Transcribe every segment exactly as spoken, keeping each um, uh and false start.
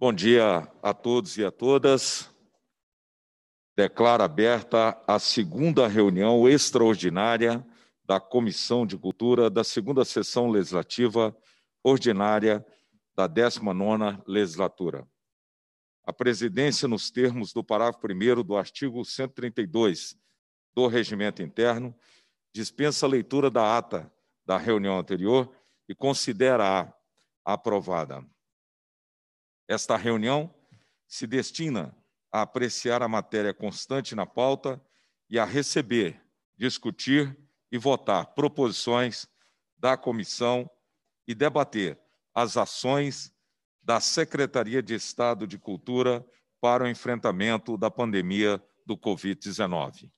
Bom dia a todos e a todas. Declaro aberta a segunda reunião extraordinária da Comissão de Cultura da segunda Sessão Legislativa Ordinária da décima nona Legislatura. A presidência, nos termos do parágrafo primeiro do artigo cento e trinta e dois do Regimento Interno, dispensa a leitura da ata da reunião anterior e considera-a aprovada. Esta reunião se destina a apreciar a matéria constante na pauta e a receber, discutir e votar proposições da comissão e debater as ações da Secretaria de Estado de Cultura para o enfrentamento da pandemia do covid dezenove.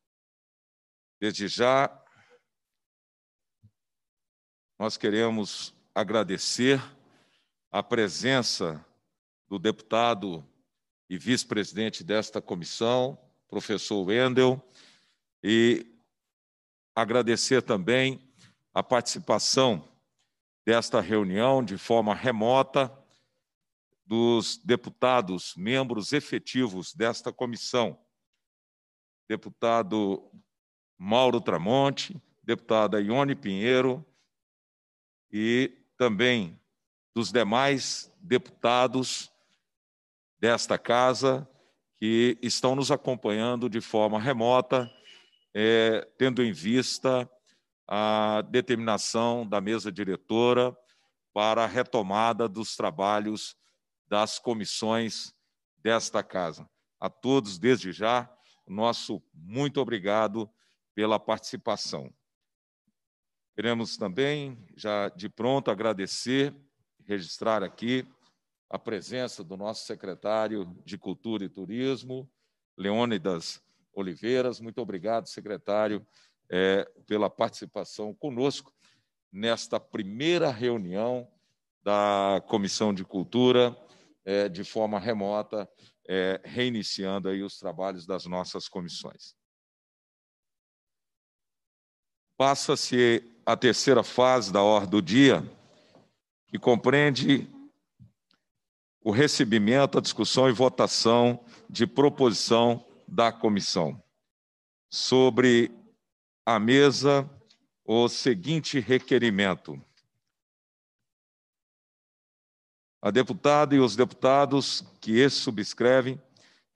Desde já, nós queremos agradecer a presença do deputado e vice-presidente desta comissão, professor Wendel, e agradecer também a participação desta reunião de forma remota dos deputados, membros efetivos desta comissão, deputado Mauro Tramonte, deputada Ione Pinheiro e também dos demais deputados desta casa, que estão nos acompanhando de forma remota, eh, tendo em vista a determinação da mesa diretora para a retomada dos trabalhos das comissões desta casa. A todos, desde já, nosso muito obrigado pela participação. Queremos também, já de pronto, agradecer, registrar aqui a presença do nosso secretário de Cultura e Turismo, Leônidas Oliveira. Muito obrigado, secretário, eh, pela participação conosco nesta primeira reunião da Comissão de Cultura, eh, de forma remota, eh, reiniciando aí os trabalhos das nossas comissões. Passa-se a terceira fase da ordem do dia, que compreende o recebimento, a discussão e votação de proposição da comissão. Sobre a mesa, o seguinte requerimento. A deputada e os deputados que esse subscrevem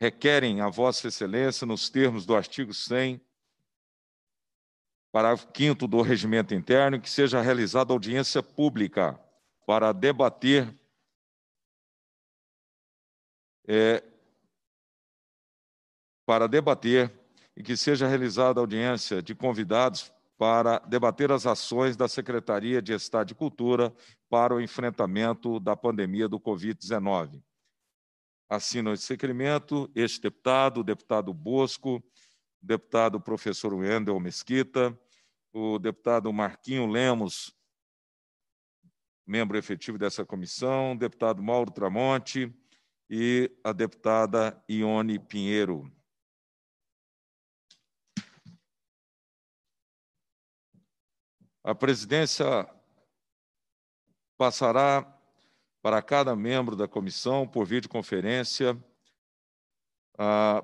requerem a Vossa Excelência, nos termos do artigo cem, parágrafo quinto do Regimento Interno, que seja realizada audiência pública para debater É, para debater e que seja realizada audiência de convidados para debater as ações da Secretaria de Estado de Cultura para o enfrentamento da pandemia do covid dezenove. Assina esse requerimento este deputado, o deputado Bosco, o deputado professor Wendel Mesquita, o deputado Marquinho Lemos, membro efetivo dessa comissão, o deputado Mauro Tramonte, e a deputada Ione Pinheiro. A presidência passará para cada membro da comissão, por videoconferência,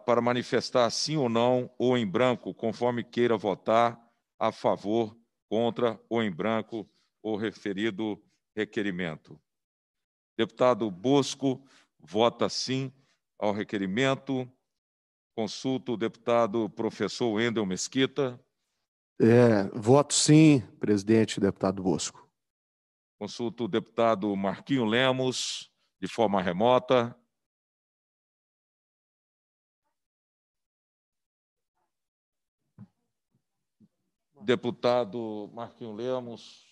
para manifestar sim ou não, ou em branco, conforme queira votar, a favor, contra, ou em branco, o referido requerimento. Deputado Bosco vota sim ao requerimento. Consulto o deputado professor Wendel Mesquita. É, voto sim, presidente, deputado Bosco. Consulto o deputado Marquinho Lemos, de forma remota. Deputado Marquinho Lemos,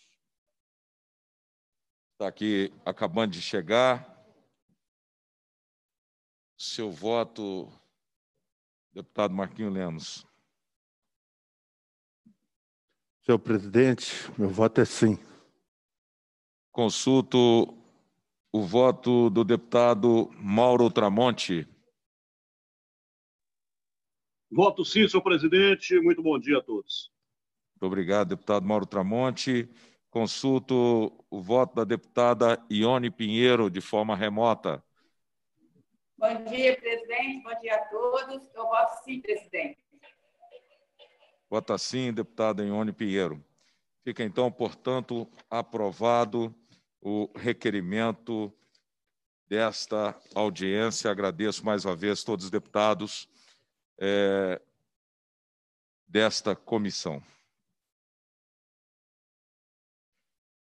está aqui acabando de chegar. Seu voto, deputado Marquinho Lemos. Senhor presidente, meu voto é sim. Consulto o voto do deputado Mauro Tramonte. Voto sim, senhor presidente. Muito bom dia a todos. Muito obrigado, deputado Mauro Tramonte. Consulto o voto da deputada Ione Pinheiro, de forma remota. Bom dia, presidente. Bom dia a todos. Eu voto sim, presidente. Vota sim, deputada Ione Pinheiro. Fica, então, portanto, aprovado o requerimento desta audiência. Agradeço mais uma vez todos os deputados é, desta comissão.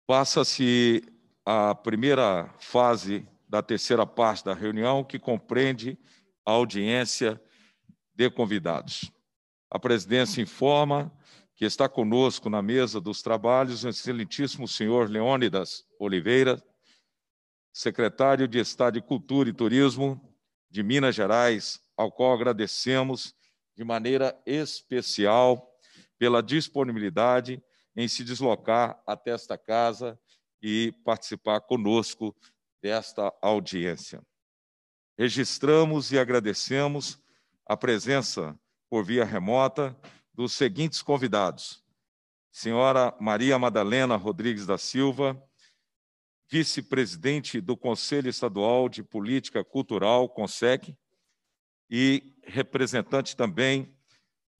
Passa-se a primeira fase da terceira parte da reunião, que compreende a audiência de convidados. A presidência informa que está conosco na mesa dos trabalhos o excelentíssimo senhor Leônidas Oliveira, secretário de Estado de Cultura e Turismo de Minas Gerais, ao qual agradecemos de maneira especial pela disponibilidade em se deslocar até esta casa e participar conosco desta audiência. Registramos e agradecemos a presença, por via remota, dos seguintes convidados: senhora Maria Madalena Rodrigues da Silva, vice-presidente do Conselho Estadual de Política Cultural, CONSEC, e representante também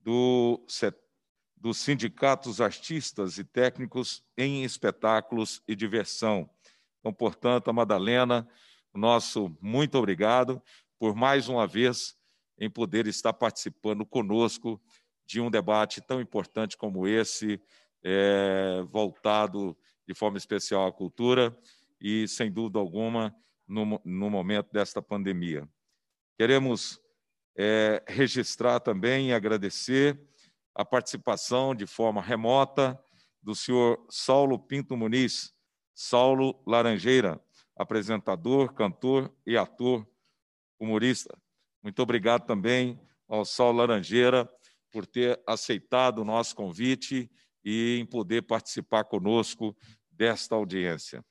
do setor dos Sindicatos Artistas e Técnicos em Espetáculos e Diversão. Então, portanto, a Madalena, nosso muito obrigado por mais uma vez em poder estar participando conosco de um debate tão importante como esse, é, voltado de forma especial à cultura e, sem dúvida alguma, no, no momento desta pandemia. Queremos é, registrar também e agradecer a participação de forma remota do senhor Saulo Pinto Muniz, Saulo Laranjeira, apresentador, cantor e ator humorista. Muito obrigado também ao Saulo Laranjeira por ter aceitado o nosso convite e em poder participar conosco desta audiência.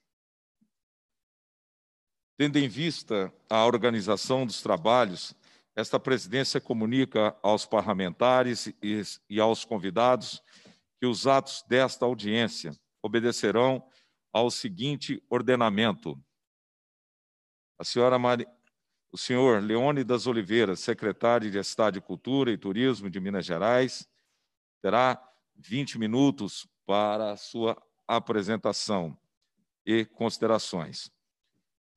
Tendo em vista a organização dos trabalhos, esta presidência comunica aos parlamentares e aos convidados que os atos desta audiência obedecerão ao seguinte ordenamento. A senhora Mari... O senhor Leônidas Oliveira, secretário de Estado de Cultura e Turismo de Minas Gerais, terá vinte minutos para a sua apresentação e considerações.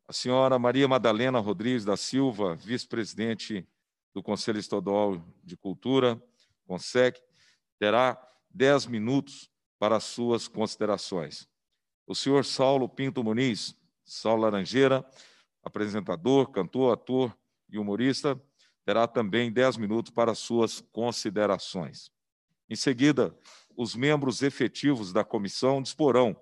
A senhora Maria Madalena Rodrigues da Silva, vice-presidente do Conselho Estadual de Cultura, CONSEC, terá dez minutos para suas considerações. O senhor Saulo Pinto Muniz, Saulo Laranjeira, apresentador, cantor, ator e humorista, terá também dez minutos para suas considerações. Em seguida, os membros efetivos da comissão disporão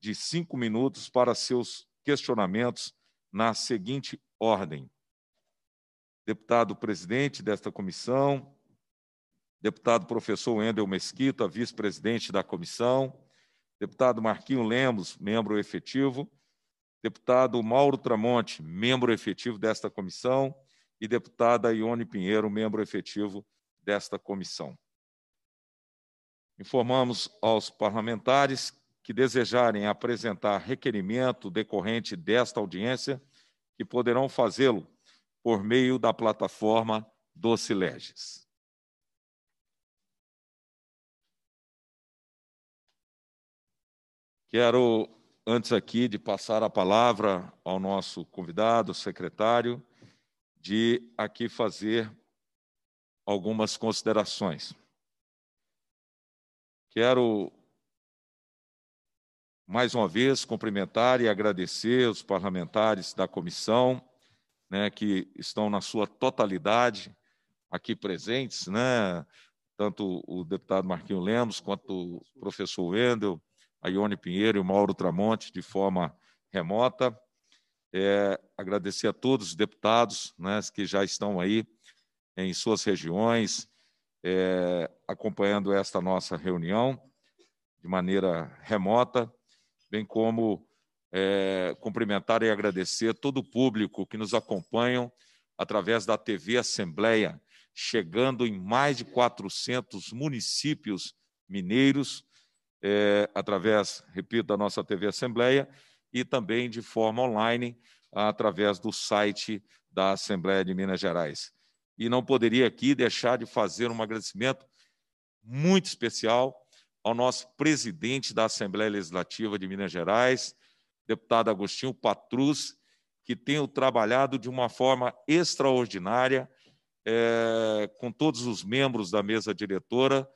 de cinco minutos para seus questionamentos na seguinte ordem: deputado presidente desta comissão, deputado professor Wendel Mesquita, vice-presidente da comissão, deputado Marquinho Lemos, membro efetivo, deputado Mauro Tramonte, membro efetivo desta comissão, e deputada Ione Pinheiro, membro efetivo desta comissão. Informamos aos parlamentares que desejarem apresentar requerimento decorrente desta audiência, que poderão fazê-lo por meio da plataforma do Sileges. Quero, antes aqui de passar a palavra ao nosso convidado, secretário, de aqui fazer algumas considerações. Quero mais uma vez cumprimentar e agradecer os parlamentares da comissão, né, que estão na sua totalidade aqui presentes, né, tanto o deputado Marquinho Lemos quanto o professor Wendel, a Ione Pinheiro e o Mauro Tramonte de forma remota. É, agradecer a todos os deputados, né, que já estão aí em suas regiões, é, acompanhando esta nossa reunião de maneira remota, bem como é, cumprimentar e agradecer todo o público que nos acompanham através da T V Assembleia, chegando em mais de quatrocentos municípios mineiros, é, através, repito, da nossa T V Assembleia, e também de forma online, através do site da Assembleia de Minas Gerais. E não poderia aqui deixar de fazer um agradecimento muito especial ao nosso presidente da Assembleia Legislativa de Minas Gerais, deputado Agostinho Patrus, que tem trabalhado de uma forma extraordinária é, com todos os membros da mesa diretora,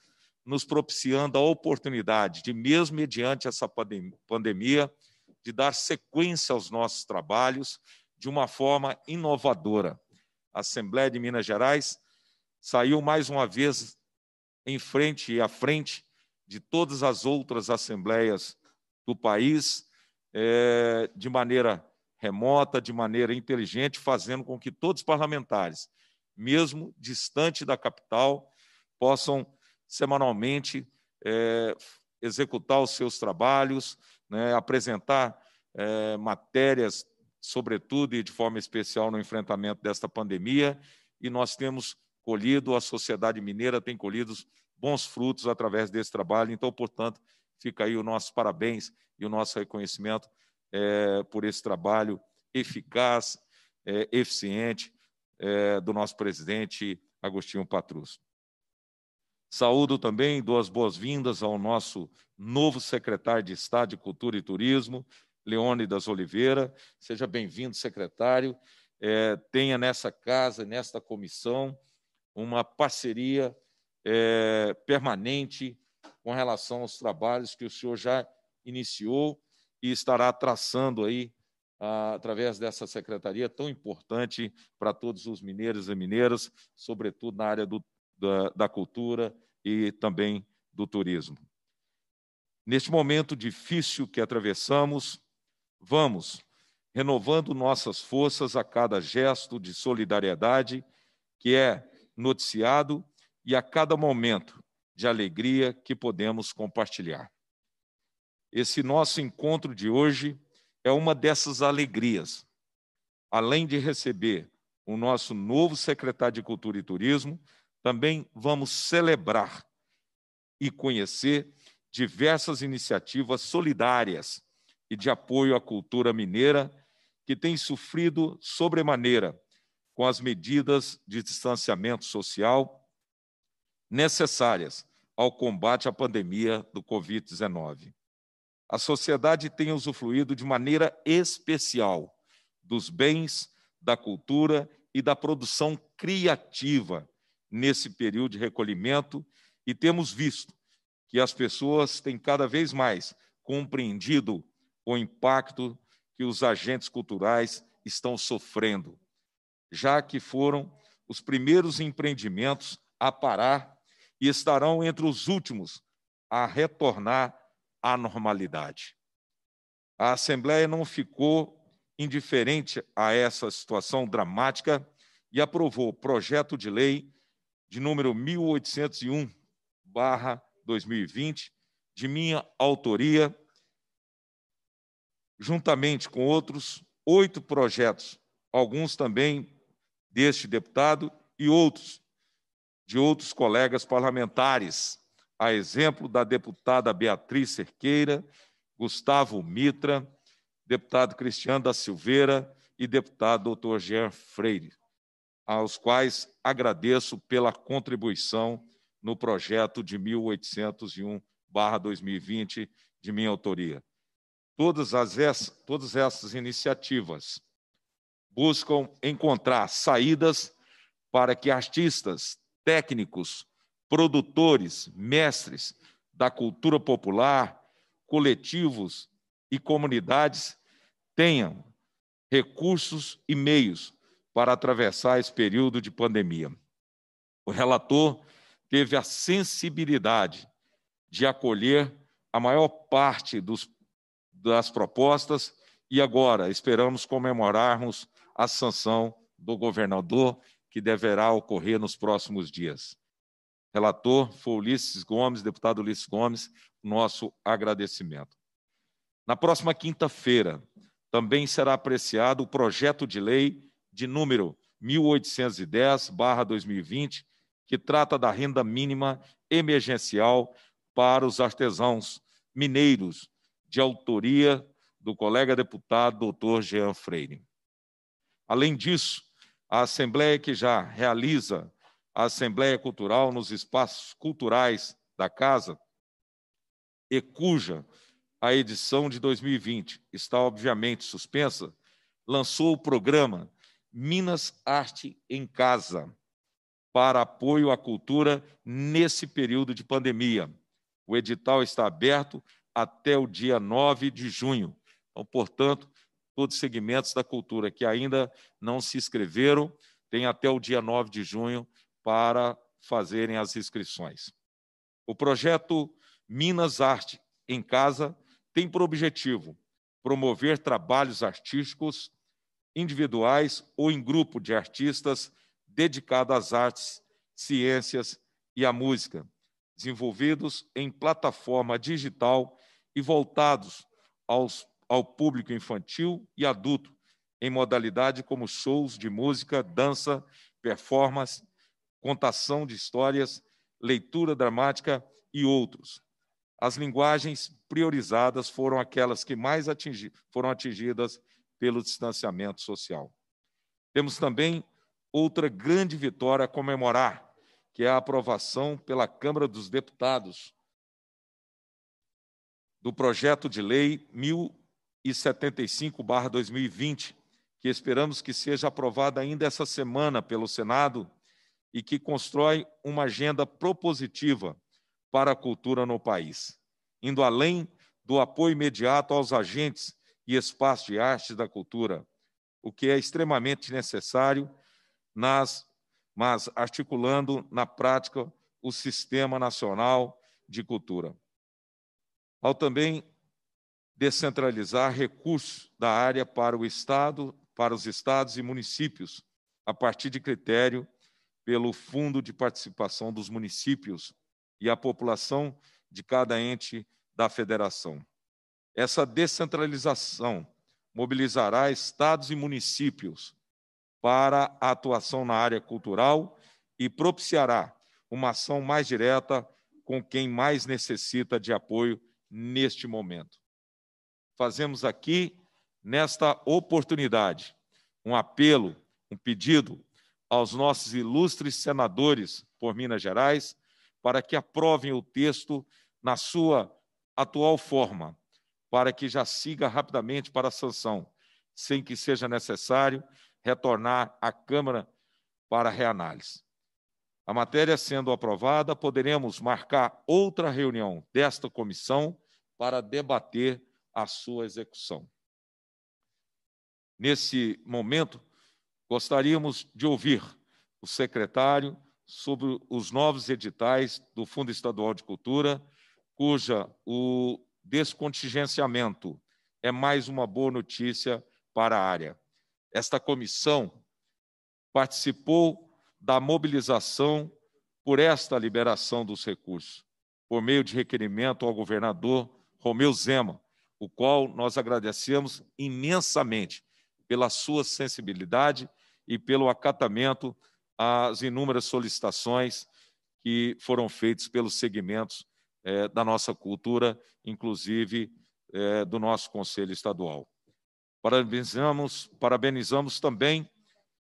nos propiciando a oportunidade de, mesmo mediante essa pandemia, de dar sequência aos nossos trabalhos de uma forma inovadora. A Assembleia de Minas Gerais saiu mais uma vez em frente e à frente de todas as outras assembleias do país, é, de maneira remota, de maneira inteligente, fazendo com que todos os parlamentares, mesmo distante da capital, possam semanalmente é, executar os seus trabalhos, né, apresentar é, matérias, sobretudo e de forma especial no enfrentamento desta pandemia, e nós temos colhido, a sociedade mineira tem colhido bons frutos através desse trabalho. Então, portanto, fica aí o nosso parabéns e o nosso reconhecimento é, por esse trabalho eficaz, é, eficiente é, do nosso presidente Agostinho Patrus. Saúdo também, dou as boas-vindas ao nosso novo secretário de Estado de Cultura e Turismo, Leônidas Oliveira. Seja bem-vindo, secretário. É, tenha nessa casa, nesta comissão, uma parceria é, permanente com relação aos trabalhos que o senhor já iniciou e estará traçando aí, a, através dessa secretaria tão importante para todos os mineiros e mineiras, sobretudo na área do, da, da cultura e também do turismo. Neste momento difícil que atravessamos, vamos renovando nossas forças a cada gesto de solidariedade que é noticiado e a cada momento de alegria que podemos compartilhar. Esse nosso encontro de hoje é uma dessas alegrias. Além de receber o nosso novo secretário de Cultura e Turismo, também vamos celebrar e conhecer diversas iniciativas solidárias e de apoio à cultura mineira, que tem sofrido sobremaneira com as medidas de distanciamento social necessárias ao combate à pandemia do covid dezenove. A sociedade tem usufruído de maneira especial dos bens, da cultura e da produção criativa nesse período de recolhimento e temos visto que as pessoas têm cada vez mais compreendido o impacto que os agentes culturais estão sofrendo, já que foram os primeiros empreendimentos a parar e estarão entre os últimos a retornar à normalidade. A Assembleia não ficou indiferente a essa situação dramática e aprovou o projeto de lei de número mil oitocentos e um barra dois mil e vinte, de minha autoria, juntamente com outros oito projetos, alguns também deste deputado e outros de outros colegas parlamentares, a exemplo da deputada Beatriz Cerqueira, Gustavo Mitre, deputado Cristiano da Silveira e deputado doutor Jean Freire, aos quais agradeço pela contribuição no projeto de mil oitocentos e um barra dois mil e vinte, de minha autoria. Todas, as, todas essas iniciativas buscam encontrar saídas para que artistas, técnicos, produtores, mestres da cultura popular, coletivos e comunidades tenham recursos e meios para atravessar esse período de pandemia. O relator teve a sensibilidade de acolher a maior parte dos, das propostas e agora esperamos comemorarmos a sanção do governador, que deverá ocorrer nos próximos dias. Relator foi Ulisses Gomes, deputado Ulisses Gomes, nosso agradecimento. Na próxima quinta-feira, também será apreciado o projeto de lei de número mil oitocentos e dez barra dois mil e vinte, que trata da renda mínima emergencial para os artesãos mineiros, de autoria do colega deputado doutor Jean Freire. Além disso, A Assembleia, que já realiza a Assembleia Cultural nos espaços culturais da Casa, e cuja a edição de dois mil e vinte está, obviamente, suspensa, lançou o programa Minas Arte em Casa, para apoio à cultura nesse período de pandemia. O edital está aberto até o dia nove de junho. Então, portanto, todos os segmentos da cultura que ainda não se inscreveram têm até o dia nove de junho para fazerem as inscrições. O projeto Minas Arte em Casa tem por objetivo promover trabalhos artísticos individuais ou em grupo de artistas dedicados às artes, ciências e à música, desenvolvidos em plataforma digital e voltados aos ao público infantil e adulto, em modalidade como shows de música, dança, performance, contação de histórias, leitura dramática e outros. As linguagens priorizadas foram aquelas que mais atingi- foram atingidas pelo distanciamento social. Temos também outra grande vitória a comemorar, que é a aprovação pela Câmara dos Deputados do projeto de lei mil e setenta e cinco barra dois mil e vinte, que esperamos que seja aprovada ainda essa semana pelo Senado e que constrói uma agenda propositiva para a cultura no país, indo além do apoio imediato aos agentes e espaços de arte da cultura, o que é extremamente necessário, nas, mas articulando na prática o Sistema Nacional de Cultura. Ao também descentralizar recursos da área para o Estado, para os estados e municípios, a partir de critério pelo Fundo de Participação dos Municípios e a população de cada ente da federação. Essa descentralização mobilizará estados e municípios para a atuação na área cultural e propiciará uma ação mais direta com quem mais necessita de apoio neste momento. Fazemos aqui, nesta oportunidade, um apelo, um pedido aos nossos ilustres senadores por Minas Gerais para que aprovem o texto na sua atual forma, para que já siga rapidamente para a sanção, sem que seja necessário retornar à Câmara para reanálise. A matéria sendo aprovada, poderemos marcar outra reunião desta comissão para debater a sua execução. Nesse momento, gostaríamos de ouvir o secretário sobre os novos editais do Fundo Estadual de Cultura, cuja o descontingenciamento é mais uma boa notícia para a área. Esta comissão participou da mobilização por esta liberação dos recursos, por meio de requerimento ao governador Romeu Zema, o qual nós agradecemos imensamente pela sua sensibilidade e pelo acatamento às inúmeras solicitações que foram feitas pelos segmentos eh, da nossa cultura, inclusive eh, do nosso Conselho Estadual. Parabenizamos, parabenizamos também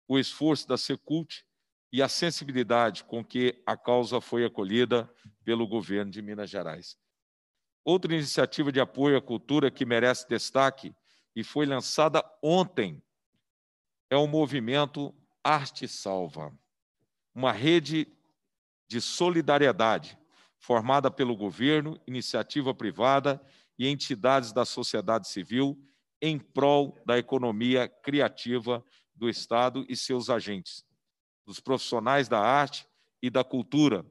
o esforço da Secult e a sensibilidade com que a causa foi acolhida pelo governo de Minas Gerais. Outra iniciativa de apoio à cultura que merece destaque e foi lançada ontem é o movimento Arte Salva, uma rede de solidariedade formada pelo governo, iniciativa privada e entidades da sociedade civil em prol da economia criativa do Estado e seus agentes, dos profissionais da arte e da cultura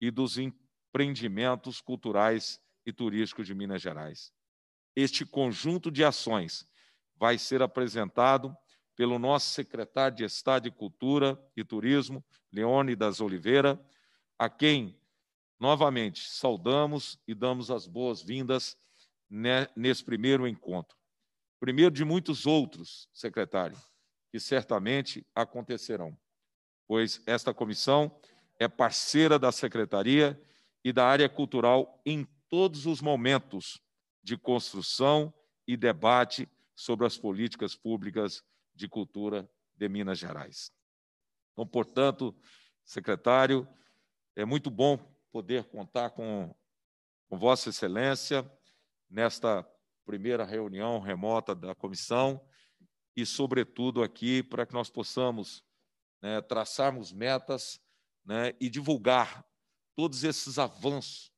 e dos empreendimentos culturais e turístico de Minas Gerais. Este conjunto de ações vai ser apresentado pelo nosso secretário de Estado de Cultura e Turismo, Leônidas Oliveira, a quem, novamente, saudamos e damos as boas-vindas nesse primeiro encontro. Primeiro de muitos outros, secretário, que certamente acontecerão, pois esta comissão é parceira da Secretaria e da área cultural em todos os momentos de construção e debate sobre as políticas públicas de cultura de Minas Gerais. Então, portanto, secretário, é muito bom poder contar com, com Vossa Excelência nesta primeira reunião remota da comissão e, sobretudo, aqui para que nós possamos, né, traçarmos metas, né, e divulgar todos esses avanços,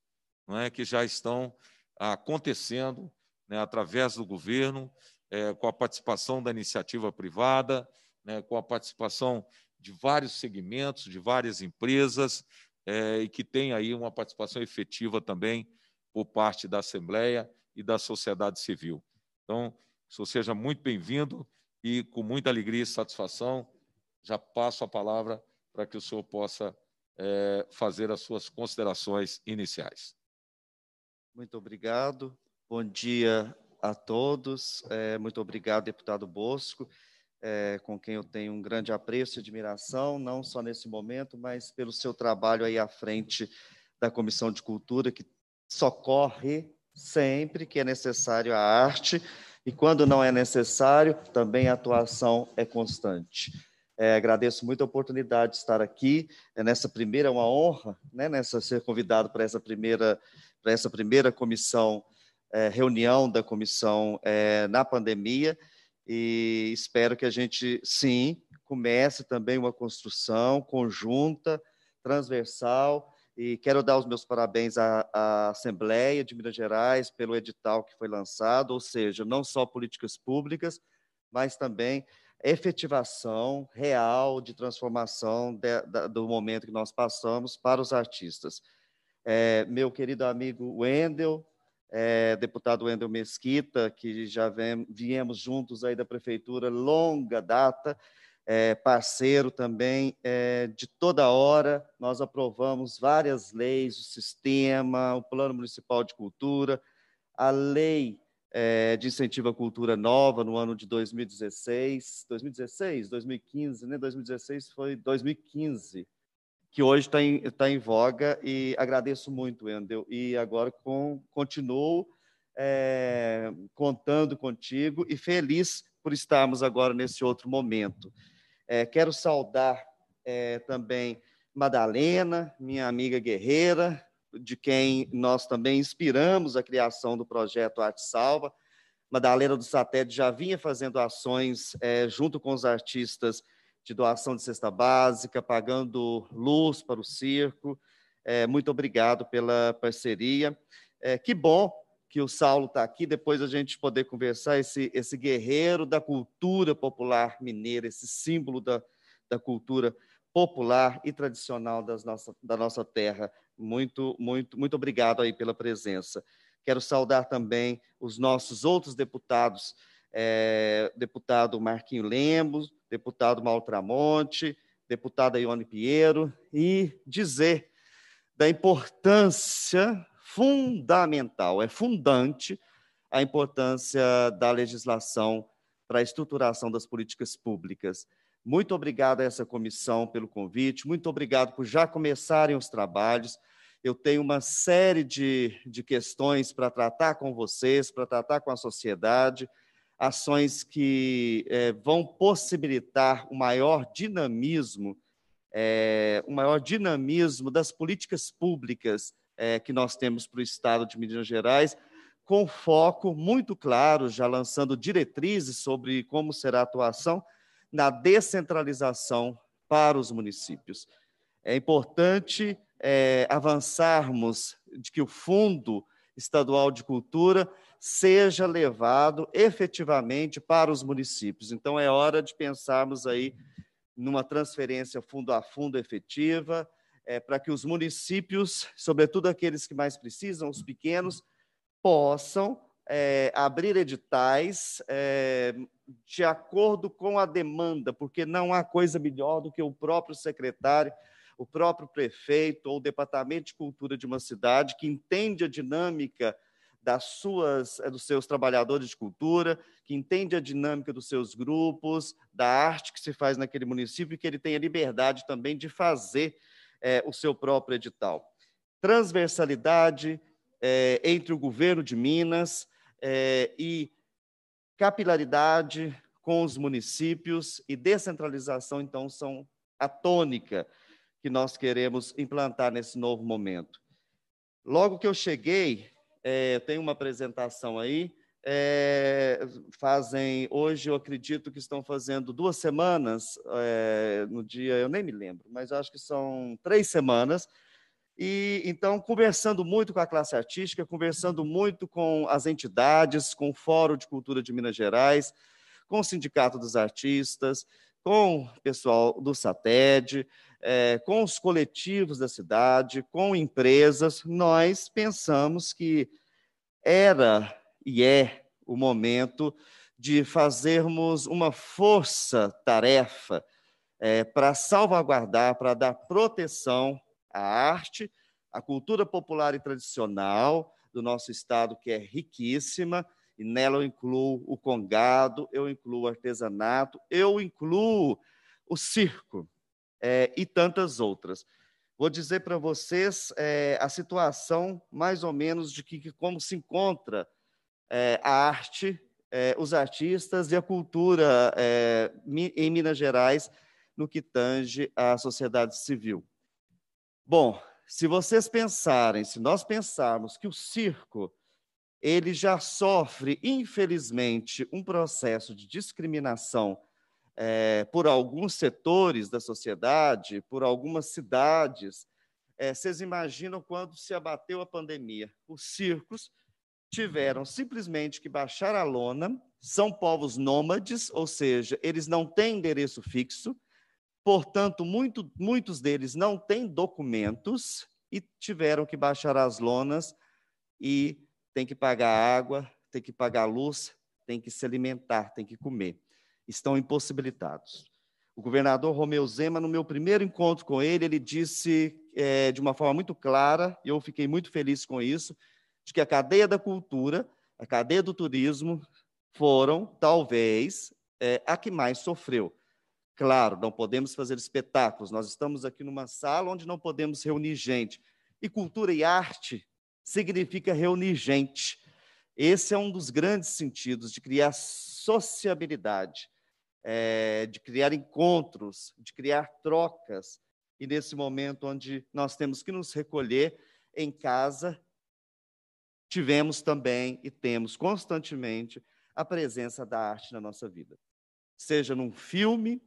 né, que já estão acontecendo, né, através do governo, é, com a participação da iniciativa privada, né, com a participação de vários segmentos, de várias empresas, é, e que tem aí uma participação efetiva também por parte da Assembleia e da sociedade civil. Então, o senhor seja muito bem-vindo e, com muita alegria e satisfação, já passo a palavra para que o senhor possa é, fazer as suas considerações iniciais. Muito obrigado. Bom dia a todos. É, muito obrigado, deputado Bosco, É, com quem eu tenho um grande apreço e admiração, não só nesse momento, mas pelo seu trabalho aí à frente da Comissão de Cultura, que socorre sempre que é necessário a arte, e quando não é necessário, também a atuação é constante. É, agradeço muito a oportunidade de estar aqui, é, nessa primeira, é uma honra, né, nessa, ser convidado para essa primeira, para essa primeira comissão, é, reunião da comissão é, na pandemia, e espero que a gente, sim, comece também uma construção conjunta, transversal, e quero dar os meus parabéns à, à Assembleia de Minas Gerais pelo edital que foi lançado, ou seja, não só políticas públicas, mas também efetivação real de transformação de, da, do momento que nós passamos para os artistas. É, meu querido amigo Wendel, É, deputado Wendel Mesquita, que já vem, viemos juntos aí da prefeitura, longa data, é, parceiro também, é, de toda hora, nós aprovamos várias leis, o sistema, o Plano Municipal de Cultura, a lei é, de incentivo à cultura nova no ano de dois mil e dezesseis, dois mil e dezesseis, dois mil e quinze, né? dois mil e dezesseis foi dois mil e quinze, que hoje está em, tá em voga, e agradeço muito, Wendel. E agora com, continuo é, contando contigo e feliz por estarmos agora nesse outro momento. É, quero saudar é, também Madalena, minha amiga guerreira, de quem nós também inspiramos a criação do projeto Arte Salva. Madalena do SATED já vinha fazendo ações é, junto com os artistas de doação de cesta básica, pagando luz para o circo. É, muito obrigado pela parceria. É, que bom que o Saulo está aqui, depois a gente poder conversar, esse, esse guerreiro da cultura popular mineira, esse símbolo da, da cultura popular e tradicional das nossa, da nossa terra. Muito, muito, muito obrigado aí pela presença. Quero saudar também os nossos outros deputados, É, deputado Marquinho Lemos, deputado Mauro Tramonte, deputada Ione Pinheiro, e dizer da importância fundamental, é fundante, a importância da legislação para a estruturação das políticas públicas. Muito obrigado a essa comissão pelo convite, muito obrigado por já começarem os trabalhos. Eu tenho uma série de, de questões para tratar com vocês, para tratar com a sociedade, ações que é, vão possibilitar um maior dinamismo, é, um maior dinamismo das políticas públicas é, que nós temos para o Estado de Minas Gerais, com foco muito claro, já lançando diretrizes sobre como será a atuação na descentralização para os municípios. É importante é, avançarmos de que o Fundo Estadual de Cultura seja levado efetivamente para os municípios. Então, é hora de pensarmos aí numa transferência fundo a fundo efetiva, é, para que os municípios, sobretudo aqueles que mais precisam, os pequenos, possam é, abrir editais é, de acordo com a demanda, porque não há coisa melhor do que o próprio secretário, o próprio prefeito ou o departamento de cultura de uma cidade que entende a dinâmica das suas, dos seus trabalhadores de cultura, que entende a dinâmica dos seus grupos, da arte que se faz naquele município, e que ele tem a liberdade também de fazer é, o seu próprio edital. Transversalidade é, entre o governo de Minas é, e capilaridade com os municípios e descentralização, então, são a tônica que nós queremos implantar nesse novo momento. Logo que eu cheguei, é, tem uma apresentação aí, é, fazem, hoje eu acredito que estão fazendo duas semanas, é, no dia, eu nem me lembro, mas acho que são três semanas, e então conversando muito com a classe artística, conversando muito com as entidades, com o Fórum de Cultura de Minas Gerais, com o Sindicato dos Artistas, com o pessoal do SATED, é, com os coletivos da cidade, com empresas, nós pensamos que era e é o momento de fazermos uma força-tarefa é, para salvaguardar, para dar proteção à arte, à cultura popular e tradicional do nosso estado, que é riquíssima, e nela eu incluo o congado, eu incluo o artesanato, eu incluo o circo é, e tantas outras. Vou dizer para vocês é, a situação, mais ou menos, de que, como se encontra é, a arte, é, os artistas e a cultura é, em Minas Gerais no que tange à sociedade civil. Bom, se vocês pensarem, se nós pensarmos que o circo ele já sofre, infelizmente, um processo de discriminação é, por alguns setores da sociedade, por algumas cidades. É, vocês imaginam quando se abateu a pandemia? Os circos tiveram simplesmente que baixar a lona, são povos nômades, ou seja, eles não têm endereço fixo, portanto, muito, muitos deles não têm documentos e tiveram que baixar as lonas e tem que pagar água, tem que pagar luz, tem que se alimentar, tem que comer. Estão impossibilitados. O governador Romeu Zema, no meu primeiro encontro com ele, ele disse é, de uma forma muito clara, e eu fiquei muito feliz com isso, de que a cadeia da cultura, a cadeia do turismo, foram, talvez, é, a que mais sofreu. Claro, não podemos fazer espetáculos, nós estamos aqui numa sala onde não podemos reunir gente. E cultura e arte significa reunir gente. Esse é um dos grandes sentidos de criar sociabilidade, é, de criar encontros, de criar trocas. E nesse momento onde nós temos que nos recolher em casa, tivemos também e temos constantemente a presença da arte na nossa vida. Seja num filme,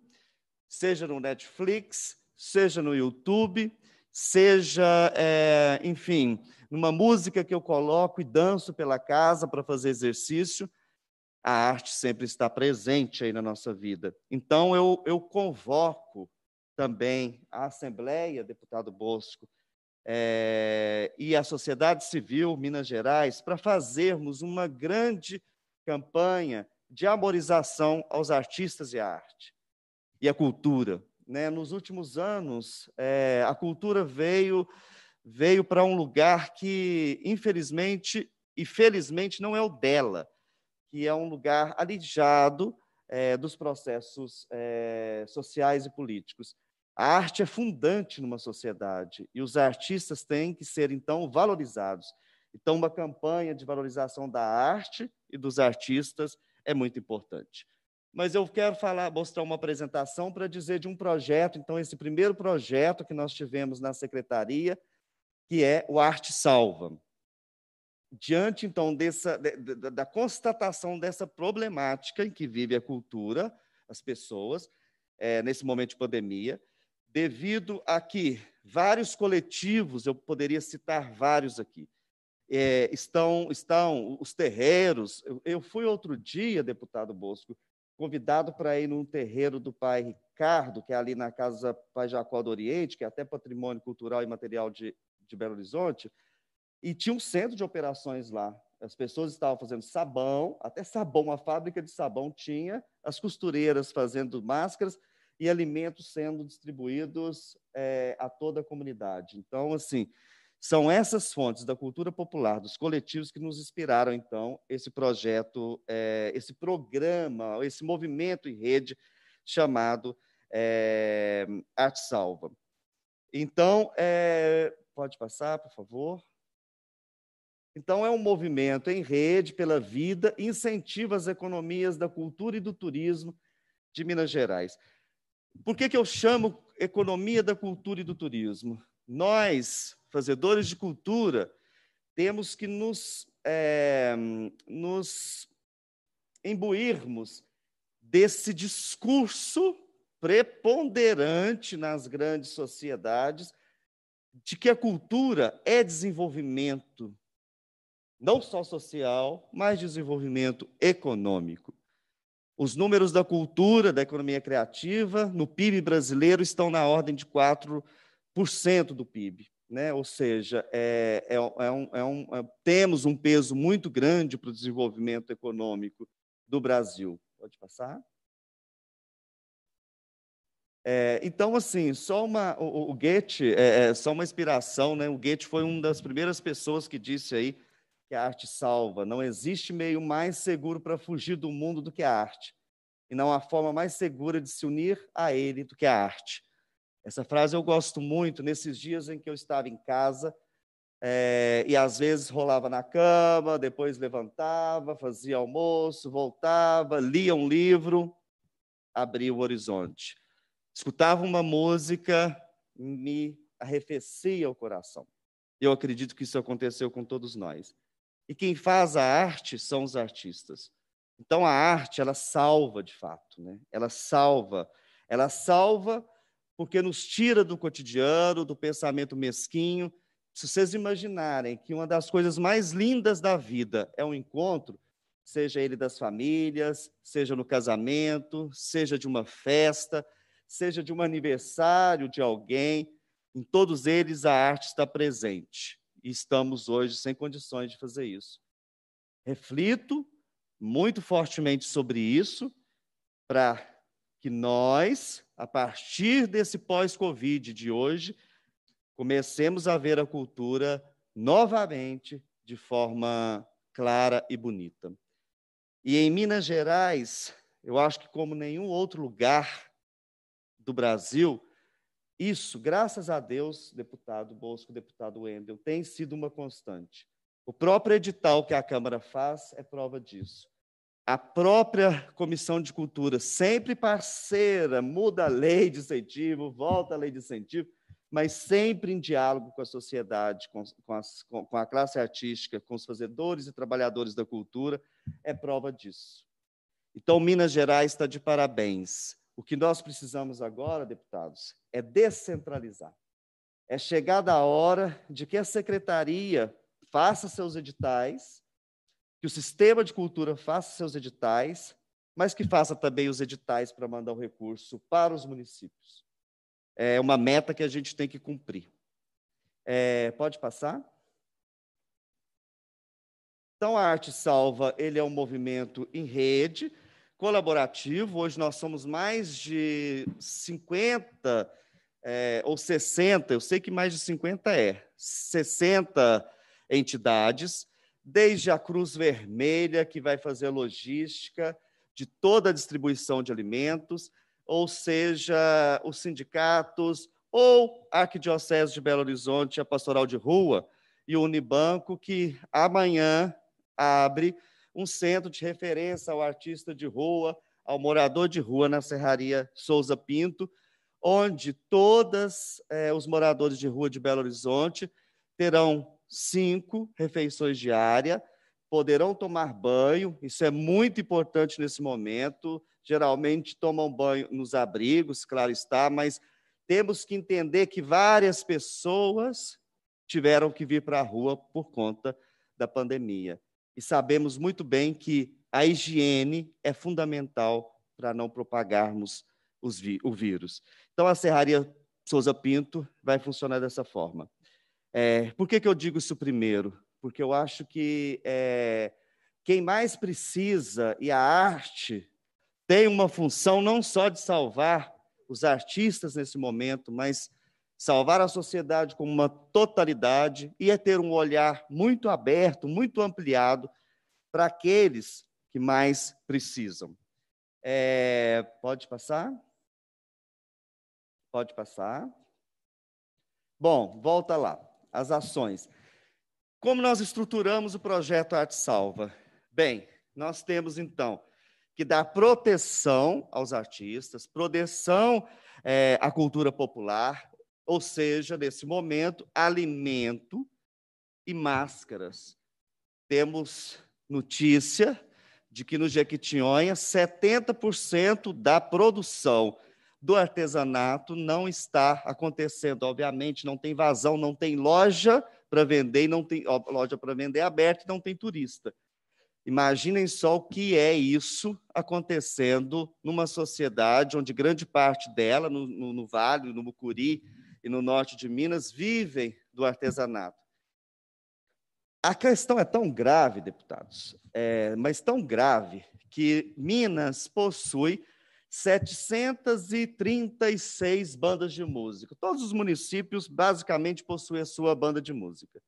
seja no Netflix, seja no YouTube, seja, é, enfim, numa música que eu coloco e danço pela casa para fazer exercício, a arte sempre está presente aí na nossa vida. Então, eu, eu convoco também a Assembleia, deputado Bosco, é, e a sociedade civil Minas Gerais para fazermos uma grande campanha de amorização aos artistas e à arte e à cultura. Nos últimos anos, a cultura veio, veio para um lugar que, infelizmente e felizmente, não é o dela, que é um lugar alijado dos processos sociais e políticos. A arte é fundante numa sociedade e os artistas têm que ser, então, valorizados. Então, uma campanha de valorização da arte e dos artistas é muito importante. Mas eu quero falar, mostrar uma apresentação para dizer de um projeto, então, esse primeiro projeto que nós tivemos na Secretaria, que é o Arte Salva. Diante, então, dessa, da constatação dessa problemática em que vive a cultura, as pessoas, é, nesse momento de pandemia, devido a que vários coletivos, eu poderia citar vários aqui, é, estão, estão os terreiros. Eu, eu fui outro dia, deputado Bosco, convidado para ir num terreiro do pai Ricardo, que é ali na Casa Pai Jacó do Oriente, que é até patrimônio cultural e material de, de Belo Horizonte, e tinha um centro de operações lá. As pessoas estavam fazendo sabão, até sabão, a fábrica de sabão tinha, as costureiras fazendo máscaras e alimentos sendo distribuídos é, a toda a comunidade. Então, assim, são essas fontes da cultura popular, dos coletivos que nos inspiraram, então, esse projeto, é, esse programa, esse movimento em rede chamado é, Arte Salva. Então, é, pode passar, por favor? Então, é um movimento em rede pela vida, incentiva as economias da cultura e do turismo de Minas Gerais. Por que que eu chamo economia da cultura e do turismo. Nós, fazedores de cultura, temos que nos, é, nos imbuirmos desse discurso preponderante nas grandes sociedades de que a cultura é desenvolvimento, não só social, mas desenvolvimento econômico. Os números da cultura, da economia criativa, no P I B brasileiro estão na ordem de quatro por cento do P I B, né? Ou seja, é, é, é um, é um, é, temos um peso muito grande para o desenvolvimento econômico do Brasil. Pode passar? É, então, assim, só uma, o, o Goethe, é, só uma inspiração, né? O Goethe foi uma das primeiras pessoas que disse aí que a arte salva. Não existe meio mais seguro para fugir do mundo do que a arte, e não há forma mais segura de se unir a ele do que a arte. Essa frase eu gosto muito, nesses dias em que eu estava em casa, é, e às vezes rolava na cama, depois levantava, fazia almoço, voltava, lia um livro, abria o horizonte. Escutava uma música, me arrefecia o coração. Eu acredito que isso aconteceu com todos nós. E quem faz a arte são os artistas. Então, a arte, ela salva, de fato, né? Ela salva. Ela salva porque nos tira do cotidiano, do pensamento mesquinho. Se vocês imaginarem que uma das coisas mais lindas da vida é um encontro, seja ele das famílias, seja no casamento, seja de uma festa, seja de um aniversário de alguém, em todos eles a arte está presente. E estamos hoje sem condições de fazer isso. Reflito muito fortemente sobre isso, para que nós, a partir desse pós-Covid de hoje, comecemos a ver a cultura novamente de forma clara e bonita. E em Minas Gerais, eu acho que como nenhum outro lugar do Brasil, isso, graças a Deus, deputado Bosco, deputado Wendel, tem sido uma constante. O próprio edital que a Câmara faz é prova disso. A própria Comissão de Cultura, sempre parceira, muda a lei de incentivo, volta a lei de incentivo, mas sempre em diálogo com a sociedade, com, com, as, com, com a classe artística, com os fazedores e trabalhadores da cultura, é prova disso. Então, Minas Gerais está de parabéns. O que nós precisamos agora, deputados, é descentralizar. É chegada a hora de que a secretaria faça seus editais, que o sistema de cultura faça seus editais, mas que faça também os editais para mandar o recurso para os municípios. É uma meta que a gente tem que cumprir. É, pode passar? Então, a Arte Salva, ele é um movimento em rede, colaborativo. Hoje nós somos mais de cinquenta é, ou sessenta, eu sei que mais de cinquenta é, sessenta entidades, desde a Cruz Vermelha, que vai fazer a logística de toda a distribuição de alimentos, ou seja, os sindicatos, ou a Arquidiocese de Belo Horizonte, a Pastoral de Rua e o Unibanco, que amanhã abre um centro de referência ao artista de rua, ao morador de rua na Serraria Souza Pinto, onde todos eh, os moradores de rua de Belo Horizonte terão cinco refeições diárias, poderão tomar banho, isso é muito importante nesse momento, geralmente tomam banho nos abrigos, claro está, mas temos que entender que várias pessoas tiveram que vir para a rua por conta da pandemia. E sabemos muito bem que a higiene é fundamental para não propagarmos os vi- o vírus. Então, a Serraria Souza Pinto vai funcionar dessa forma. É, por que que eu digo isso primeiro? Porque eu acho que é, quem mais precisa, e a arte tem uma função não só de salvar os artistas nesse momento, mas salvar a sociedade como uma totalidade, e é ter um olhar muito aberto, muito ampliado para aqueles que mais precisam. É, pode passar? Pode passar. Bom, volta lá, as ações. Como nós estruturamos o projeto Arte Salva? Bem, nós temos, então, que dá proteção aos artistas, proteção é, à cultura popular, ou seja, nesse momento, alimento e máscaras. Temos notícia de que no Jequitinhonha setenta por cento da produção do artesanato não está acontecendo. Obviamente, não tem vazão, não tem loja para vender, não tem loja para vender aberta, não tem turista. Imaginem só o que é isso acontecendo numa sociedade onde grande parte dela, no, no, no Vale, no Mucuri e no norte de Minas, vivem do artesanato. A questão é tão grave, deputados, é, mas tão grave, que Minas possui setecentas e trinta e seis bandas de música. Todos os municípios, basicamente, possuem a sua banda de música.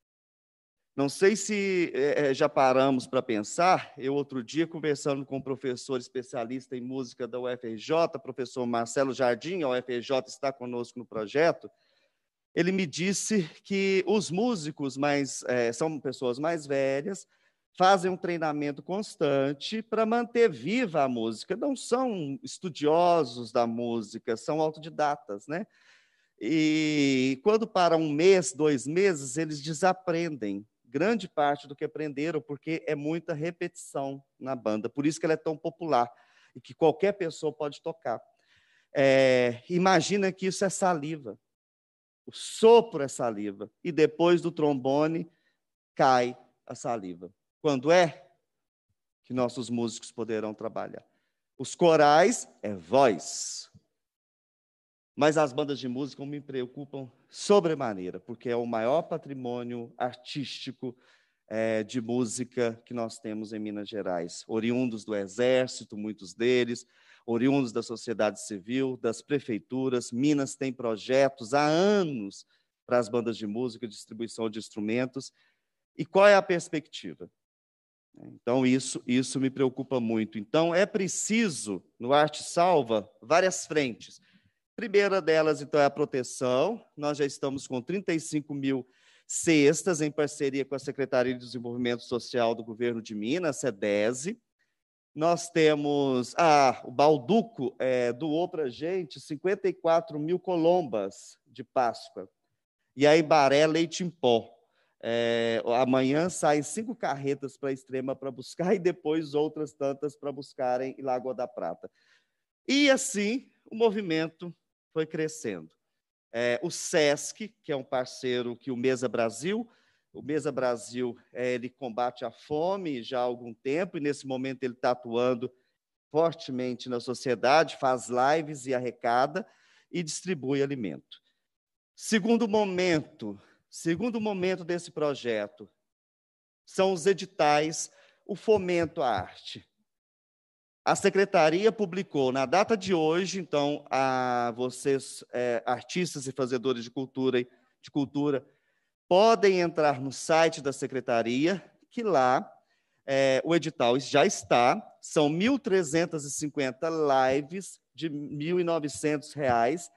Não sei se é, já paramos para pensar. Eu, outro dia, conversando com um professor especialista em música da U F R J, professor Marcelo Jardim, a U F R J está conosco no projeto, ele me disse que os músicos mais, é, são pessoas mais velhas, fazem um treinamento constante para manter viva a música. Não são estudiosos da música, são autodidatas, né? E quando para um mês, dois meses, eles desaprendem grande parte do que aprenderam, porque é muita repetição na banda. Por isso que ela é tão popular e que qualquer pessoa pode tocar. É, imagina que isso é saliva. O sopro é saliva. E depois do trombone, cai a saliva. Quando é que nossos músicos poderão trabalhar? Os corais é voz. Mas as bandas de música me preocupam sobremaneira, porque é o maior patrimônio artístico é, de música que nós temos em Minas Gerais. Oriundos do Exército, muitos deles, oriundos da sociedade civil, das prefeituras. Minas tem projetos há anos para as bandas de música, distribuição de instrumentos. E qual é a perspectiva? Então, isso, isso me preocupa muito. Então, é preciso, no Arte Salva, várias frentes. A primeira delas, então, é a proteção. Nós já estamos com trinta e cinco mil cestas em parceria com a Secretaria de Desenvolvimento Social do Governo de Minas, a SATED. Nós temos ah, o Balduco é, doou para a gente cinquenta e quatro mil colombas de Páscoa. E a Embaré leite em pó. É, amanhã saem cinco carretas para a Extrema para buscar e depois outras tantas para buscarem em Lagoa da Prata. E assim o movimento foi crescendo. É, o SESC, que é um parceiro que o Mesa Brasil, o Mesa Brasil é, ele combate a fome já há algum tempo, e nesse momento ele está atuando fortemente na sociedade, faz lives e arrecada e distribui alimento. Segundo momento, segundo momento desse projeto são os editais, o fomento à arte. A Secretaria publicou, na data de hoje, então, a vocês, é, artistas e fazedores de cultura, de cultura, podem entrar no site da Secretaria, que lá é, o edital já está, são mil trezentas e cinquenta lives de mil e novecentos reais,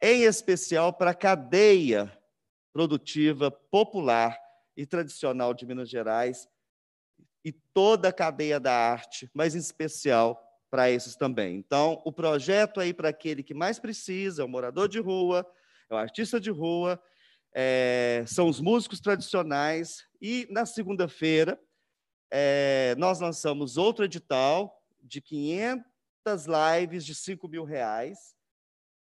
em especial para a cadeia produtiva popular e tradicional de Minas Gerais, e toda a cadeia da arte, mas em especial para esses também. Então, o projeto aí para aquele que mais precisa, é o morador de rua, é o artista de rua, é, são os músicos tradicionais, e na segunda-feira é, nós lançamos outro edital de quinhentas lives de cinco mil reais,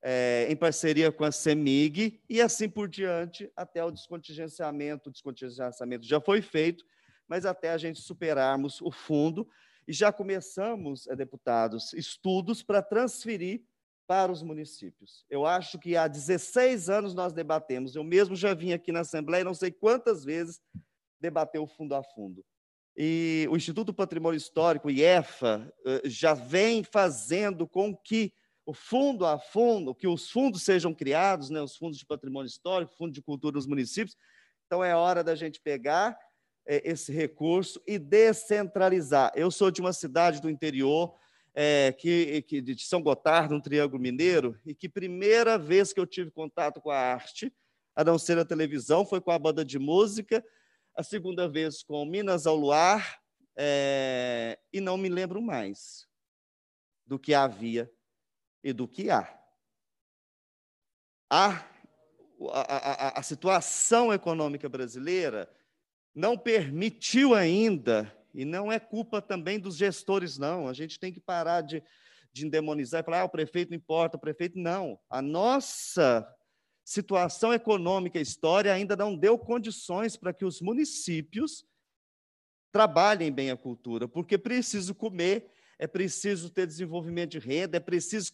é, em parceria com a CEMIG, e assim por diante, até o descontingenciamento. O descontingenciamento já foi feito, mas até a gente superarmos o fundo. E já começamos, deputados, estudos para transferir para os municípios. Eu acho que há dezesseis anos nós debatemos, eu mesmo já vim aqui na Assembleia, não sei quantas vezes, debater o fundo a fundo. E o Instituto do Patrimônio Histórico, o I E P H A, já vem fazendo com que o fundo a fundo, que os fundos sejam criados, né, os fundos de patrimônio histórico, fundo de cultura nos municípios. Então, é hora da gente pegar esse recurso e descentralizar. Eu sou de uma cidade do interior, é, que, que, de São Gotardo, um Triângulo Mineiro, e que primeira vez que eu tive contato com a arte, a não ser a televisão, foi com a banda de música, a segunda vez com Minas ao Luar, é, e não me lembro mais. do que havia e do que há. A, a, a, a situação econômica brasileira não permitiu ainda, e não é culpa também dos gestores, não. A gente tem que parar de, de endemonizar e falar, ah, o prefeito não importa, o prefeito não. A nossa situação econômica, história, ainda não deu condições para que os municípios trabalhem bem a cultura, porque preciso comer, é preciso ter desenvolvimento de renda, é preciso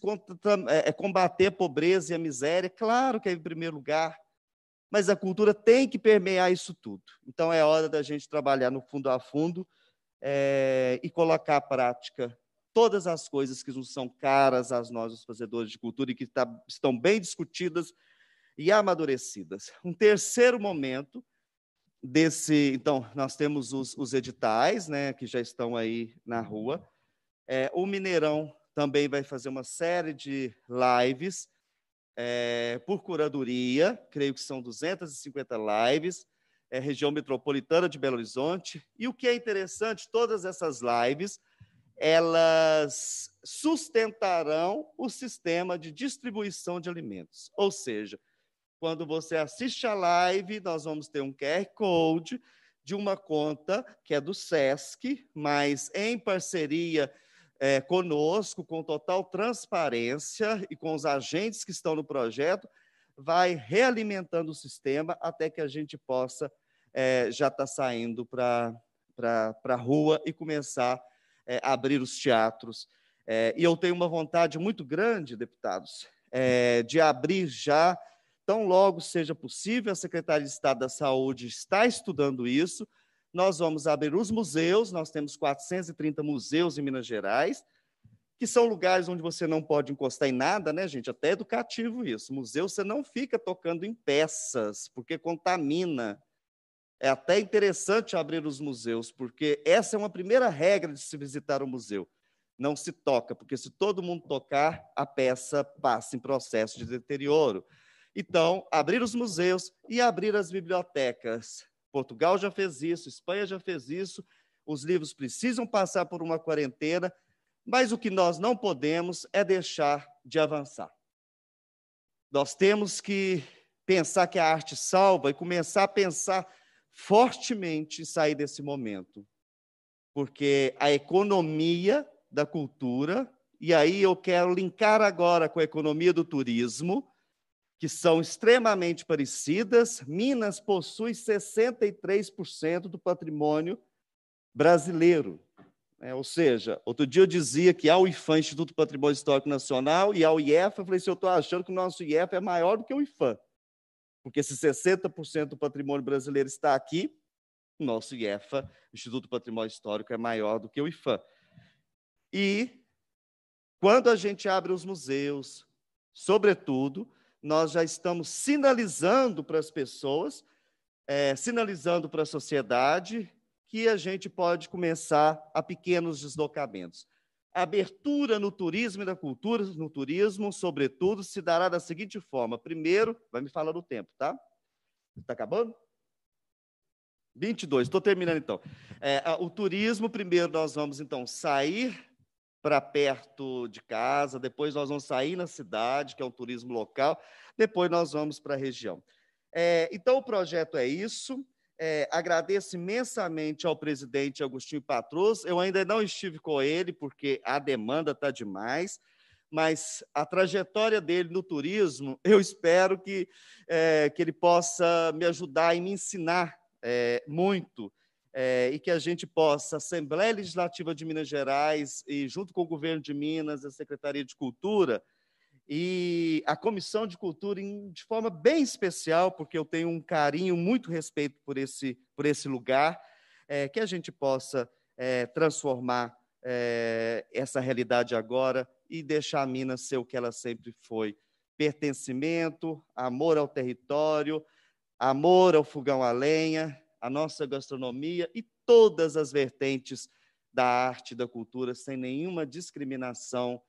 combater a pobreza e a miséria, claro que é em primeiro lugar, mas a cultura tem que permear isso tudo. Então, é hora da gente trabalhar no fundo a fundo é, e colocar à prática todas as coisas que nos são caras a nós, os fazedores de cultura, e que tá, estão bem discutidas e amadurecidas. Um terceiro momento desse... Então, nós temos os, os editais, né, que já estão aí na rua. É, o Mineirão também vai fazer uma série de lives é, por curadoria, creio que são duzentas e cinquenta lives, é, região metropolitana de Belo Horizonte. E o que é interessante, todas essas lives, elas sustentarão o sistema de distribuição de alimentos. Ou seja, quando você assiste a live, nós vamos ter um Q R Code de uma conta que é do SESC, mas em parceria É, conosco, com total transparência e com os agentes que estão no projeto, vai realimentando o sistema até que a gente possa é, já estar tá saindo para a rua e começar é, a abrir os teatros. É, e eu tenho uma vontade muito grande, deputados, é, de abrir já, tão logo seja possível. A Secretaria de Estado da Saúde está estudando isso. Nós vamos abrir os museus, nós temos quatrocentos e trinta museus em Minas Gerais, que são lugares onde você não pode encostar em nada, né, gente? Até é educativo isso. Museu, você não fica tocando em peças, porque contamina. É até interessante abrir os museus, porque essa é uma primeira regra de se visitar um museu. Não se toca, porque se todo mundo tocar, a peça passa em processo de deterioro. Então, abrir os museus e abrir as bibliotecas. Portugal já fez isso, Espanha já fez isso, os livros precisam passar por uma quarentena, mas o que nós não podemos é deixar de avançar. Nós temos que pensar que a arte salva e começar a pensar fortemente em sair desse momento, porque a economia da cultura, e aí eu quero linkar agora com a economia do turismo, que são extremamente parecidas. Minas possui sessenta e três por cento do patrimônio brasileiro. É, ou seja, outro dia eu dizia que há o IFAM, Instituto do Patrimônio Histórico Nacional, e há o IEPHA, eu falei assim, eu estou achando que o nosso IEPHA é maior do que o IFAM, porque se sessenta por cento do patrimônio brasileiro está aqui, o nosso IEPHA, Instituto do Patrimônio Histórico, é maior do que o IFAM. E quando a gente abre os museus, sobretudo, nós já estamos sinalizando para as pessoas, é, sinalizando para a sociedade que a gente pode começar a pequenos deslocamentos. A abertura no turismo e na cultura, no turismo, sobretudo, se dará da seguinte forma. Primeiro, vai me falar do tempo, tá? Está acabando? vinte e dois, estou terminando então. É, o turismo, primeiro nós vamos então sair para perto de casa, depois nós vamos sair na cidade, que é um turismo local, depois nós vamos para a região. É, então, o projeto é isso. É, agradeço imensamente ao presidente Agostinho Patrus. Eu ainda não estive com ele, porque a demanda está demais, mas a trajetória dele no turismo, eu espero que, é, que ele possa me ajudar e me ensinar é, muito, É, e que a gente possa, Assembleia Legislativa de Minas Gerais, e junto com o Governo de Minas, a Secretaria de Cultura e a Comissão de Cultura, em, de forma bem especial, porque eu tenho um carinho, muito respeito por esse, por esse lugar, é, que a gente possa é, transformar é, essa realidade agora e deixar a Minas ser o que ela sempre foi. Pertencimento, amor ao território, amor ao fogão à lenha, a nossa gastronomia e todas as vertentes da arte e da cultura, sem nenhuma discriminação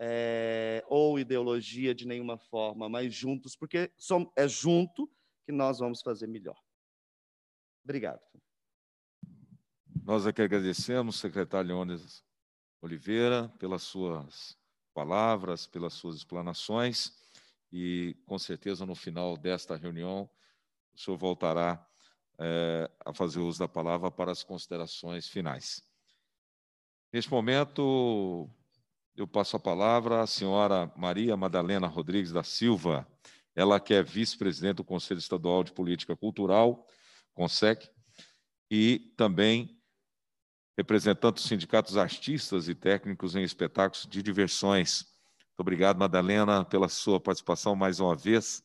é, ou ideologia de nenhuma forma, mas juntos, porque somos, é junto que nós vamos fazer melhor. Obrigado. Nós aqui agradecemos, secretário Leônidas, Oliveira pelas suas palavras, pelas suas explanações, e com certeza no final desta reunião o senhor voltará é, a fazer uso da palavra para as considerações finais. Neste momento, eu passo a palavra à senhora Maria Madalena Rodrigues da Silva, ela que é vice-presidente do Conselho Estadual de Política Cultural, CONSEC, e também representante dos sindicatos artistas e técnicos em espetáculos de diversões. Muito obrigado, Madalena, pela sua participação mais uma vez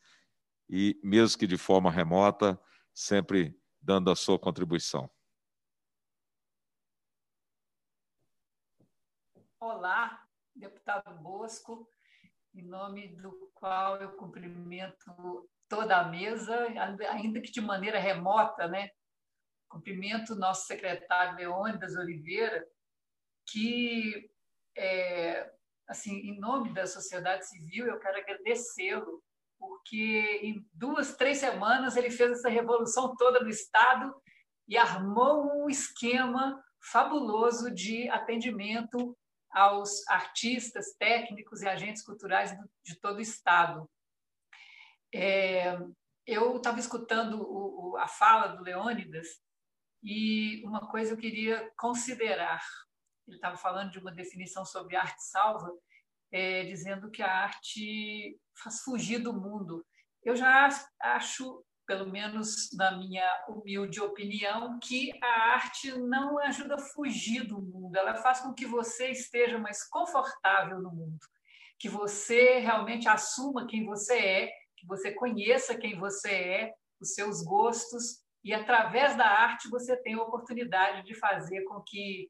e, mesmo que de forma remota, sempre dando a sua contribuição. Olá, deputado Bosco, em nome do qual eu cumprimento toda a mesa, ainda que de maneira remota, né? Cumprimento o nosso secretário Leônidas Oliveira, que, é, assim, em nome da sociedade civil, eu quero agradecê-lo, porque em duas, três semanas ele fez essa revolução toda no Estado e armou um esquema fabuloso de atendimento aos artistas, técnicos e agentes culturais de todo o Estado. É, eu estava escutando o, o, a fala do Leônidas e uma coisa eu queria considerar. Ele estava falando de uma definição sobre arte salva, é, dizendo que a arte faz fugir do mundo. Eu já acho, pelo menos na minha humilde opinião, que a arte não ajuda a fugir do mundo, ela faz com que você esteja mais confortável no mundo, que você realmente assuma quem você é, que você conheça quem você é, os seus gostos, e através da arte você tem a oportunidade de fazer com que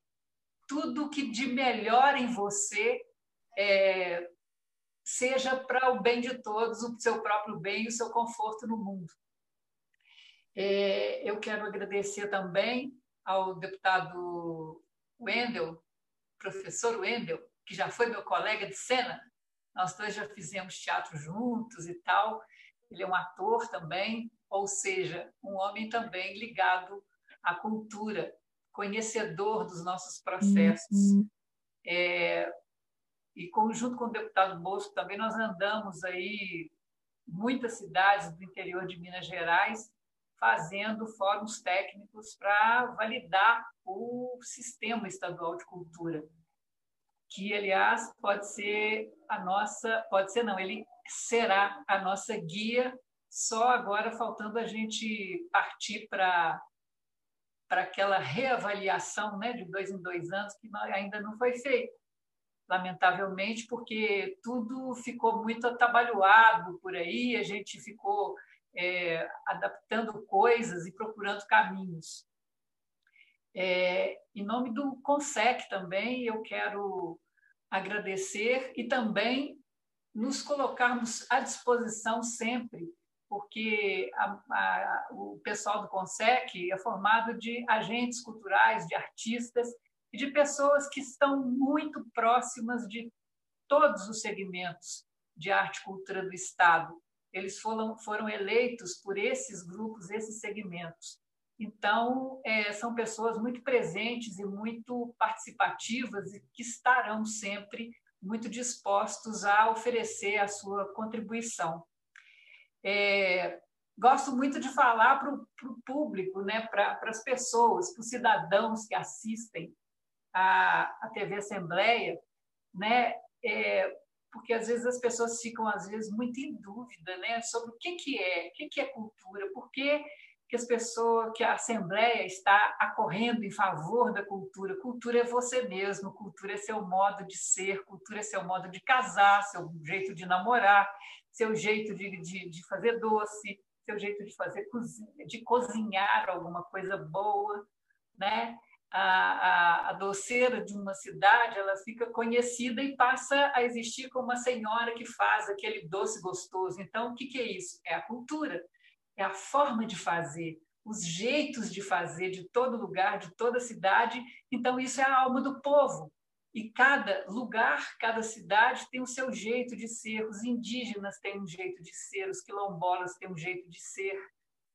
tudo que de melhor em você é, seja para o bem de todos, o seu próprio bem e o seu conforto no mundo. Eu quero agradecer também ao deputado Wendel, professor Wendel, que já foi meu colega de cena. Nós dois já fizemos teatro juntos e tal. Ele é um ator também, ou seja, um homem também ligado à cultura, conhecedor dos nossos processos. Uhum. É, e junto com o deputado Bosco também nós andamos aí muitas cidades do interior de Minas Gerais, fazendo fóruns técnicos para validar o Sistema Estadual de Cultura, que, aliás, pode ser a nossa, pode ser não, ele será a nossa guia, só agora faltando a gente partir para para aquela reavaliação, né, de dois em dois anos, que ainda não foi feita, lamentavelmente, porque tudo ficou muito atabalhoado por aí, a gente ficou... É, adaptando coisas e procurando caminhos. É, em nome do CONSEC também, eu quero agradecer e também nos colocarmos à disposição sempre, porque a, a, o pessoal do CONSEC é formado de agentes culturais, de artistas e de pessoas que estão muito próximas de todos os segmentos de arte e cultura do Estado. Eles foram, foram eleitos por esses grupos, esses segmentos. Então, é, são pessoas muito presentes e muito participativas e que estarão sempre muito dispostos a oferecer a sua contribuição. É, gosto muito de falar para o público, né, para as pessoas, para os cidadãos que assistem à T V Assembleia, né, é, porque às vezes as pessoas ficam às vezes muito em dúvida, né, sobre o que que é, o que que é cultura, por que que as pessoas, que a Assembleia está acorrendo em favor da cultura. Cultura é você mesmo, cultura é seu modo de ser, cultura é seu modo de casar, seu jeito de namorar, seu jeito de, de, de fazer doce, seu jeito de fazer cozinha, de cozinhar alguma coisa boa, né? A, a, a doceira de uma cidade, ela fica conhecida e passa a existir como uma senhora que faz aquele doce gostoso. Então, o que, que é isso? É a cultura, é a forma de fazer, os jeitos de fazer de todo lugar, de toda cidade. Então, isso é a alma do povo. E cada lugar, cada cidade tem o seu jeito de ser. Os indígenas têm um jeito de ser, os quilombolas têm um jeito de ser.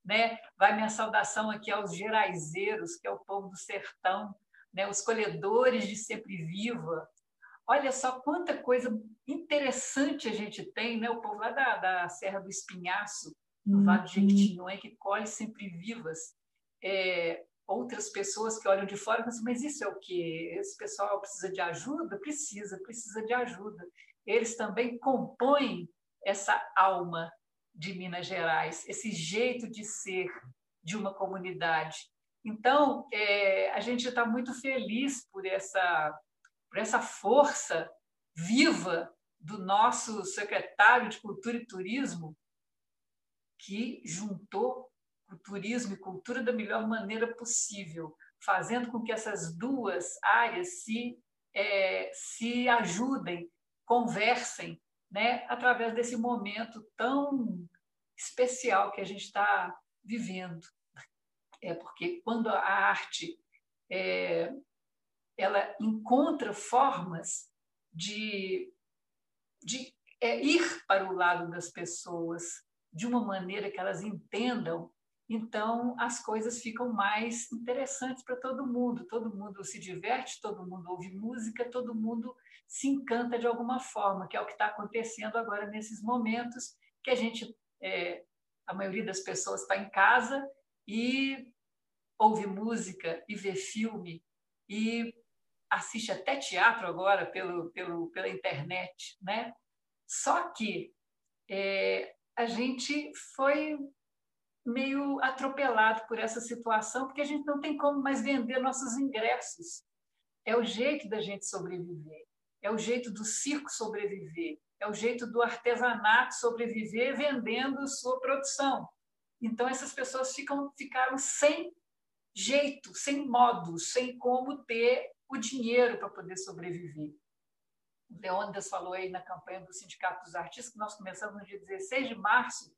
Né? Vai minha saudação aqui aos geraizeiros, que é o povo do sertão, né, Os Colhedores de Sempre Viva. Olha só quanta coisa interessante a gente tem, né? O povo lá da, da Serra do Espinhaço, do Vale do Jequitinhonha, que colhe sempre vivas. É, outras pessoas que olham de fora e pensam, mas isso é o quê? Esse pessoal precisa de ajuda? Precisa, precisa de ajuda. Eles também compõem essa alma de Minas Gerais, esse jeito de ser de uma comunidade. Então, é, a gente está muito feliz por essa, por essa força viva do nosso secretário de Cultura e Turismo, que juntou o turismo e cultura da melhor maneira possível, fazendo com que essas duas áreas se, é, se ajudem, conversem, né, através desse momento tão especial que a gente está vivendo. É porque quando a arte é, ela encontra formas de, de é, ir para o lado das pessoas de uma maneira que elas entendam, então as coisas ficam mais interessantes para todo mundo. Todo mundo se diverte, todo mundo ouve música, todo mundo se encanta de alguma forma, que é o que está acontecendo agora nesses momentos que a gente, é, a maioria das pessoas está em casa e ouve música e vê filme e assiste até teatro agora pelo, pelo, pela internet, né? Só que é, a gente foi meio atropelado por essa situação, porque a gente não tem como mais vender nossos ingressos. É o jeito da gente sobreviver, é o jeito do circo sobreviver, é o jeito do artesanato sobreviver vendendo sua produção. Então, essas pessoas ficam, ficaram sem jeito, sem modo, sem como ter o dinheiro para poder sobreviver. O Leônidas falou aí na campanha do Sindicato dos Artistas, que nós começamos no dia dezesseis de março,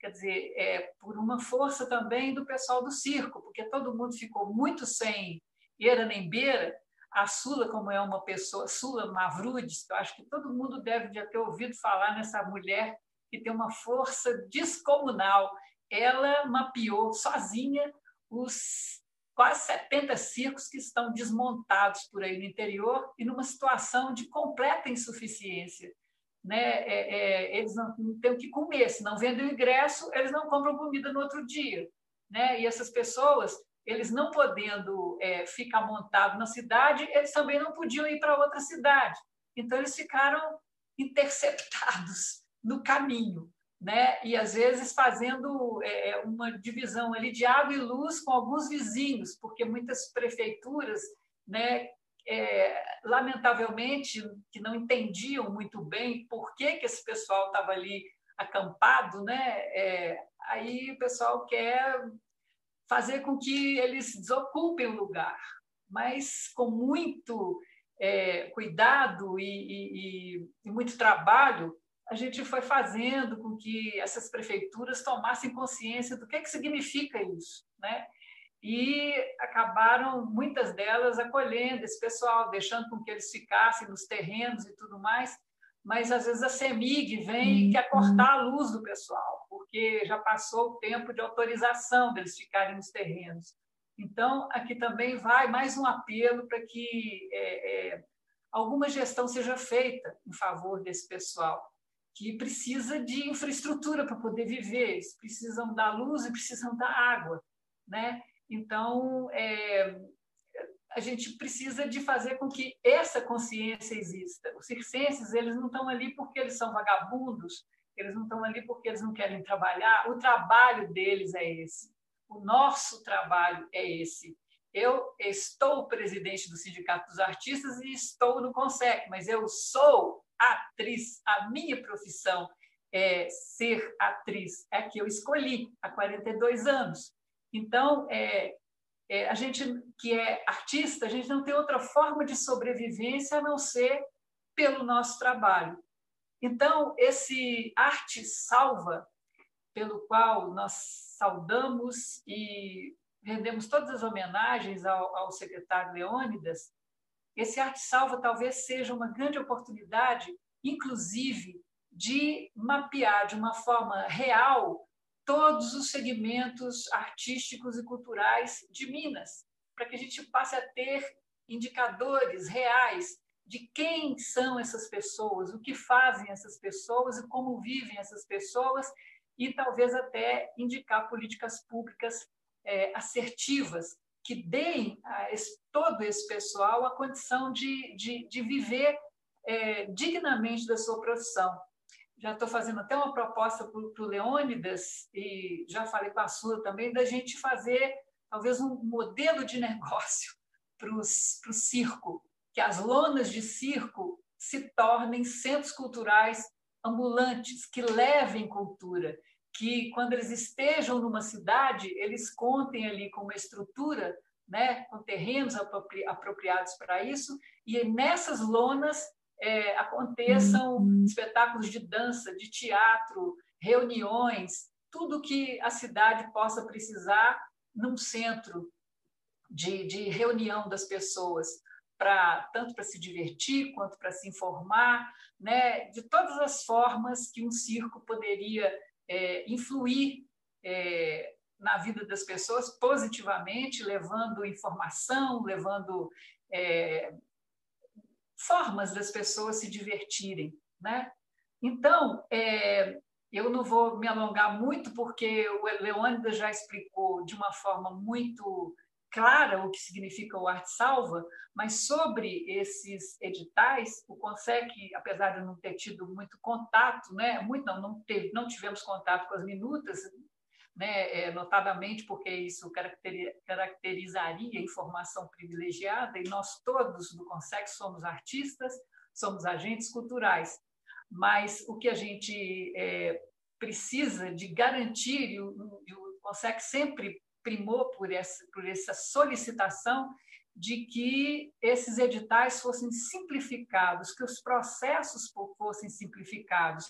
quer dizer, é, por uma força também do pessoal do circo, porque todo mundo ficou muito sem eira nem beira. A Sula, como é uma pessoa, Sula Mavrudes, eu acho que todo mundo deve já ter ouvido falar nessa mulher que tem uma força descomunal. Ela mapeou sozinha os quase setenta circos que estão desmontados por aí no interior e numa situação de completa insuficiência, né? É, é, eles não, não têm o que comer, se não vendem o ingresso, eles não compram comida no outro dia, né? E essas pessoas, eles não podendo é, ficar montados na cidade, eles também não podiam ir para outra cidade. Então, eles ficaram interceptados no caminho, né? E às vezes fazendo é, uma divisão ali de água e luz com alguns vizinhos, porque muitas prefeituras, né, é, lamentavelmente, que não entendiam muito bem por que, que esse pessoal estava ali acampado, né? É, aí o pessoal quer fazer com que eles desocupem o lugar, mas com muito é, cuidado e, e, e, e muito trabalho, a gente foi fazendo com que essas prefeituras tomassem consciência do que é que significa isso, né? E acabaram, muitas delas, acolhendo esse pessoal, deixando com que eles ficassem nos terrenos e tudo mais, mas, às vezes, a CEMIG vem e quer cortar a luz do pessoal, porque já passou o tempo de autorização deles ficarem nos terrenos. Então, aqui também vai mais um apelo para que é, é, alguma gestão seja feita em favor desse pessoal, que precisa de infraestrutura para poder viver, eles precisam da luz e precisam da água, né? Então, é, a gente precisa de fazer com que essa consciência exista. Os circenses, eles não estão ali porque eles são vagabundos, eles não estão ali porque eles não querem trabalhar, o trabalho deles é esse, o nosso trabalho é esse. Eu estou presidente do Sindicato dos Artistas e estou no CONSEC, mas eu sou atriz, a minha profissão é ser atriz, é que eu escolhi há quarenta e dois anos. Então, é, é, a gente que é artista, a gente não tem outra forma de sobrevivência a não ser pelo nosso trabalho. Então, esse Arte Salva, pelo qual nós saudamos e rendemos todas as homenagens ao, ao secretário Leônidas, esse Arte Salva talvez seja uma grande oportunidade, inclusive, de mapear de uma forma real todos os segmentos artísticos e culturais de Minas, para que a gente passe a ter indicadores reais de quem são essas pessoas, o que fazem essas pessoas e como vivem essas pessoas, e talvez até indicar políticas públicas é, assertivas, que deem a esse, todo esse pessoal a condição de, de, de viver é, dignamente da sua profissão. Já estou fazendo até uma proposta para o Leônidas, e já falei com a sua também, da gente fazer talvez um modelo de negócio para o circo, que as lonas de circo se tornem centros culturais ambulantes, que levem cultura, que quando eles estejam numa cidade, eles contem ali com uma estrutura, né, com terrenos apropri- apropriados para isso, e nessas lonas é, aconteçam uhum. espetáculos de dança, de teatro, reuniões, tudo que a cidade possa precisar num centro de, de reunião das pessoas, pra, tanto para se divertir quanto para se informar, né, de todas as formas que um circo poderia É, influir é, na vida das pessoas positivamente, levando informação, levando é, formas das pessoas se divertirem, né? Então, é, eu não vou me alongar muito, porque o Leônidas já explicou de uma forma muito clara o que significa o Arte Salva, mas sobre esses editais, o CONSEC, apesar de não ter tido muito contato, né, muito não, não, teve, não tivemos contato com as minutas, né, é, notadamente porque isso caracteriza, caracterizaria informação privilegiada, e nós todos do CONSEC somos artistas, somos agentes culturais, mas o que a gente é, precisa de garantir, e o, e o CONSEC sempre primou por essa, por essa solicitação de que esses editais fossem simplificados, que os processos fossem simplificados,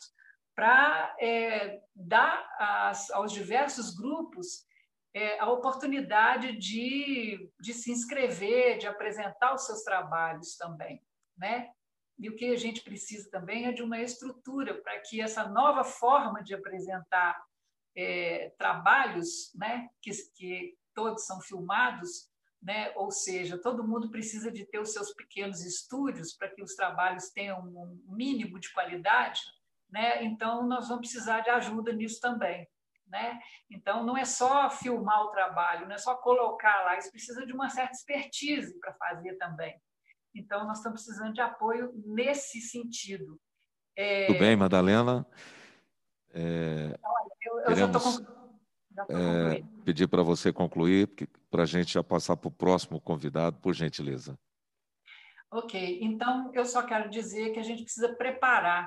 para é, dar as, aos diversos grupos é, a oportunidade de, de se inscrever, de apresentar os seus trabalhos também, né? E o que a gente precisa também é de uma estrutura para que essa nova forma de apresentar É, trabalhos, né, que, que todos são filmados, né, ou seja, todo mundo precisa de ter os seus pequenos estúdios para que os trabalhos tenham um mínimo de qualidade, né, então nós vamos precisar de ajuda nisso também, né, então não é só filmar o trabalho, não é só colocar lá, isso precisa de uma certa expertise para fazer também, então nós estamos precisando de apoio nesse sentido. É... Tudo bem, Madalena? É... Então, Eu, eu Queremos já tô é, pedir para você concluir, para a gente já passar para o próximo convidado, por gentileza. Ok, então eu só quero dizer que a gente precisa preparar,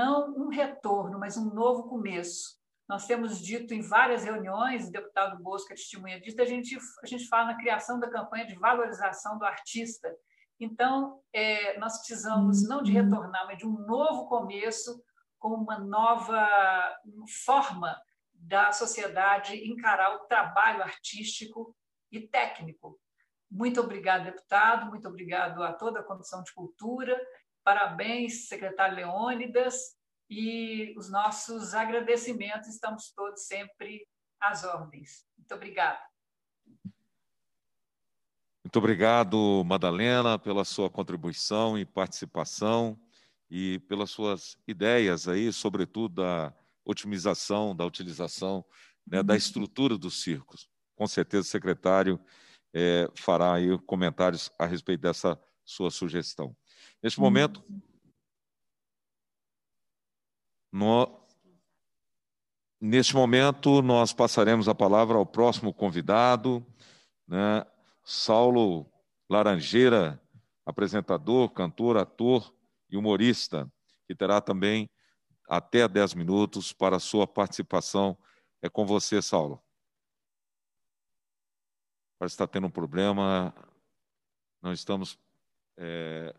não um retorno, mas um novo começo. Nós temos dito em várias reuniões, o deputado Bosco é testemunha disso, a gente, a gente fala na criação da campanha de valorização do artista. Então, é, nós precisamos não de retornar, mas de um novo começo, com uma nova forma da sociedade encarar o trabalho artístico e técnico. Muito obrigado, deputado, muito obrigado a toda a Comissão de Cultura, parabéns, secretário Leônidas, e os nossos agradecimentos, estamos todos sempre às ordens. Muito obrigado. Muito obrigado, Madalena, pela sua contribuição e participação, e pelas suas ideias aí, sobretudo da otimização, da utilização, né, da estrutura dos circos. Com certeza o secretário é, fará aí comentários a respeito dessa sua sugestão. Neste momento, no... Neste momento nós passaremos a palavra ao próximo convidado, né, Saulo Laranjeira, apresentador, cantor, ator e humorista, que terá também até dez minutos para a sua participação. É com você, Saulo. Parece que está tendo um problema, não estamos é,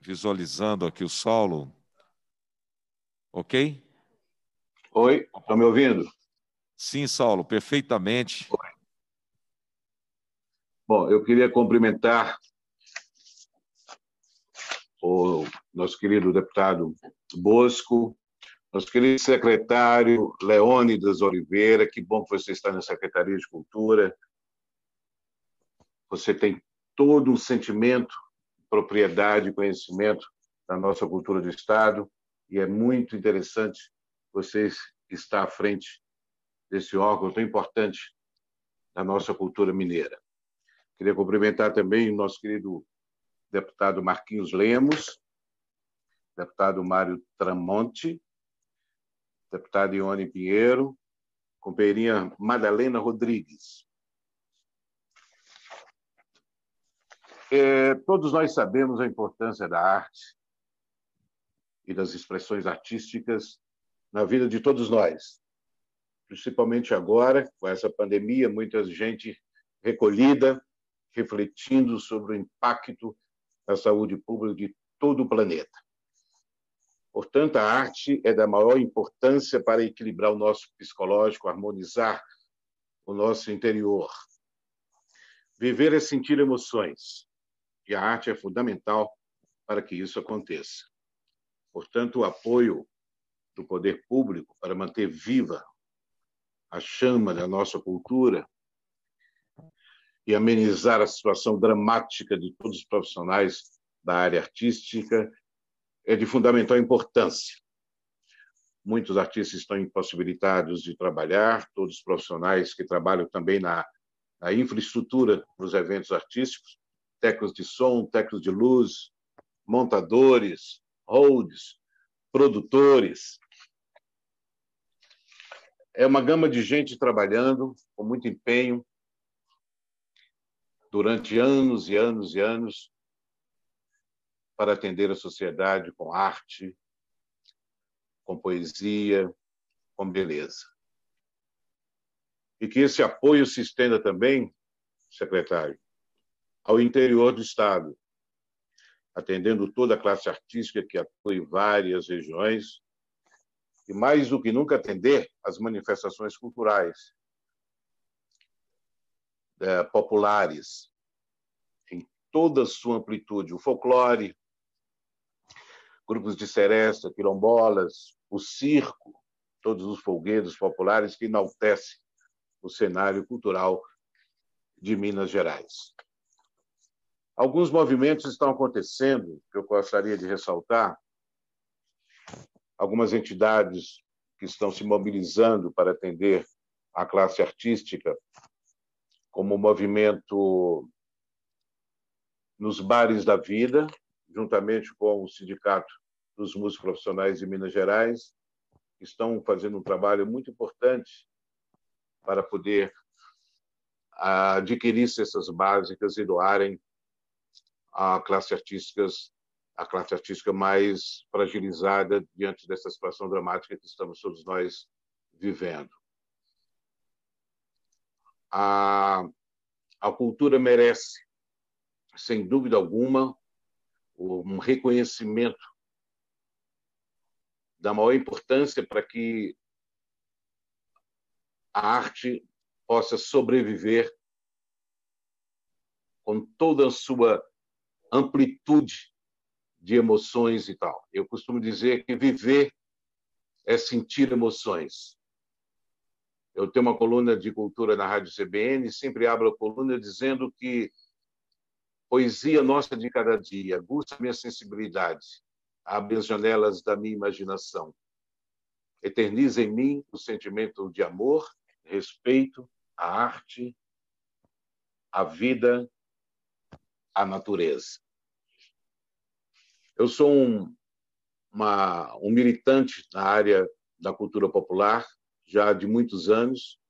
visualizando aqui o Saulo. Ok? Oi, estão me ouvindo? Sim, Saulo, perfeitamente. Oi. Bom, eu queria cumprimentar o nosso querido deputado Bosco, nosso querido secretário Leônidas Oliveira, que bom que você está na Secretaria de Cultura. Você tem todo o sentimento, propriedade e conhecimento da nossa cultura do Estado, e é muito interessante vocês estar à frente desse órgão tão importante da nossa cultura mineira. Queria cumprimentar também o nosso querido deputado Marquinhos Lemos, deputado Mário Tramonte, deputado Ione Pinheiro, companheirinha Madalena Rodrigues. É, todos nós sabemos a importância da arte e das expressões artísticas na vida de todos nós, principalmente agora, com essa pandemia, muita gente recolhida, refletindo sobre o impacto na saúde pública de todo o planeta. Portanto, a arte é da maior importância para equilibrar o nosso psicológico, harmonizar o nosso interior. Viver é sentir emoções, e a arte é fundamental para que isso aconteça. Portanto, o apoio do poder público para manter viva a chama da nossa cultura e amenizar a situação dramática de todos os profissionais da área artística é de fundamental importância. Muitos artistas estão impossibilitados de trabalhar, todos os profissionais que trabalham também na, na infraestrutura dos eventos artísticos, técnicos de som, técnicos de luz, montadores, holds, produtores. É uma gama de gente trabalhando com muito empenho durante anos e anos e anos para atender a sociedade com arte, com poesia, com beleza. E que esse apoio se estenda também, secretário, ao interior do Estado, atendendo toda a classe artística que atua em várias regiões, e mais do que nunca atender as manifestações culturais eh, populares em toda a sua amplitude, o folclore, grupos de seresta, quilombolas, o circo, todos os folguedos populares que enaltecem o cenário cultural de Minas Gerais. Alguns movimentos estão acontecendo, que eu gostaria de ressaltar. Algumas entidades que estão se mobilizando para atender a classe artística, como o movimento Nos Bares da Vida, juntamente com o Sindicato dos Músicos Profissionais de Minas Gerais, estão fazendo um trabalho muito importante para poder adquirir cestas básicas e doarem à classe artística, a classe artística mais fragilizada diante dessa situação dramática que estamos todos nós vivendo. A, a cultura merece, sem dúvida alguma, um reconhecimento da maior importância para que a arte possa sobreviver com toda a sua amplitude de emoções e tal. Eu costumo dizer que viver é sentir emoções. Eu tenho uma coluna de cultura na Rádio C B N, sempre abro a coluna dizendo que poesia nossa de cada dia aguça minha sensibilidade, abre as janelas da minha imaginação, eterniza em mim o sentimento de amor, respeito, a arte, a vida, a natureza. Eu sou um, uma, um militante na área da cultura popular já de muitos anos,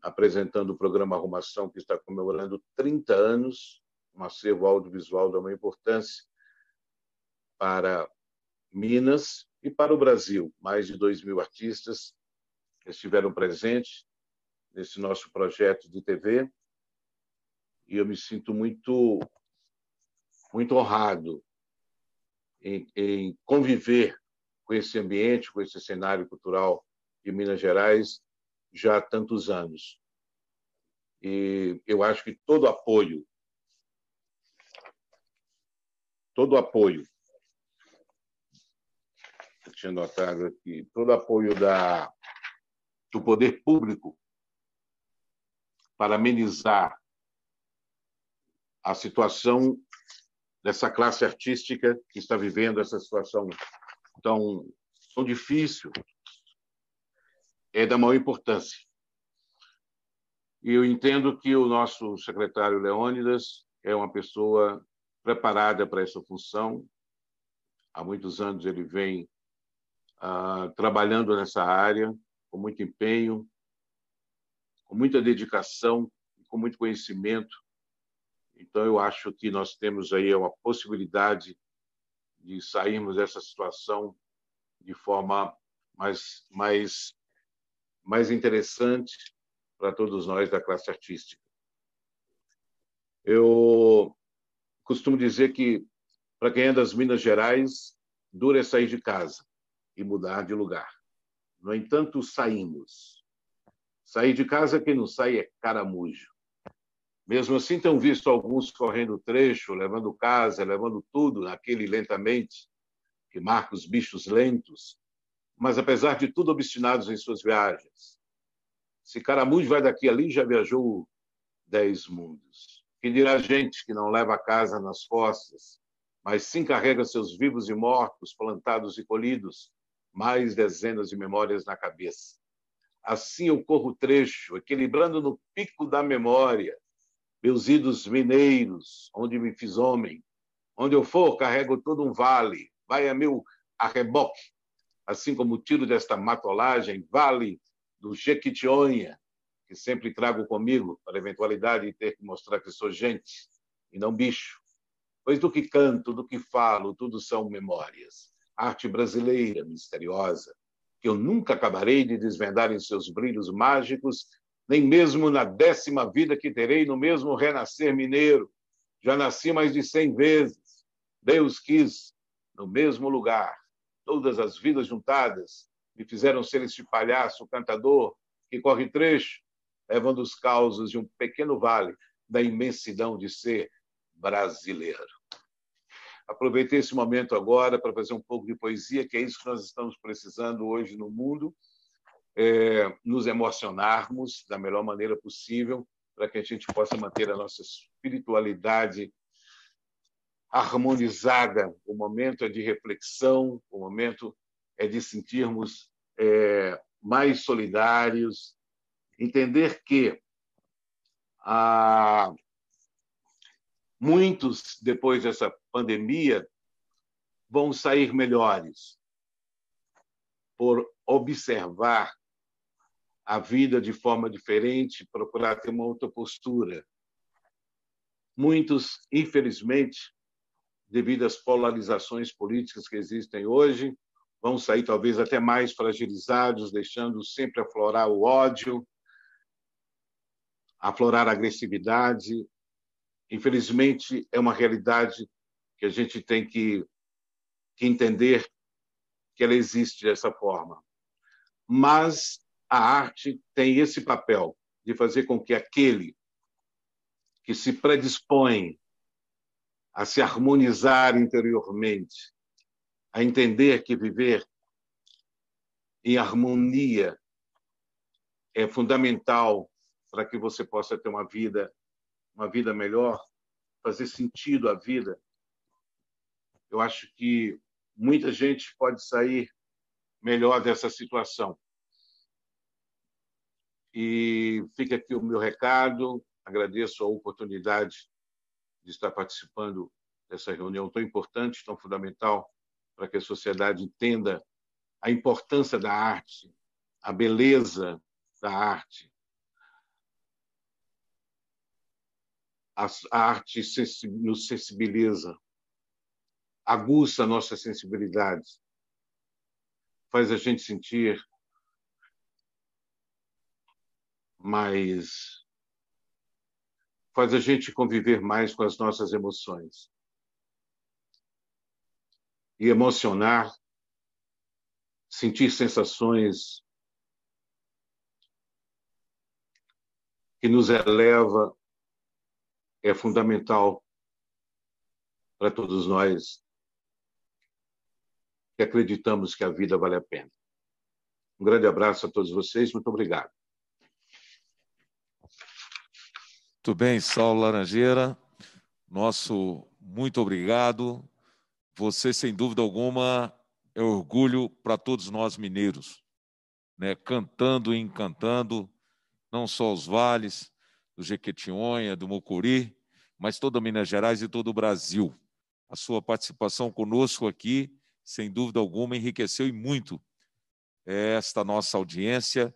apresentando o programa Arrumação, que está comemorando trinta anos, um acervo audiovisual de uma importância para Minas e para o Brasil. Mais de dois mil artistas estiveram presentes nesse nosso projeto de T V e eu me sinto muito... muito honrado em, em conviver com esse ambiente, com esse cenário cultural de Minas Gerais já há tantos anos. E eu acho que todo apoio, todo apoio, eu tinha notado aqui, todo apoio da, do poder público para amenizar a situação dessa classe artística que está vivendo essa situação tão, tão difícil é da maior importância. E eu entendo que o nosso secretário Leônidas é uma pessoa preparada para essa função. Há muitos anos ele vem ah, trabalhando nessa área com muito empenho, com muita dedicação, com muito conhecimento. Então, eu acho que nós temos aí uma possibilidade de sairmos dessa situação de forma mais, mais, mais interessante para todos nós da classe artística. Eu costumo dizer que, para quem é das Minas Gerais, dura é sair de casa e mudar de lugar. No entanto, saímos. Sair de casa, quem não sai é caramujo. Mesmo assim, tenho visto alguns correndo trecho, levando casa, levando tudo, naquele lentamente, que marca os bichos lentos, mas, apesar de tudo, obstinados em suas viagens. Se caramujo vai daqui ali, já viajou dez mundos. Que dirá gente que não leva a casa nas costas, mas sim carrega seus vivos e mortos, plantados e colhidos, mais dezenas de memórias na cabeça. Assim eu corro trecho, equilibrando no pico da memória, meus idos mineiros, onde me fiz homem. Onde eu for, carrego todo um vale. Vai a meu arreboque, assim como o tiro desta matolagem, vale do Jequitionha, que sempre trago comigo para a eventualidade de ter que mostrar que sou gente e não bicho. Pois do que canto, do que falo, tudo são memórias. Arte brasileira misteriosa, que eu nunca acabarei de desvendar em seus brilhos mágicos, nem mesmo na décima vida que terei no mesmo renascer mineiro. Já nasci mais de cem vezes. Deus quis, no mesmo lugar. Todas as vidas juntadas me fizeram ser este palhaço cantador que corre trecho, levando os causos de um pequeno vale da imensidão de ser brasileiro. Aproveitei esse momento agora para fazer um pouco de poesia, que é isso que nós estamos precisando hoje no mundo. É, nos emocionarmos da melhor maneira possível para que a gente possa manter a nossa espiritualidade harmonizada. O momento é de reflexão, o momento é de sentirmos é, mais solidários, entender que ah, muitos, depois dessa pandemia, vão sair melhores por observar a vida de forma diferente, procurar ter uma outra postura. Muitos, infelizmente, devido às polarizações políticas que existem hoje, vão sair talvez até mais fragilizados, deixando sempre aflorar o ódio, aflorar a agressividade. Infelizmente, é uma realidade que a gente tem que, que entender que ela existe dessa forma. Mas a arte tem esse papel de fazer com que aquele que se predispõe a se harmonizar interiormente, a entender que viver em harmonia é fundamental para que você possa ter uma vida, uma vida melhor, fazer sentido à vida. Eu acho que muita gente pode sair melhor dessa situação. E fica aqui o meu recado. Agradeço a oportunidade de estar participando dessa reunião tão importante, tão fundamental, para que a sociedade entenda a importância da arte, a beleza da arte, a arte nos sensibiliza, aguça a nossa sensibilidade, faz a gente sentir mais, faz a gente conviver mais com as nossas emoções. E emocionar, sentir sensações que nos eleva é fundamental para todos nós que acreditamos que a vida vale a pena. Um grande abraço a todos vocês, muito obrigado. Muito bem, Saulo Laranjeira. nosso muito obrigado. Você, sem dúvida alguma, é orgulho para todos nós mineiros, né? Cantando e encantando, não só os vales do Jequitinhonha, do Mucuri, mas toda Minas Gerais e todo o Brasil. A sua participação conosco aqui, sem dúvida alguma, enriqueceu e muito esta nossa audiência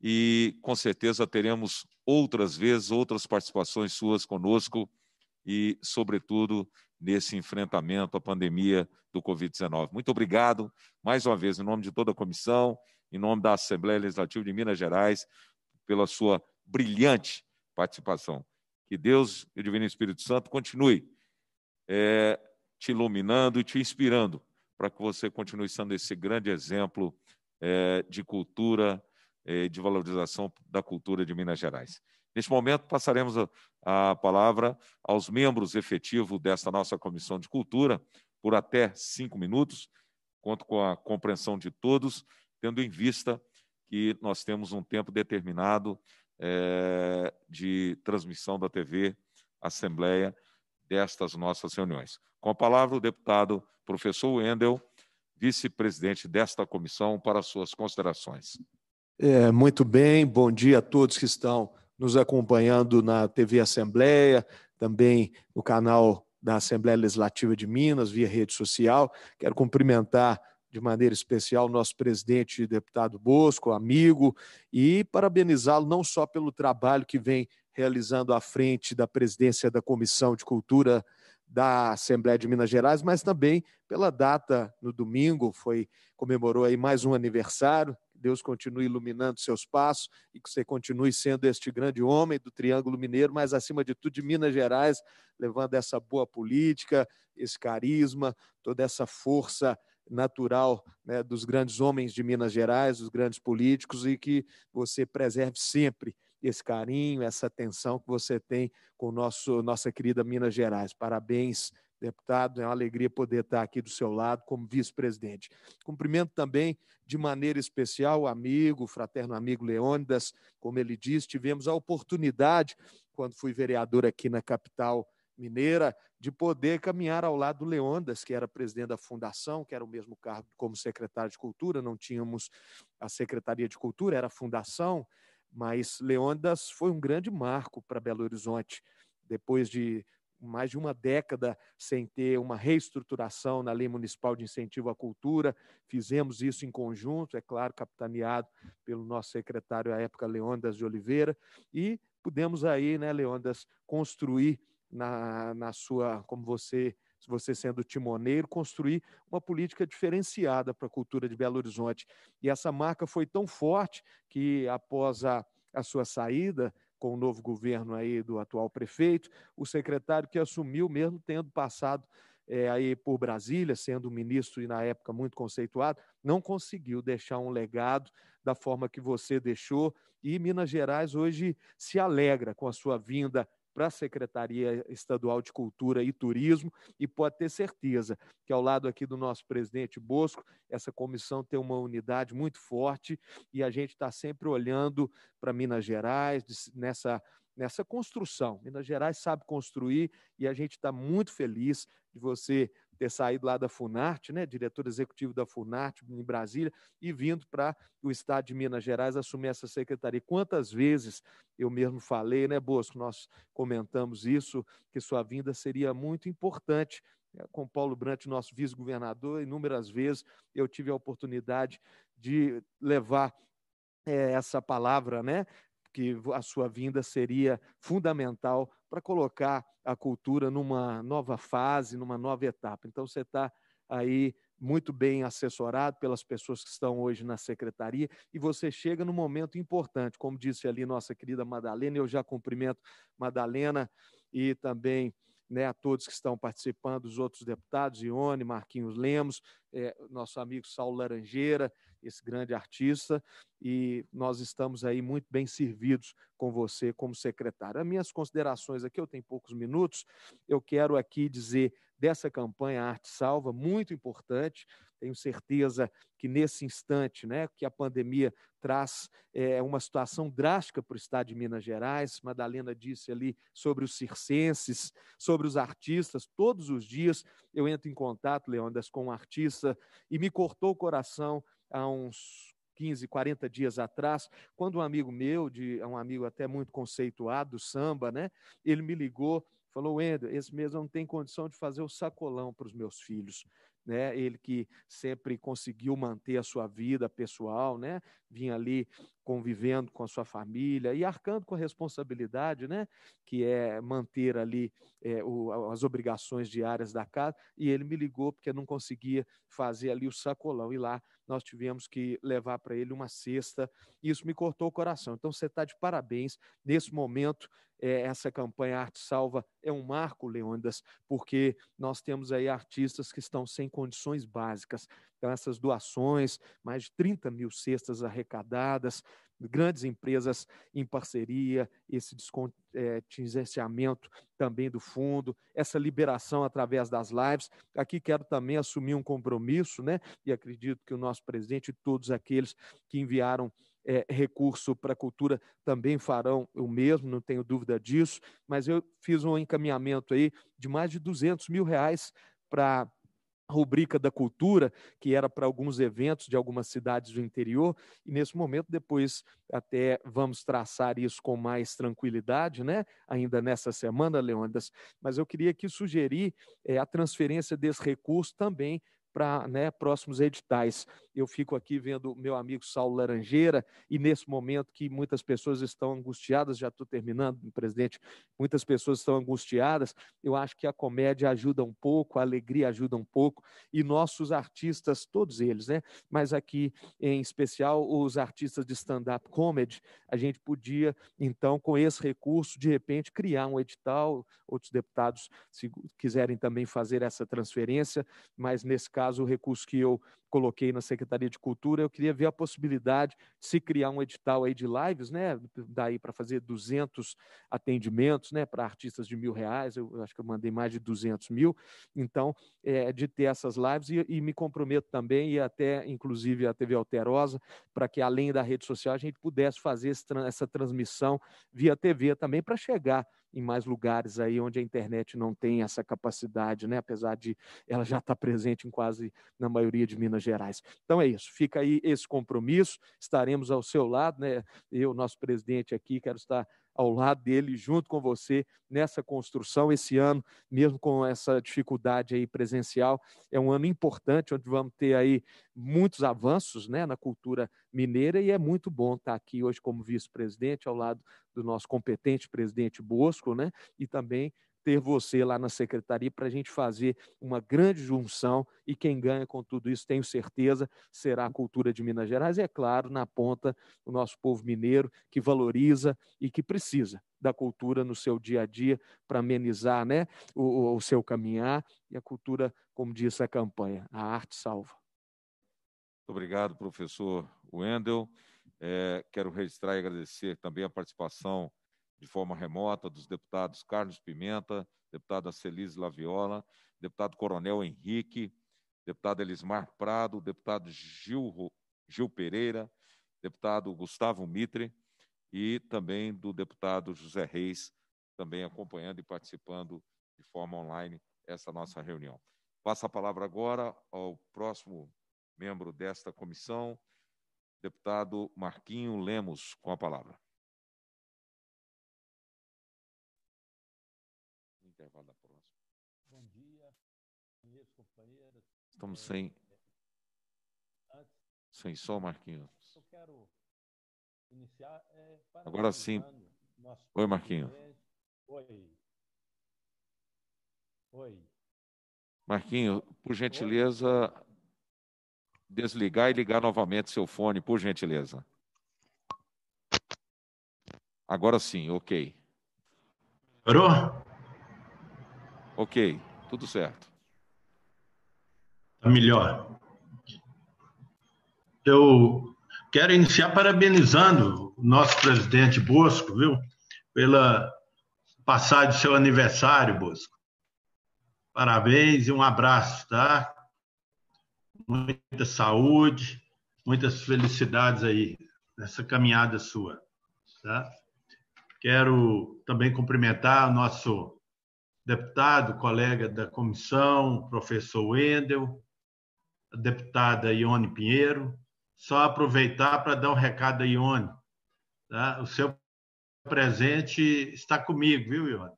e, com certeza, teremos outras vezes, outras participações suas conosco e, sobretudo, nesse enfrentamento à pandemia do covid dezenove. Muito obrigado, mais uma vez, em nome de toda a comissão, em nome da Assembleia Legislativa de Minas Gerais, pela sua brilhante participação. Que Deus e o Divino Espírito Santo continue é, te iluminando e te inspirando para que você continue sendo esse grande exemplo é, de cultura, é, de valorização da cultura de Minas Gerais. Neste momento, passaremos a, a palavra aos membros efetivos desta nossa Comissão de Cultura por até cinco minutos, conto com a compreensão de todos, tendo em vista que nós temos um tempo determinado é, de transmissão da T V Assembleia destas nossas reuniões. Com a palavra, o deputado professor Wendel, vice-presidente desta comissão, para suas considerações. É, muito bem, bom dia a todos que estão nos acompanhando na T V Assembleia, também no canal da Assembleia Legislativa de Minas, via rede social. Quero cumprimentar de maneira especial o nosso presidente, deputado Bosco, amigo, e parabenizá-lo não só pelo trabalho que vem realizando à frente da presidência da Comissão de Cultura da Assembleia de Minas Gerais, mas também pela data no domingo, foi, comemorou aí mais um aniversário. Deus continue iluminando seus passos e que você continue sendo este grande homem do Triângulo Mineiro, mas, acima de tudo, de Minas Gerais, levando essa boa política, esse carisma, toda essa força natural, né, dos grandes homens de Minas Gerais, dos grandes políticos, e que você preserve sempre esse carinho, essa atenção que você tem com o nosso, nossa querida Minas Gerais. Parabéns, deputado, é uma alegria poder estar aqui do seu lado como vice-presidente. Cumprimento também de maneira especial o amigo, o fraterno amigo Leônidas. Como ele disse, tivemos a oportunidade, quando fui vereador aqui na capital mineira, de poder caminhar ao lado do Leônidas, que era presidente da fundação, que era o mesmo cargo como secretário de Cultura. Não tínhamos a Secretaria de Cultura, era a fundação, mas Leônidas foi um grande marco para Belo Horizonte. Depois de mais de uma década sem ter uma reestruturação na Lei Municipal de Incentivo à Cultura, fizemos isso em conjunto, é claro, capitaneado pelo nosso secretário à época, Leônidas de Oliveira, e pudemos aí, né, Leônidas, construir na, na sua, como você, você sendo timoneiro, construir uma política diferenciada para a cultura de Belo Horizonte. E essa marca foi tão forte que, após a, a sua saída, com o novo governo aí do atual prefeito, o secretário que assumiu, mesmo tendo passado é, aí por Brasília, sendo ministro e, na época, muito conceituado, não conseguiu deixar um legado da forma que você deixou. E Minas Gerais hoje se alegra com a sua vinda para a Secretaria Estadual de Cultura e Turismo, e pode ter certeza que, ao lado aqui do nosso presidente Bosco, essa comissão tem uma unidade muito forte e a gente está sempre olhando para Minas Gerais nessa, nessa construção. Minas Gerais sabe construir e a gente está muito feliz de você ter saído lá da FUNARTE, né, diretor executivo da FUNARTE em Brasília, e vindo para o estado de Minas Gerais assumir essa secretaria. Quantas vezes eu mesmo falei, né, Bosco, nós comentamos isso, que sua vinda seria muito importante. Com Paulo Brant, nosso vice-governador, inúmeras vezes eu tive a oportunidade de levar é, essa palavra, né, que a sua vinda seria fundamental para colocar a cultura numa nova fase, numa nova etapa. Então, você está aí muito bem assessorado pelas pessoas que estão hoje na secretaria e você chega num momento importante, como disse ali nossa querida Madalena. Eu já cumprimento Madalena e também, né, a todos que estão participando, os outros deputados, Ione, Marquinhos Lemos, é, nosso amigo Saulo Laranjeira, esse grande artista, e nós estamos aí muito bem servidos com você como secretário. As minhas considerações aqui, eu tenho poucos minutos, eu quero aqui dizer dessa campanha Arte Salva, muito importante. Tenho certeza que nesse instante, né, que a pandemia traz é, uma situação drástica para o estado de Minas Gerais. Madalena disse ali sobre os circenses, sobre os artistas. Todos os dias eu entro em contato, Leônidas, com um artista, e me cortou o coração há uns quinze, quarenta dias atrás, quando um amigo meu, de, um amigo até muito conceituado do samba, né, ele me ligou, falou: Wendel, esse mês eu não tenho condição de fazer o sacolão para os meus filhos. Né, ele que sempre conseguiu manter a sua vida pessoal, né, vinha ali convivendo com a sua família e arcando com a responsabilidade, né, que é manter ali é, o, as obrigações diárias da casa, e ele me ligou porque não conseguia fazer ali o sacolão, e lá nós tivemos que levar para ele uma cesta, e isso me cortou o coração. Então, você está de parabéns. Nesse momento, é, essa campanha Arte Salva é um marco, Leônidas, porque nós temos aí artistas que estão sem condições básicas. Então, essas doações, mais de trinta mil cestas arrecadadas, grandes empresas em parceria, esse contingenciamento também do fundo, essa liberação através das lives. Aqui quero também assumir um compromisso, né? E acredito que o nosso presidente e todos aqueles que enviaram É, recurso para a cultura também farão o mesmo, não tenho dúvida disso, mas eu fiz um encaminhamento aí de mais de duzentos mil reais para a rubrica da cultura, que era para alguns eventos de algumas cidades do interior, e nesse momento depois até vamos traçar isso com mais tranquilidade, né? Ainda nessa semana, Leônidas, mas eu queria aqui sugerir é, a transferência desse recurso também para, né, próximos editais. Eu fico aqui vendo meu amigo Saulo Laranjeira, e nesse momento que muitas pessoas estão angustiadas, já estou terminando, presidente, muitas pessoas estão angustiadas, eu acho que a comédia ajuda um pouco, a alegria ajuda um pouco, e nossos artistas, todos eles, né? Mas aqui, em especial, os artistas de stand-up comedy, a gente podia, então, com esse recurso, de repente, criar um edital, outros deputados, se quiserem também fazer essa transferência, mas nesse caso, o recurso que eu coloquei na Secretaria de Cultura, eu queria ver a possibilidade de se criar um edital aí de lives, né? Daí para fazer duzentos atendimentos, né? Para artistas de mil reais, eu acho que eu mandei mais de duzentos mil, então, é, de ter essas lives, e, e me comprometo também, e até, inclusive, a T V Alterosa, para que, além da rede social, a gente pudesse fazer esse, essa transmissão via T V também, para chegar em mais lugares aí onde a internet não tem essa capacidade, né? Apesar de ela já estar presente em quase na maioria de Minas Gerais. Então é isso, fica aí esse compromisso, estaremos ao seu lado, né? Eu, nosso presidente aqui, quero estar ao lado dele, junto com você, nessa construção. Esse ano, mesmo com essa dificuldade aí presencial, é um ano importante, onde vamos ter aí muitos avanços, né, na cultura mineira, e é muito bom estar aqui hoje como vice-presidente, ao lado do nosso competente presidente Bosco, né, e também ter você lá na secretaria para a gente fazer uma grande junção, e quem ganha com tudo isso, tenho certeza, será a cultura de Minas Gerais e, é claro, na ponta, o nosso povo mineiro, que valoriza e que precisa da cultura no seu dia a dia para amenizar, né, o, o seu caminhar, e a cultura, como disse a campanha, a Arte Salva. Muito obrigado, professor Wendel. É, quero registrar e agradecer também a participação de forma remota dos deputados Carlos Pimenta, deputada Celise Laviola, deputado Coronel Henrique, deputado Elismar Prado, deputado Gil, Gil Pereira, deputado Gustavo Mitre, e também do deputado José Reis, também acompanhando e participando de forma online essa nossa reunião. Passo a palavra agora ao próximo membro desta comissão, deputado Marquinho Lemos, com a palavra. Da próxima. Bom dia, minhas companheiras. Estamos sem, antes, sem som, Marquinhos. Eu quero iniciar. É, Agora sim. Oi, Marquinhos. Oi. Oi. Marquinhos, por gentileza, Oi. desligar e ligar novamente seu fone, por gentileza. Agora sim, ok. Parou? Ok, tudo certo. Melhor. eu quero iniciar parabenizando o nosso presidente Bosco, viu, pela passagem do seu aniversário, Bosco. Parabéns e um abraço, tá? Muita saúde, muitas felicidades aí nessa caminhada sua, tá? Quero também cumprimentar o nosso deputado, colega da comissão, professor Wendel, a deputada Ione Pinheiro. Só aproveitar para dar um recado a Ione, tá? O seu presente está comigo, viu, Ione?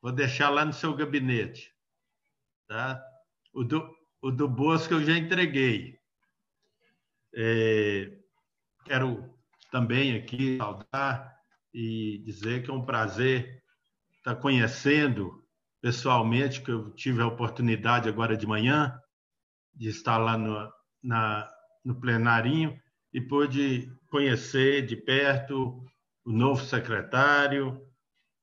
Vou deixar lá no seu gabinete, tá? O do, o do Bosco eu já entreguei. É, quero também aqui saudar e dizer que é um prazer estar conhecendo pessoalmente, que eu tive a oportunidade agora de manhã de estar lá no, na, no plenarinho e pude conhecer de perto o novo secretário,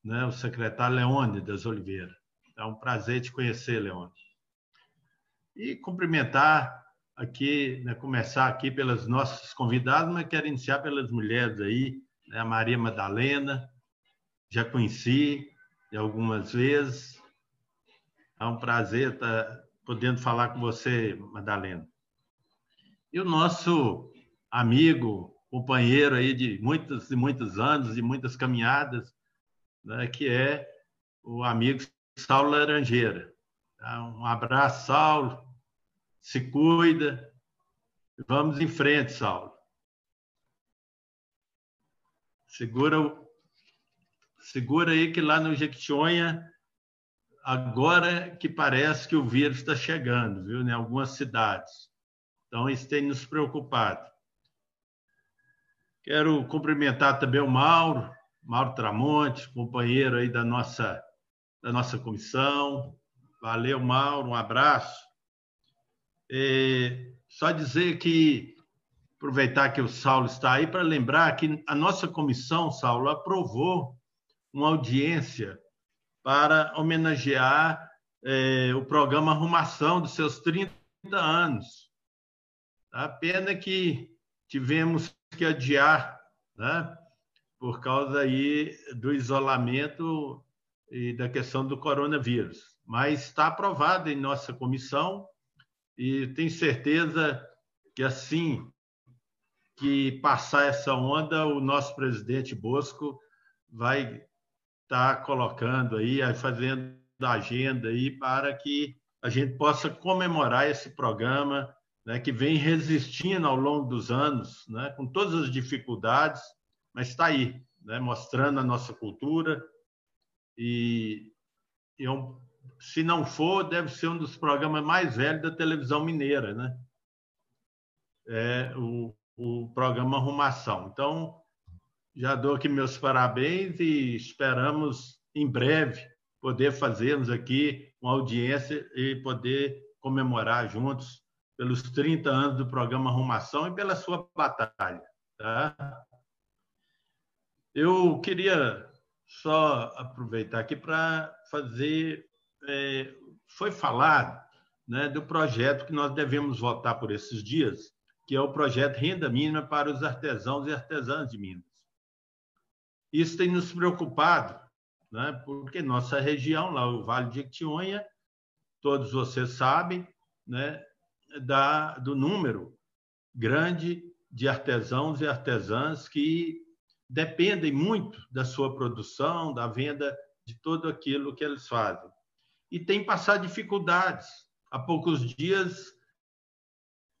né, o secretário Leônidas Oliveira. É um prazer te conhecer, Leônidas. E cumprimentar aqui, né, começar aqui pelas nossas convidadas, mas quero iniciar pelas mulheres aí, a Maria Madalena, já conheci algumas vezes. É um prazer estar podendo falar com você, Madalena. E o nosso amigo, companheiro aí de muitos e muitos anos, de muitas caminhadas, né, que é o amigo Saulo Laranjeira. Um abraço, Saulo. Se cuida. Vamos em frente, Saulo. Segura, segura aí que lá no Jequitinhonha, agora que parece que o vírus está chegando, viu, em algumas cidades. Então, isso tem nos preocupado. Quero cumprimentar também o Mauro, Mauro Tramonte, companheiro aí da nossa, da nossa comissão. Valeu, Mauro, um abraço. E só dizer que aproveitar que o Saulo está aí para lembrar que a nossa comissão, Saulo, aprovou uma audiência para homenagear eh, o programa Arrumação dos seus trinta anos. A pena que tivemos que adiar, né, por causa aí do isolamento e da questão do coronavírus. Mas está aprovado em nossa comissão e tenho certeza que assim que passar essa onda, o nosso presidente Bosco vai estar colocando aí, fazendo a agenda aí para que a gente possa comemorar esse programa, né, que vem resistindo ao longo dos anos, né, com todas as dificuldades, mas está aí, né, mostrando a nossa cultura. E, e um, se não for, deve ser um dos programas mais velhos da televisão mineira, né? É o o programa Arrumação. Então, já dou aqui meus parabéns e esperamos, em breve, poder fazermos aqui uma audiência e poder comemorar juntos pelos trinta anos do programa Arrumação e pela sua batalha, tá? Eu queria só aproveitar aqui para fazer... É, foi falado, né, do projeto que nós devemos votar por esses dias, que é o projeto Renda Mínima para os Artesãos e Artesãs de Minas. Isso tem nos preocupado, né, porque nossa região, lá o Vale de Jequitinhonha, todos vocês sabem, né, da, do número grande de artesãos e artesãs que dependem muito da sua produção, da venda de tudo aquilo que eles fazem. E tem passado dificuldades. Há poucos dias...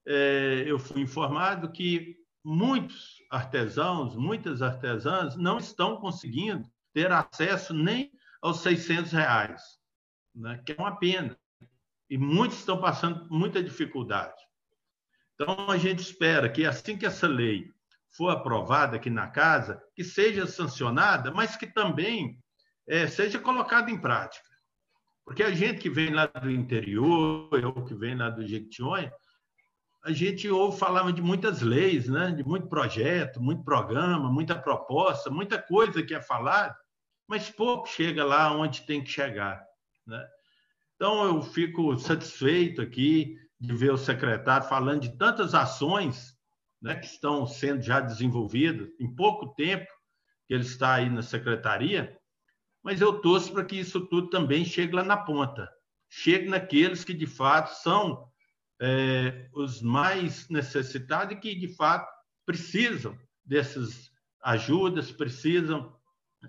É, eu fui informado que muitos artesãos, muitas artesãs não estão conseguindo ter acesso nem aos seiscentos reais, né, que é uma pena. E muitos estão passando muita dificuldade. Então, a gente espera que, assim que essa lei for aprovada aqui na casa, que seja sancionada, mas que também é, seja colocada em prática. Porque a gente que vem lá do interior, eu que vem lá do Jequitinhonha, a gente ouve falar de muitas leis, né? De muito projeto, muito programa, muita proposta, muita coisa que é falada, mas pouco chega lá onde tem que chegar, né? Então, eu fico satisfeito aqui de ver o secretário falando de tantas ações né, que estão sendo já desenvolvidas em pouco tempo, que ele está aí na secretaria, mas eu torço para que isso tudo também chegue lá na ponta, chegue naqueles que, de fato, são é, os mais necessitados e que, de fato, precisam dessas ajudas, precisam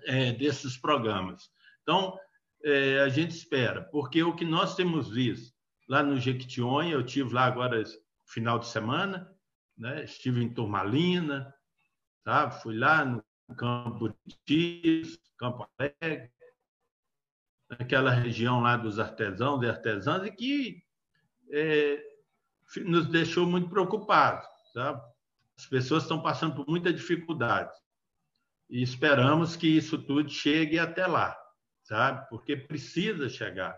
é, desses programas. Então, é, a gente espera, porque o que nós temos visto lá no Jequitinhonha, eu estive lá agora final de semana, né? Estive em Turmalina, sabe? Fui lá no Campo Tias, Campo Alegre, naquela região lá dos artesãos e artesãs, e que é, nos deixou muito preocupados, sabe? As pessoas estão passando por muita dificuldade e esperamos que isso tudo chegue até lá, sabe? Porque precisa chegar.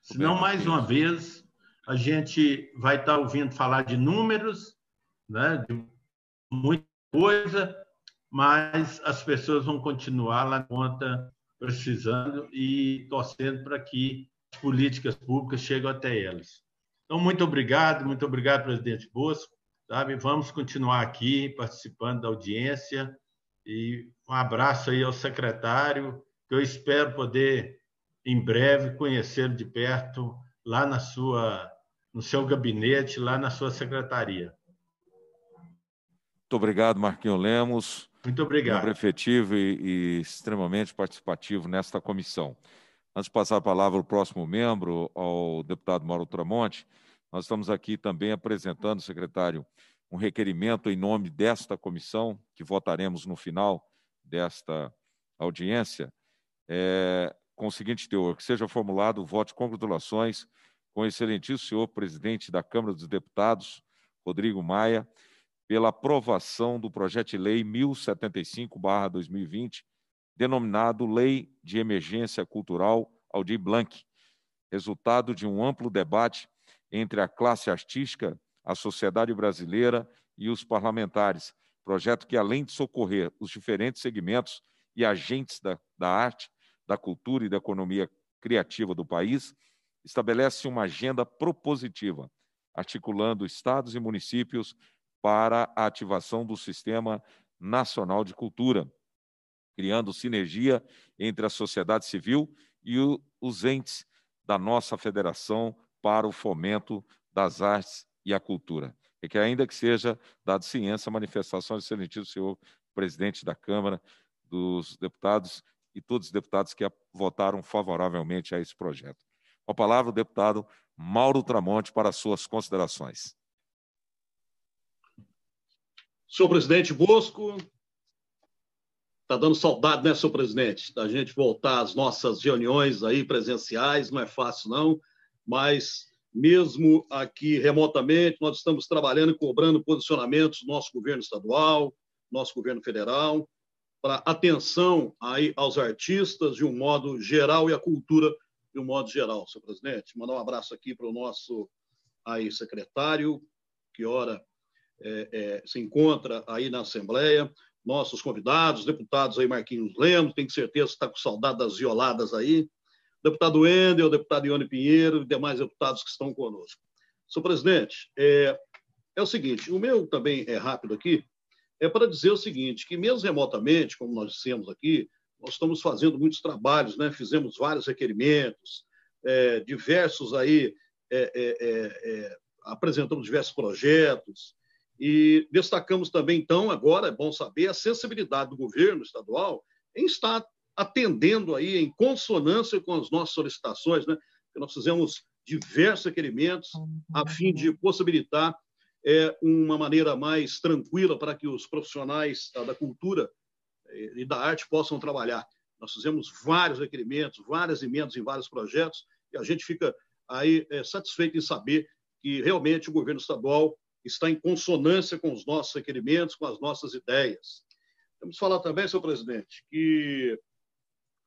Senão, mais uma vez, a gente vai estar ouvindo falar de números, né, de muita coisa, mas as pessoas vão continuar lá na ponta precisando e torcendo para que as políticas públicas cheguem até elas. Então, muito obrigado, muito obrigado, presidente Bosco. Sabe? Vamos continuar aqui participando da audiência e um abraço aí ao secretário, que eu espero poder, em breve, conhecê-lo de perto lá na sua, no seu gabinete, lá na sua secretaria. Muito obrigado, Marquinho Lemos. Muito obrigado. Membro efetivo e, e extremamente participativo nesta comissão. Antes de passar a palavra ao próximo membro, ao deputado Mauro Tramonte, nós estamos aqui também apresentando, secretário, um requerimento em nome desta comissão, que votaremos no final desta audiência, é, com o seguinte teor: que seja formulado o voto de congratulações com o excelentíssimo senhor presidente da Câmara dos Deputados, Rodrigo Maia, pela aprovação do projeto de lei mil e setenta e cinco barra dois mil e vinte, denominado Lei de Emergência Cultural Aldir Blanc, resultado de um amplo debate entre a classe artística, a sociedade brasileira e os parlamentares. Projeto que, além de socorrer os diferentes segmentos e agentes da, da arte, da cultura e da economia criativa do país, estabelece uma agenda propositiva, articulando estados e municípios para a ativação do Sistema Nacional de Cultura, criando sinergia entre a sociedade civil e o, os entes da nossa federação para o fomento das artes e a cultura. E que, ainda que seja dado ciência à manifestação do excelentíssimo senhor presidente da Câmara dos Deputados e todos os deputados que votaram favoravelmente a esse projeto. Com a palavra, o deputado Mauro Tramonte, para suas considerações. Senhor presidente Bosco, está dando saudade, né, senhor presidente, da gente voltar às nossas reuniões aí presenciais, não é fácil não, mas mesmo aqui remotamente, nós estamos trabalhando e cobrando posicionamentos do nosso governo estadual, nosso governo federal, para atenção aí aos artistas de um modo geral e à cultura de um modo geral, senhor presidente. Mandar um abraço aqui para o nosso aí, secretário, que ora é, é, se encontra aí na Assembleia, nossos convidados, deputados aí, Marquinhos Lemos, tenho certeza que está com saudade das violadas aí, deputado Wendel, deputado Ione Pinheiro e demais deputados que estão conosco. Senhor presidente, é, é o seguinte, o meu também é rápido aqui, é para dizer o seguinte, que mesmo remotamente, como nós dissemos aqui, nós estamos fazendo muitos trabalhos, né? Fizemos vários requerimentos, é, diversos aí, é, é, é, é, apresentamos diversos projetos e destacamos também, então, agora é bom saber, a sensibilidade do governo estadual em estar atendendo aí em consonância com as nossas solicitações, né? Porque nós fizemos diversos requerimentos a fim de possibilitar é, uma maneira mais tranquila para que os profissionais da cultura e da arte possam trabalhar. Nós fizemos vários requerimentos, várias emendas em vários projetos, e a gente fica aí é, satisfeito em saber que realmente o governo estadual está em consonância com os nossos requerimentos, com as nossas ideias. Temos que falar também, senhor presidente, que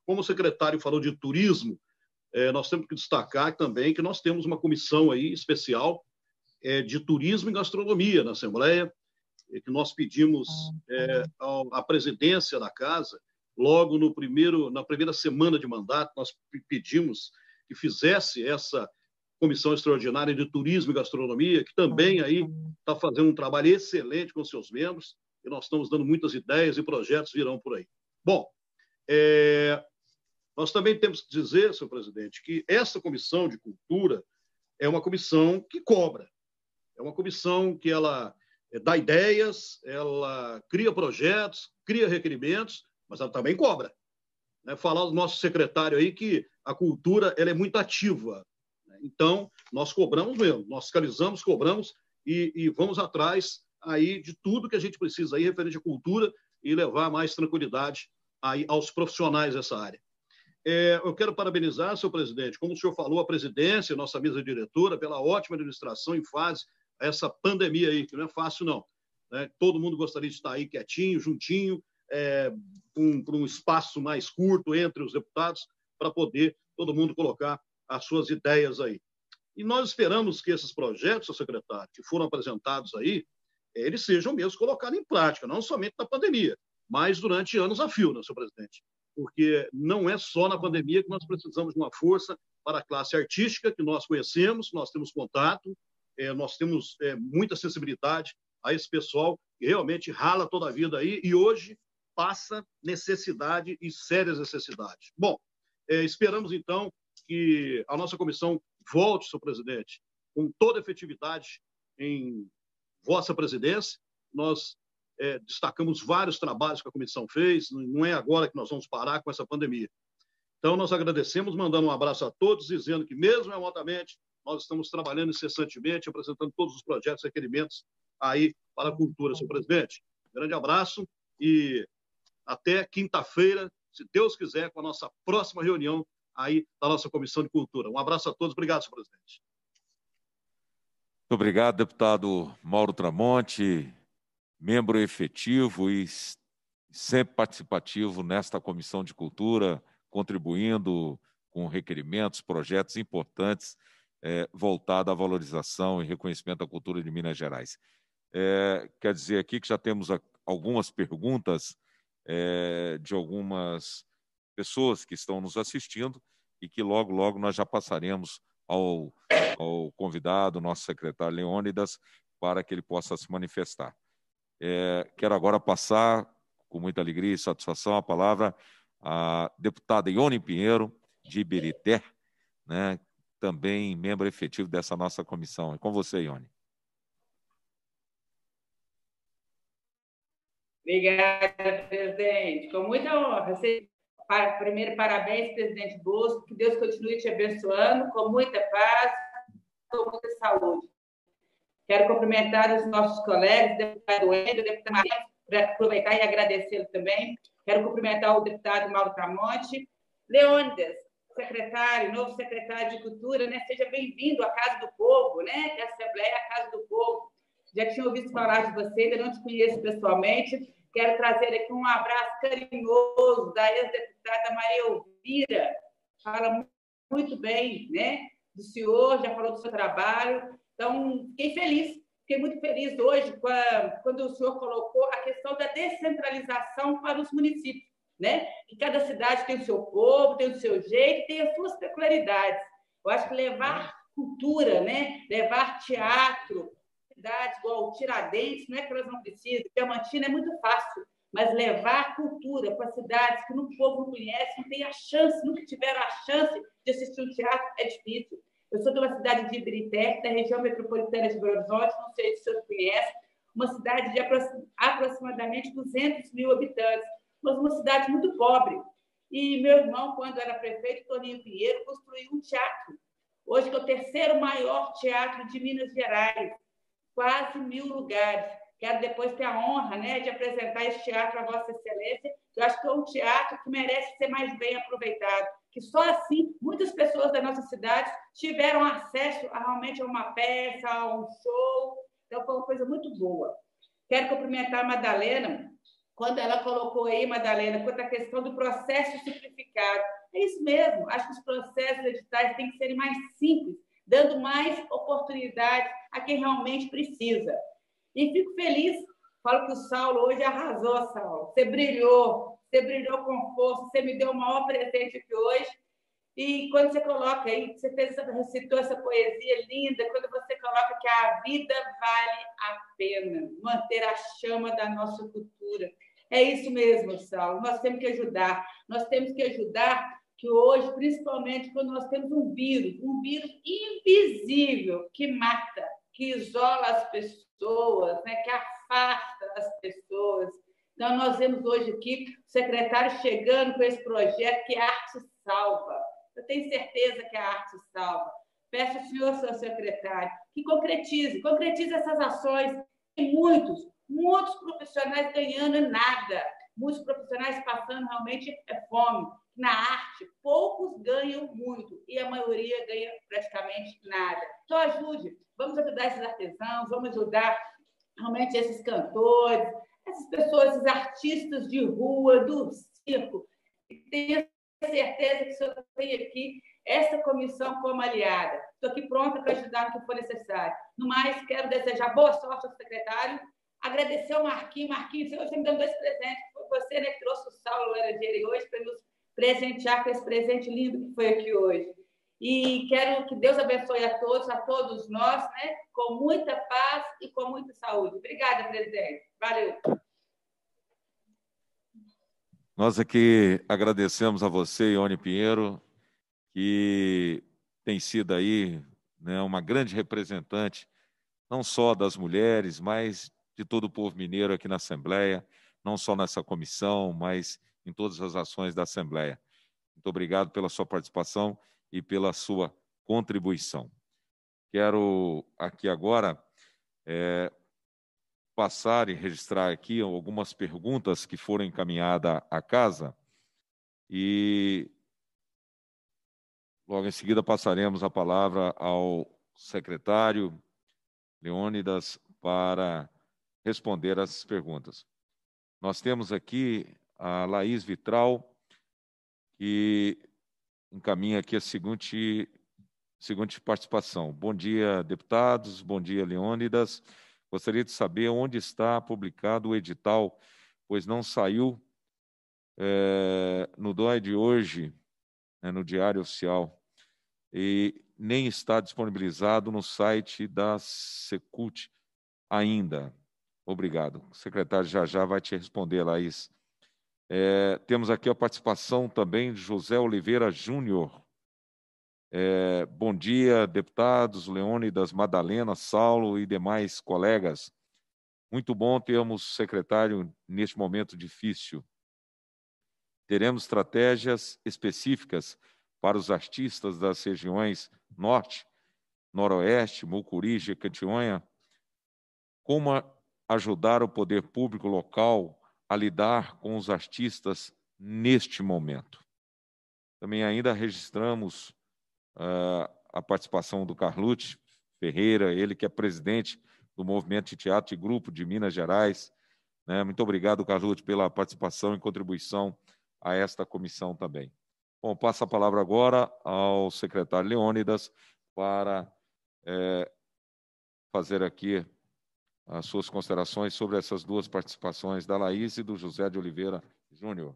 como o secretário falou de turismo, nós temos que destacar também que nós temos uma comissão aí especial de turismo e gastronomia na Assembleia, que nós pedimos à presidência da Casa, logo no primeiro, na primeira semana de mandato, nós pedimos que fizesse essa Comissão Extraordinária de Turismo e Gastronomia, que também aí está fazendo um trabalho excelente com seus membros, e nós estamos dando muitas ideias e projetos virão por aí. Bom, é, nós também temos que dizer, senhor presidente, que essa Comissão de Cultura é uma comissão que cobra, é uma comissão que ela dá ideias, ela cria projetos, cria requerimentos, mas ela também cobra. Né? Falar do nosso secretário aí que a cultura ela é muito ativa. Né? Então, nós cobramos mesmo, nós fiscalizamos, cobramos e, e vamos atrás aí de tudo que a gente precisa aí referente à cultura e levar mais tranquilidade aí aos profissionais dessa área. É, eu quero parabenizar, senhor presidente, como o senhor falou, a presidência, nossa mesa diretora, pela ótima administração em fase a essa pandemia aí, que não é fácil não. Né? Todo mundo gostaria de estar aí quietinho, juntinho, é, um, por um espaço mais curto entre os deputados, para poder todo mundo colocar as suas ideias aí. E nós esperamos que esses projetos, senhor secretário, que foram apresentados aí, eles sejam mesmo colocados em prática, não somente na pandemia, mas durante anos a fio, né, senhor presidente? Porque não é só na pandemia que nós precisamos de uma força para a classe artística, que nós conhecemos, nós temos contato, é, nós temos é, muita sensibilidade a esse pessoal que realmente rala toda a vida aí e hoje passa necessidade e sérias necessidades. Bom, é, esperamos então que a nossa comissão volte, senhor presidente, com toda efetividade em vossa presidência. Nós é, destacamos vários trabalhos que a comissão fez, não é agora que nós vamos parar com essa pandemia. Então, nós agradecemos, mandando um abraço a todos, dizendo que mesmo remotamente, nós estamos trabalhando incessantemente, apresentando todos os projetos e requerimentos aí para a cultura, senhor presidente. Grande abraço e até quinta-feira, se Deus quiser, com a nossa próxima reunião aí da nossa Comissão de Cultura. Um abraço a todos. Obrigado, senhor presidente. Muito obrigado, deputado Mauro Tramonte, membro efetivo e sempre participativo nesta Comissão de Cultura, contribuindo com requerimentos, projetos importantes é, voltados à valorização e reconhecimento da cultura de Minas Gerais. É, quer dizer aqui que já temos algumas perguntas é, de algumas pessoas que estão nos assistindo e que logo, logo nós já passaremos ao, ao convidado, nosso secretário Leônidas, para que ele possa se manifestar. É, quero agora passar, com muita alegria e satisfação, a palavra à deputada Ione Pinheiro, de Ibirité, né, também membro efetivo dessa nossa comissão. É com você, Ione. Obrigada, presidente. Com muita honra. Primeiro, parabéns, presidente Bosco, que Deus continue te abençoando com muita paz, com muita saúde. Quero cumprimentar os nossos colegas, deputado Wendel, deputado Maria, para aproveitar e agradecê-lo também. Quero cumprimentar o deputado Mauro Tramonte. Leônidas, secretário, novo secretário de Cultura, né? Seja bem-vindo à Casa do Povo, né? A Assembleia é a Casa do Povo. Já tinha ouvido falar de você, ainda não te conheço pessoalmente. Quero trazer aqui um abraço carinhoso da ex-deputada Maria Oliveira. Fala muito bem, né? Do senhor, já falou do seu trabalho. Então, fiquei feliz, fiquei muito feliz hoje quando o senhor colocou a questão da descentralização para os municípios, né? E cada cidade tem o seu povo, tem o seu jeito, tem as suas peculiaridades. Eu acho que levar cultura, né? Levar teatro, igual Tiradentes, não é que elas não precisam, Diamantina é muito fácil, mas levar cultura para cidades que o povo não conhece, não tem a chance, nunca tiveram a chance de assistir um teatro, é difícil. Eu sou de uma cidade de Ibirité, da região metropolitana de Belo Horizonte, não sei se vocês conhecem, uma cidade de aproximadamente duzentos mil habitantes, mas uma cidade muito pobre. E meu irmão, quando era prefeito, Toninho Pinheiro, construiu um teatro. Hoje que é o terceiro maior teatro de Minas Gerais, quase mil lugares. Quero depois ter a honra, né, de apresentar esse teatro à Vossa Excelência, que eu acho que é um teatro que merece ser mais bem aproveitado, que só assim muitas pessoas da nossa cidade tiveram acesso a, realmente a uma peça, a um show. Então, foi uma coisa muito boa. Quero cumprimentar a Madalena, quando ela colocou aí, Madalena, quanto à questão do processo simplificado. É isso mesmo, acho que os processos editais têm que serem mais simples, dando mais oportunidade a quem realmente precisa. E fico feliz, falo que o Saulo hoje arrasou, Saulo. Você brilhou, você brilhou com força, você me deu o maior presente aqui hoje. E E quando você coloca aí, você fez, recitou essa poesia linda, quando você coloca que a vida vale a pena, manter a chama da nossa cultura. É isso mesmo, Saulo, nós temos que ajudar. Nós temos que ajudar que hoje, principalmente quando nós temos um vírus, um vírus invisível que mata, que isola as pessoas, né, que afasta as pessoas. Então, nós vemos hoje aqui o secretário chegando com esse projeto que é Arte Salva. Eu tenho certeza que a arte salva. Peço ao senhor, seu secretário, que concretize, concretize essas ações. Tem muitos, muitos profissionais ganhando nada, muitos profissionais passando realmente fome. Na arte, poucos ganham muito e a maioria ganha praticamente nada. Então, ajude. Vamos ajudar esses artesãos, vamos ajudar realmente esses cantores, essas pessoas, esses artistas de rua, do circo, que tem certeza que o senhor tem aqui essa comissão como aliada. Estou aqui pronta para ajudar no que for necessário. No mais, quero desejar boa sorte ao secretário, agradecer ao Marquinho. Marquinho, você me deu dois presentes. Foi você, né, que trouxe o Saulo Laranjeira hoje para nos presentear com esse presente lindo que foi aqui hoje. E quero que Deus abençoe a todos, a todos nós, né, com muita paz e com muita saúde. Obrigada, presidente. Valeu. Nós aqui agradecemos a você, Ione Pinheiro, que tem sido aí, né, uma grande representante, não só das mulheres, mas de todo o povo mineiro aqui na Assembleia, não só nessa comissão, mas em todas as ações da Assembleia. Muito obrigado pela sua participação e pela sua contribuição. Quero aqui agora é, passar e registrar aqui algumas perguntas que foram encaminhadas à casa e logo em seguida passaremos a palavra ao secretário Leônidas para responder essas perguntas. Nós temos aqui a Laís Vitral, que encaminha aqui a seguinte, seguinte participação. Bom dia, deputados. Bom dia, Leônidas. Gostaria de saber onde está publicado o edital, pois não saiu é, no D O I de hoje, né, no Diário Oficial, e nem está disponibilizado no site da Secult ainda. Obrigado. O secretário já já vai te responder, Laís. É, temos aqui a participação também de José Oliveira Júnior. É, bom dia, deputados, Leônidas, Madalena, Saulo e demais colegas. Muito bom termos secretário neste momento difícil. Teremos estratégias específicas para os artistas das regiões Norte, Noroeste, Mucuri, Jequitinhonha. Como ajudar o poder público local a lidar com os artistas neste momento? Também ainda registramos Uh, a participação do Carlucci Ferreira, ele que é presidente do Movimento de Teatro e Grupo de Minas Gerais. Né? Muito obrigado, Carlucci, pela participação e contribuição a esta comissão também. Bom, passo a palavra agora ao secretário Leônidas para é, fazer aqui as suas considerações sobre essas duas participações da Laís e do José de Oliveira Júnior.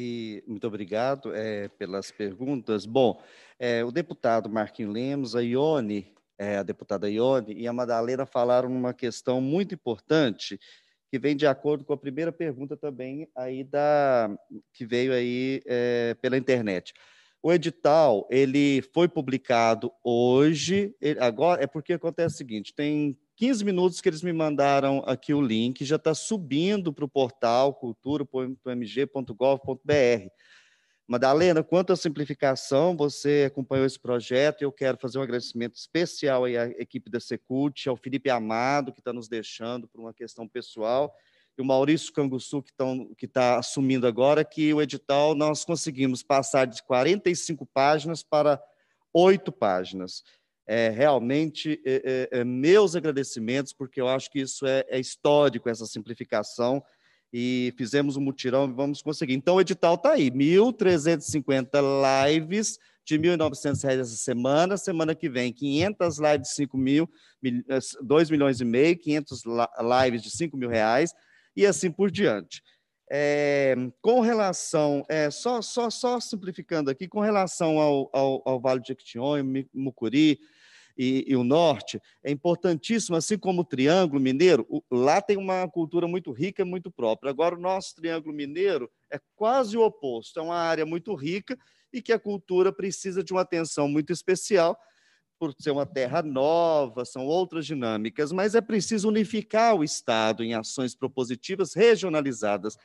E muito obrigado é, pelas perguntas. Bom, é, o deputado Marquinho Lemos, a Ione, é, a deputada Ione e a Madalena falaram uma questão muito importante que vem de acordo com a primeira pergunta também aí da que veio aí é, pela internet. O edital ele foi publicado hoje. Ele, agora é porque acontece o seguinte: tem quinze minutos que eles me mandaram aqui o link, já está subindo para o portal cultura ponto m g ponto gov ponto br. Madalena, quanto à simplificação, você acompanhou esse projeto, e eu quero fazer um agradecimento especial aí à equipe da Secult, ao Felipe Amado, que está nos deixando por uma questão pessoal, e o Maurício Canguçu, que está que tá assumindo agora, que o edital nós conseguimos passar de quarenta e cinco páginas para oito páginas. É, realmente, é, é, meus agradecimentos, porque eu acho que isso é, é histórico, essa simplificação, e fizemos um mutirão e vamos conseguir. Então, o edital está aí, mil trezentas e cinquenta lives de mil e novecentos reais essa semana, semana que vem, quinhentas lives de cinco mil, dois milhões e meio, quinhentas lives de cinco mil reais, e assim por diante. É, com relação, é, só, só, só simplificando aqui, com relação ao, ao, ao Vale de Jequitinhonha, Mucuri e, e o Norte, é importantíssimo, assim como o Triângulo Mineiro, o, lá tem uma cultura muito rica e muito própria. Agora, o nosso Triângulo Mineiro é quase o oposto, é uma área muito rica e que a cultura precisa de uma atenção muito especial, por ser uma terra nova, são outras dinâmicas, mas é preciso unificar o Estado em ações propositivas regionalizadas.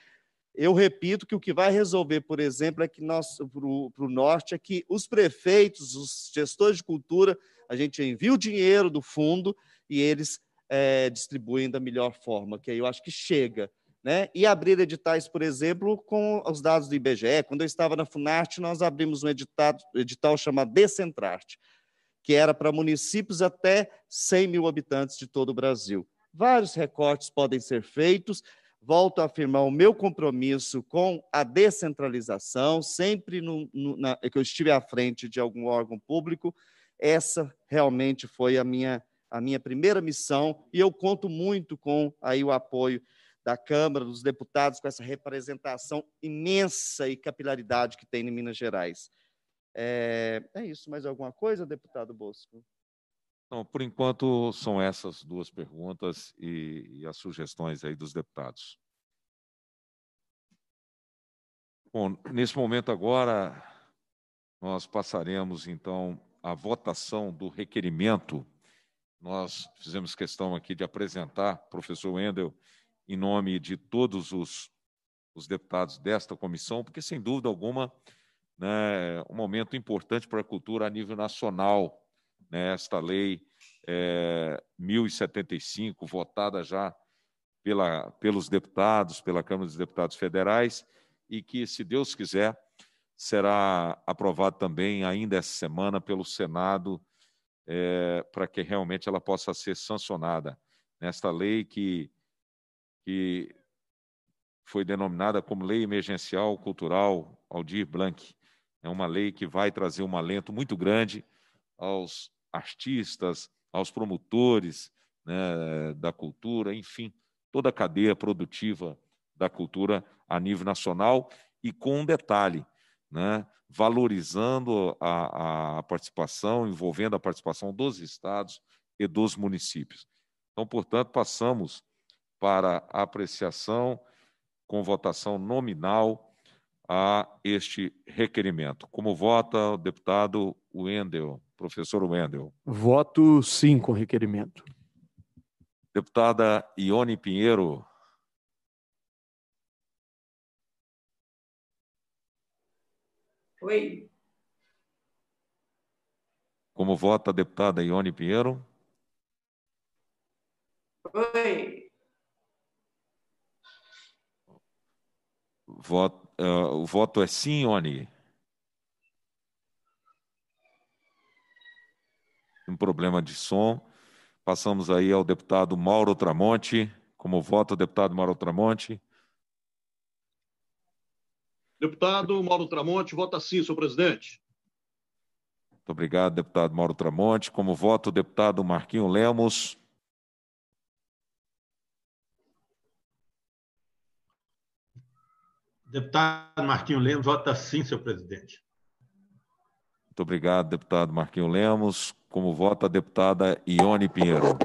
Eu repito que o que vai resolver, por exemplo, é que nós, para o norte, é que os prefeitos, os gestores de cultura, a gente envia o dinheiro do fundo e eles é, distribuem da melhor forma, que aí eu acho que chega, né? E abrir editais, por exemplo, com os dados do I B G E. Quando eu estava na FUNARTE, nós abrimos um edital, edital chamado Decentrarte, que era para municípios até cem mil habitantes de todo o Brasil. Vários recortes podem ser feitos. Volto a afirmar o meu compromisso com a descentralização, sempre no, no, na, que eu estive à frente de algum órgão público. Essa realmente foi a minha, a minha primeira missão, e eu conto muito com aí, o apoio da Câmara, dos deputados, com essa representação imensa e capilaridade que tem em Minas Gerais. É, é isso, mais alguma coisa, deputado Bosco? Não, por enquanto são essas duas perguntas e, e as sugestões aí dos deputados. Bom, nesse momento agora nós passaremos então à votação do requerimento. Nós fizemos questão aqui de apresentar, professor Wendel, em nome de todos os, os deputados desta comissão, porque sem dúvida alguma, né, um momento importante para a cultura a nível nacional, né, esta lei é, mil e setenta e cinco, votada já pela, pelos deputados, pela Câmara dos Deputados Federais, e que, se Deus quiser, será aprovada também ainda essa semana pelo Senado, é, para que realmente ela possa ser sancionada. Nesta lei que, que foi denominada como Lei Emergencial Cultural Aldir Blanc. É uma lei que vai trazer um alento muito grande aos artistas, aos promotores, né, da cultura, enfim, toda a cadeia produtiva da cultura a nível nacional, e com um detalhe, né, valorizando a, a participação, envolvendo a participação dos estados e dos municípios. Então, portanto, passamos para a apreciação com votação nominal a este requerimento. Como vota o deputado Wendel, professor Wendel? Voto sim com requerimento. Deputada Ione Pinheiro. Oi. Como vota a deputada Ione Pinheiro? Oi. Voto. Uh, o voto é sim, Ione? Um problema de som. Passamos aí ao deputado Mauro Tramonte. Como voto, deputado Mauro Tramonte? Deputado Mauro Tramonte, vota sim, senhor presidente. Muito obrigado, deputado Mauro Tramonte. Como voto, deputado Marquinho Lemos? Deputado Marquinho Lemos, vota sim, senhor presidente. Muito obrigado, deputado Marquinho Lemos. Como vota a deputada Ione Pinheiro?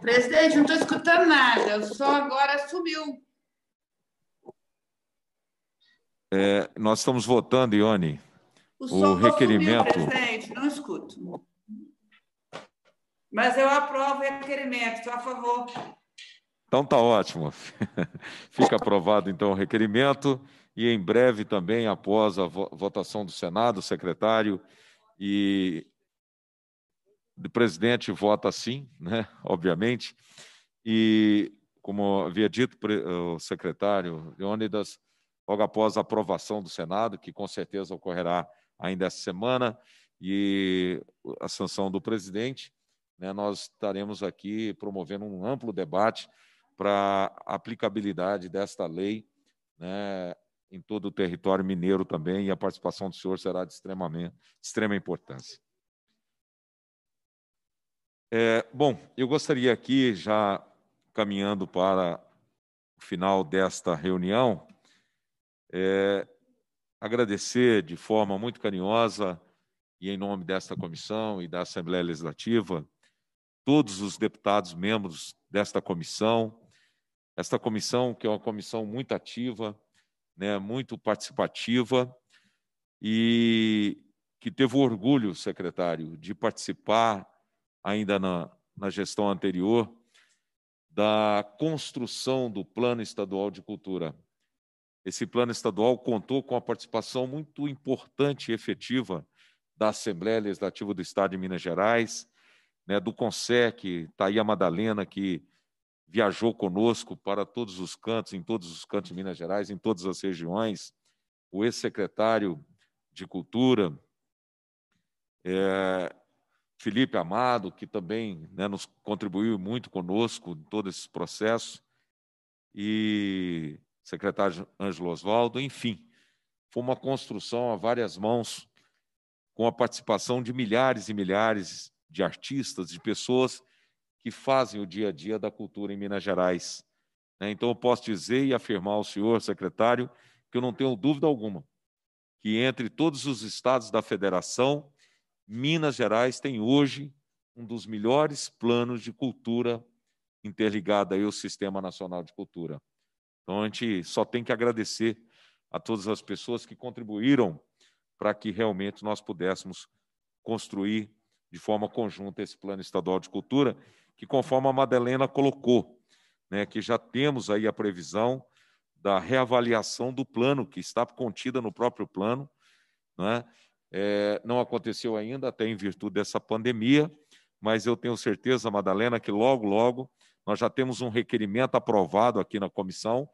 Presidente, não estou escutando nada, o som agora sumiu. É, nós estamos votando, Ione, o, o requerimento. Sumiu, presidente, não escuto. Mas eu aprovo o requerimento, estou a favor. Então tá ótimo. Fica aprovado então o requerimento, e em breve também, após a votação do Senado, o secretário e o presidente vota sim, né? Obviamente. E como havia dito o secretário Leônidas, logo após a aprovação do Senado, que com certeza ocorrerá ainda essa semana, e a sanção do presidente, né, nós estaremos aqui promovendo um amplo debate para a aplicabilidade desta lei, né, em todo o território mineiro também, e a participação do senhor será de extremamente, extrema importância. É, bom, eu gostaria aqui já caminhando para o final desta reunião, é, agradecer de forma muito carinhosa e em nome desta comissão e da Assembleia Legislativa, todos os deputados membros desta comissão, esta comissão que é uma comissão muito ativa, né, muito participativa e que teve o orgulho, secretário, de participar ainda na, na gestão anterior da construção do Plano Estadual de Cultura. Esse Plano Estadual contou com a participação muito importante e efetiva da Assembleia Legislativa do Estado de Minas Gerais, né, do CONSEC, está aí a Madalena, que viajou conosco para todos os cantos, em todos os cantos de Minas Gerais, em todas as regiões, o ex-secretário de Cultura, é, Felipe Amado, que também, né, nos contribuiu muito conosco em todo esse processo, e secretário Ângelo Osvaldo, enfim, foi uma construção a várias mãos, com a participação de milhares e milhares de artistas, de pessoas que fazem o dia a dia da cultura em Minas Gerais. Então, eu posso dizer e afirmar ao senhor, secretário, que eu não tenho dúvida alguma que entre todos os estados da federação, Minas Gerais tem hoje um dos melhores planos de cultura interligado aí ao Sistema Nacional de Cultura. Então, a gente só tem que agradecer a todas as pessoas que contribuíram para que realmente nós pudéssemos construir de forma conjunta esse Plano Estadual de Cultura, que conforme a Madalena colocou, né, que já temos aí a previsão da reavaliação do plano, que está contida no próprio plano, né? É, não aconteceu ainda, até em virtude dessa pandemia, mas eu tenho certeza, Madalena, que logo, logo, nós já temos um requerimento aprovado aqui na comissão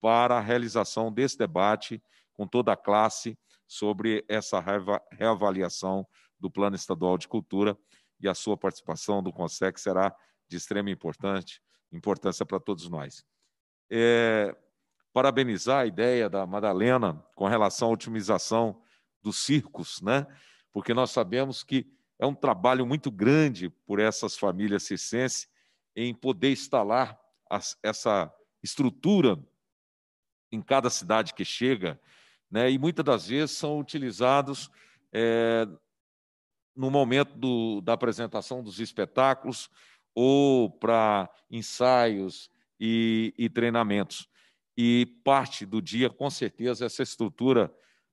para a realização desse debate com toda a classe sobre essa reavaliação do Plano Estadual de Cultura, e a sua participação do CONSEC será de extrema importância, importância para todos nós. É, parabenizar a ideia da Madalena com relação à otimização dos circos, né? Porque nós sabemos que é um trabalho muito grande por essas famílias circenses em poder instalar as, essa estrutura em cada cidade que chega, né? E muitas das vezes são utilizados... É, no momento do, da apresentação dos espetáculos ou para ensaios e, e treinamentos. E parte do dia, com certeza, essa estrutura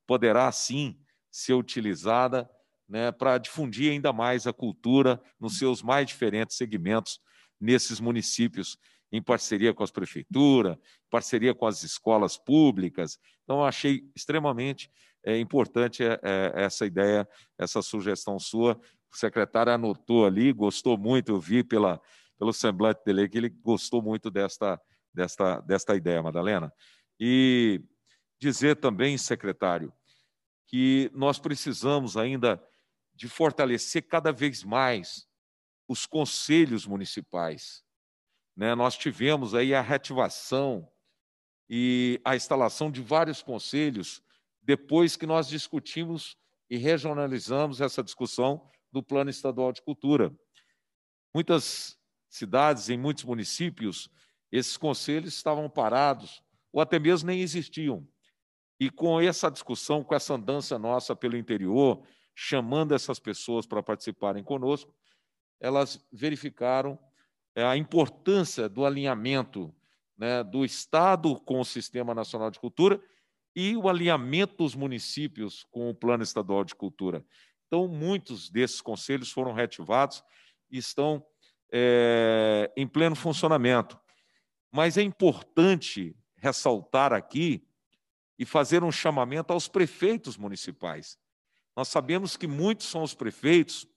poderá, sim, ser utilizada, né, para difundir ainda mais a cultura nos seus mais diferentes segmentos nesses municípios, em parceria com as prefeituras, em parceria com as escolas públicas. Então, eu achei extremamente... É importante essa ideia, essa sugestão sua. O secretário anotou ali, gostou muito, eu vi pela, pelo semblante dele que ele gostou muito desta, desta, desta ideia, Madalena. E dizer também, secretário, que nós precisamos ainda de fortalecer cada vez mais os conselhos municipais, né? Nós tivemos aí a reativação e a instalação de vários conselhos depois que nós discutimos e regionalizamos essa discussão do Plano Estadual de Cultura. Muitas cidades, em muitos municípios, esses conselhos estavam parados, ou até mesmo nem existiam. E com essa discussão, com essa andança nossa pelo interior, chamando essas pessoas para participarem conosco, elas verificaram a importância do alinhamento, né, do Estado com o Sistema Nacional de Cultura e o alinhamento dos municípios com o Plano Estadual de Cultura. Então, muitos desses conselhos foram reativados e estão é, em pleno funcionamento. Mas é importante ressaltar aqui e fazer um chamamento aos prefeitos municipais. Nós sabemos que muitos são os prefeitos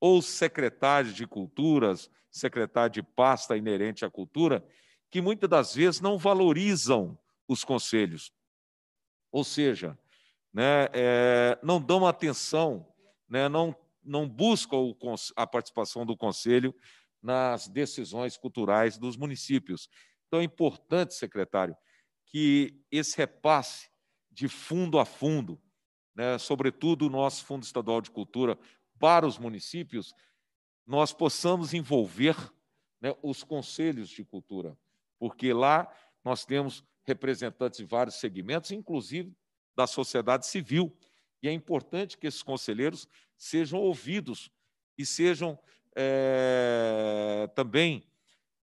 ou secretários de culturas, secretário de pasta inerente à cultura, que muitas das vezes não valorizam os conselhos. Ou seja, né, é, não dão atenção, né, não, não buscam o, a participação do Conselho nas decisões culturais dos municípios. Então, é importante, secretário, que esse repasse de fundo a fundo, né, sobretudo o nosso Fundo Estadual de Cultura para os municípios, nós possamos envolver né, os conselhos de cultura, porque lá nós temos representantes de vários segmentos, inclusive da sociedade civil, e é importante que esses conselheiros sejam ouvidos e sejam é, também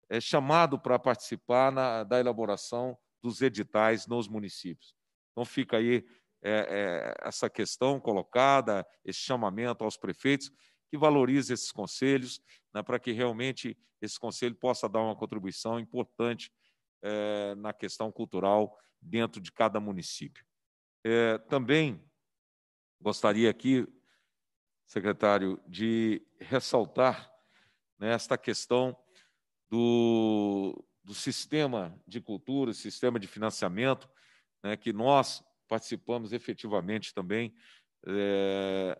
é, chamados para participar na, da elaboração dos editais nos municípios. Então, fica aí é, é, essa questão colocada, esse chamamento aos prefeitos, que valorize esses conselhos, né, para que realmente esse conselho possa dar uma contribuição importante é, na questão cultural dentro de cada município. É, também gostaria aqui, secretário, de ressaltar, né, esta questão do, do sistema de cultura, sistema de financiamento, né, que nós participamos efetivamente também é,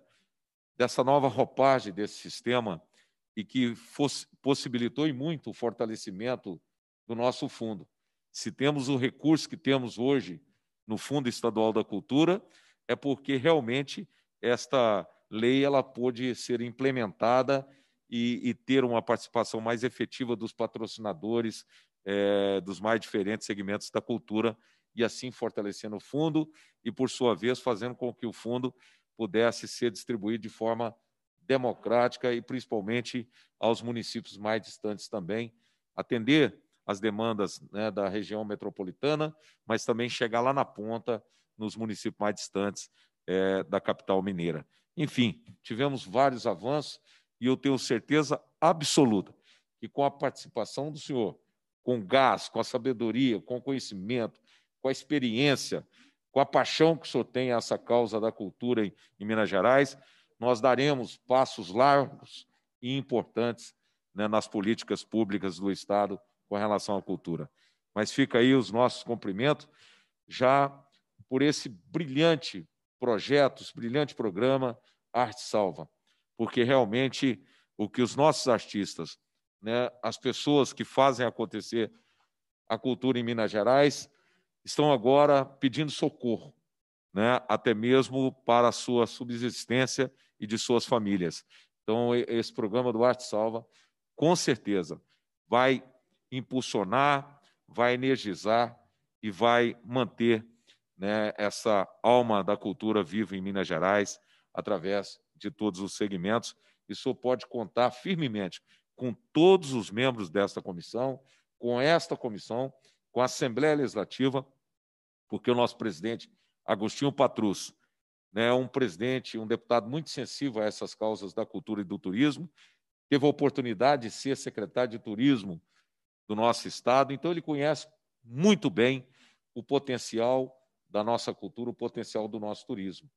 dessa nova roupagem desse sistema e que fosse, possibilitou e muito o fortalecimento do nosso fundo. Se temos o recurso que temos hoje no Fundo Estadual da Cultura, é porque realmente esta lei ela pôde ser implementada e, e ter uma participação mais efetiva dos patrocinadores é, dos mais diferentes segmentos da cultura, e assim fortalecendo o fundo e, por sua vez, fazendo com que o fundo pudesse ser distribuído de forma democrática e, principalmente, aos municípios mais distantes também, atender as demandas, né, da região metropolitana, mas também chegar lá na ponta, nos municípios mais distantes é, da capital mineira. Enfim, tivemos vários avanços e eu tenho certeza absoluta que com a participação do senhor, com o gás, com a sabedoria, com o conhecimento, com a experiência, com a paixão que o senhor tem a essa causa da cultura em, em Minas Gerais, nós daremos passos largos e importantes, né, nas políticas públicas do Estado com relação à cultura. Mas fica aí os nossos cumprimentos, já por esse brilhante projeto, esse brilhante programa Arte Salva, porque realmente o que os nossos artistas, né, as pessoas que fazem acontecer a cultura em Minas Gerais, estão agora pedindo socorro, né, até mesmo para a sua subsistência e de suas famílias. Então, esse programa do Arte Salva, com certeza, vai impulsionar, vai energizar e vai manter, né, essa alma da cultura viva em Minas Gerais, através de todos os segmentos. E o senhor pode contar firmemente com todos os membros desta comissão, com esta comissão, com a Assembleia Legislativa, porque o nosso presidente, Agostinho Patrus, né, é um presidente, um deputado muito sensível a essas causas da cultura e do turismo, teve a oportunidade de ser secretário de turismo do nosso Estado, então ele conhece muito bem o potencial da nossa cultura, o potencial do nosso turismo.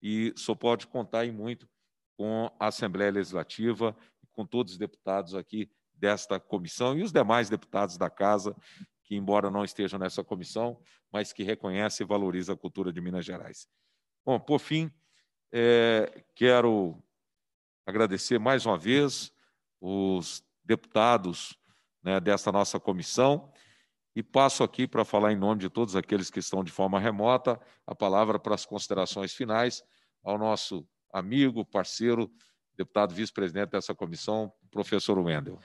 E só pode contar e muito com a Assembleia Legislativa, com todos os deputados aqui desta comissão e os demais deputados da Casa, que embora não estejam nessa comissão, mas que reconhece e valoriza a cultura de Minas Gerais. Bom, por fim, é, quero agradecer mais uma vez os deputados, né, desta nossa comissão. E passo aqui para falar em nome de todos aqueles que estão de forma remota a palavra para as considerações finais ao nosso amigo, parceiro, deputado vice-presidente dessa comissão, professor Wendel.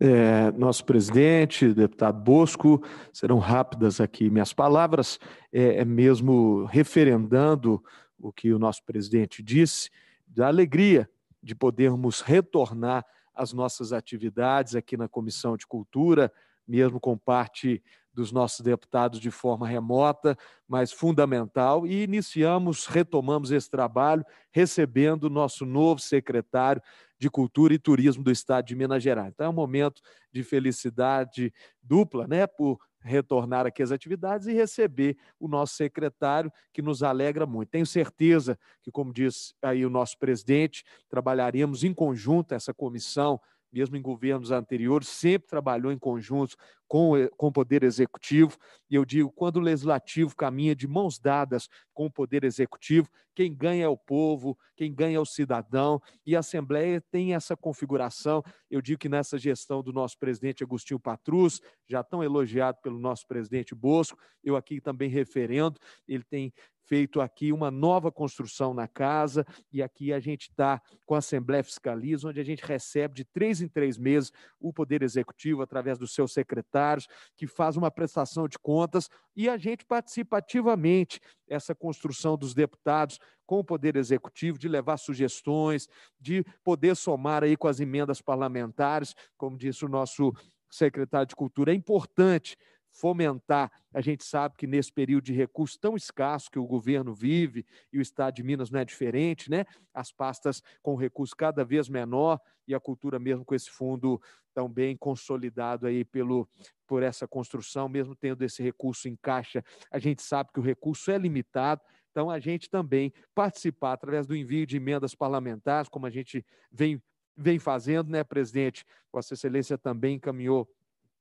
É, nosso presidente, deputado Bosco, serão rápidas aqui minhas palavras, é, mesmo referendando o que o nosso presidente disse, da alegria de podermos retornar às nossas atividades aqui na Comissão de Cultura, mesmo com parte dos nossos deputados de forma remota, mas fundamental, e iniciamos, retomamos esse trabalho, recebendo o nosso novo secretário de Cultura e Turismo do Estado de Minas Gerais. Então, é um momento de felicidade dupla, né, por retornar aqui às atividades e receber o nosso secretário, que nos alegra muito. Tenho certeza que, como disse aí o nosso presidente, trabalharemos em conjunto essa comissão, mesmo em governos anteriores, sempre trabalhou em conjunto com, com o poder executivo, e eu digo, quando o legislativo caminha de mãos dadas com o poder executivo, quem ganha é o povo, quem ganha é o cidadão, e a Assembleia tem essa configuração. Eu digo que nessa gestão do nosso presidente Agostinho Patrus, já tão elogiado pelo nosso presidente Bosco, eu aqui também referendo, ele tem feito aqui uma nova construção na casa, e aqui a gente está com a Assembleia Fiscaliza, onde a gente recebe de três em três meses o Poder Executivo, através dos seus secretários, que faz uma prestação de contas, e a gente participa ativamente essa construção dos deputados com o Poder Executivo, de levar sugestões, de poder somar aí com as emendas parlamentares, como disse o nosso secretário de Cultura. É importante fomentar, a gente sabe que nesse período de recursos tão escasso que o governo vive, e o Estado de Minas não é diferente, né? As pastas com recurso cada vez menor, e a cultura mesmo com esse fundo tão bem consolidado aí pelo, por essa construção, mesmo tendo esse recurso em caixa, a gente sabe que o recurso é limitado. Então a gente também participar através do envio de emendas parlamentares, como a gente vem, vem fazendo, né, presidente? Vossa Excelência também encaminhou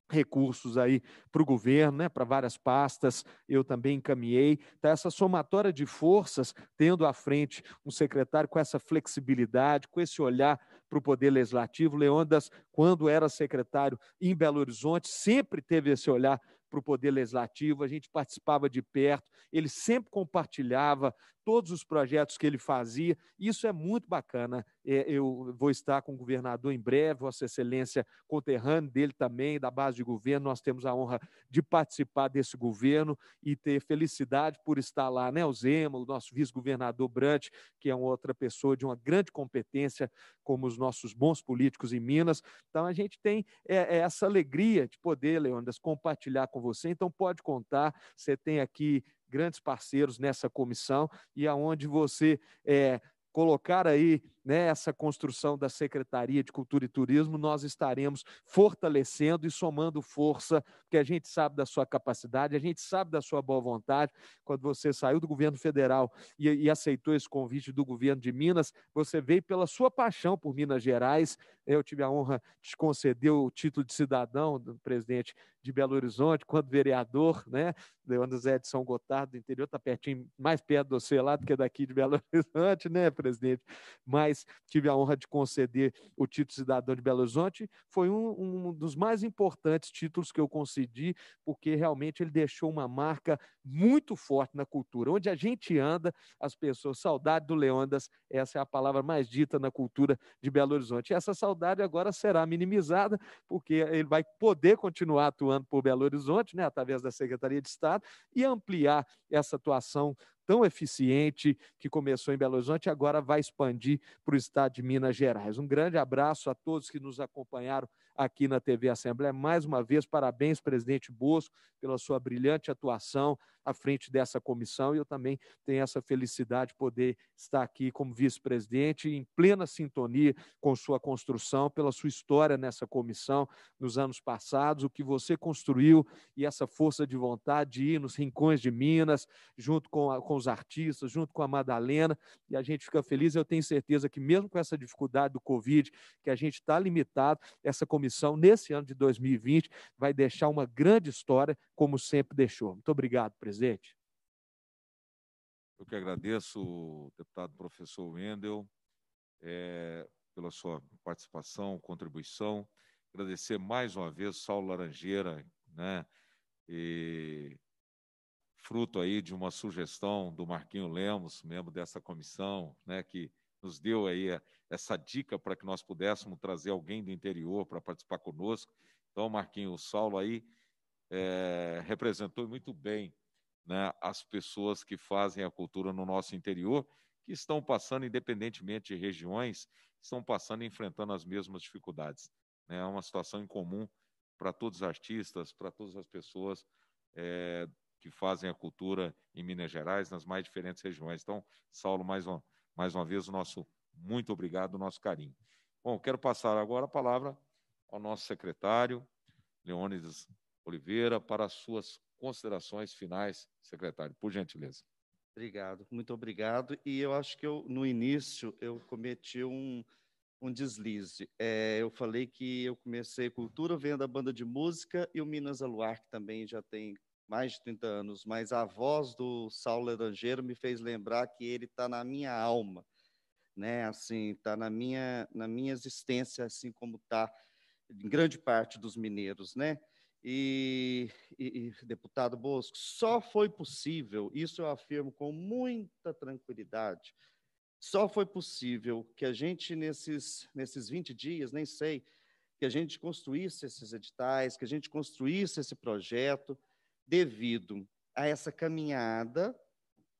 recursos aí para o governo, né, para várias pastas, eu também encaminhei. Tá, essa somatória de forças, tendo à frente um secretário com essa flexibilidade, com esse olhar para o Poder Legislativo. Leônidas, quando era secretário em Belo Horizonte, sempre teve esse olhar para o Poder Legislativo, a gente participava de perto, ele sempre compartilhava todos os projetos que ele fazia, isso é muito bacana. Eu vou estar com o governador em breve, Vossa Excelência, conterrâneo dele também, da base de governo, nós temos a honra de participar desse governo e ter felicidade por estar lá, né? O Zema, o nosso vice-governador Brant, que é uma outra pessoa de uma grande competência, como os nossos bons políticos em Minas. Então, a gente tem é, é essa alegria de poder, Leônidas, compartilhar com você, então pode contar, você tem aqui grandes parceiros nessa comissão, e aonde você é, colocar aí, né, essa construção da Secretaria de Cultura e Turismo, nós estaremos fortalecendo e somando força, porque a gente sabe da sua capacidade, a gente sabe da sua boa vontade. Quando você saiu do governo federal e, e aceitou esse convite do governo de Minas, você veio pela sua paixão por Minas Gerais. Eu tive a honra de te conceder o título de cidadão, do presidente de Belo Horizonte, quando vereador, né? Leônidas é de São Gotardo, do interior, está pertinho, mais perto do seu lado do que daqui de Belo Horizonte, né, presidente? Mas tive a honra de conceder o título de cidadão de Belo Horizonte. Foi um, um dos mais importantes títulos que eu concedi, porque realmente ele deixou uma marca muito forte na cultura. Onde a gente anda, as pessoas, saudade do Leônidas, essa é a palavra mais dita na cultura de Belo Horizonte. E essa saudade agora será minimizada, porque ele vai poder continuar atuando por Belo Horizonte, né, através da Secretaria de Estado, e ampliar essa atuação tão eficiente que começou em Belo Horizonte e agora vai expandir para o Estado de Minas Gerais. Um grande abraço a todos que nos acompanharam aqui na T V Assembleia. Mais uma vez, parabéns, presidente Bosco, pela sua brilhante atuação à frente dessa comissão, e eu também tenho essa felicidade de poder estar aqui como vice-presidente, em plena sintonia com sua construção, pela sua história nessa comissão nos anos passados, o que você construiu e essa força de vontade de ir nos rincões de Minas, junto com, a, com os artistas, junto com a Madalena, e a gente fica feliz. Eu tenho certeza que mesmo com essa dificuldade do Covid, que a gente está limitado, essa comissão, nesse ano de dois mil e vinte, vai deixar uma grande história, como sempre deixou. Muito obrigado, presidente. Eu que agradeço, deputado professor Wendel, é, pela sua participação, contribuição. Agradecer mais uma vez Saulo Laranjeira, né, e fruto aí de uma sugestão do Marquinho Lemos, membro dessa comissão, né, que nos deu aí a, essa dica para que nós pudéssemos trazer alguém do interior para participar conosco. Então, Marquinho, o Saulo aí é, representou muito bem, né, as pessoas que fazem a cultura no nosso interior, que estão passando, independentemente de regiões, estão passando e enfrentando as mesmas dificuldades. É uma situação incomum para todos os artistas, para todas as pessoas é, que fazem a cultura em Minas Gerais, nas mais diferentes regiões. Então, Saulo, mais uma, mais uma vez, o nosso muito obrigado, o nosso carinho. Bom, quero passar agora a palavra ao nosso secretário, Leônidas Oliveira, para as suas considerações finais, secretário, por gentileza. Obrigado, muito obrigado. E eu acho que eu, no início eu cometi um, um deslize. É, eu falei que eu comecei cultura vendo a banda de música e o Minas ao Luar, que também já tem mais de trinta anos, mas a voz do Saulo Laranjeira me fez lembrar que ele está na minha alma, né? Assim, está na minha, na minha existência, assim como está em grande parte dos mineiros, né? E, e, e, deputado Bosco, só foi possível, isso eu afirmo com muita tranquilidade, só foi possível que a gente, nesses, nesses vinte dias, nem sei, que a gente construísse esses editais, que a gente construísse esse projeto, devido a essa caminhada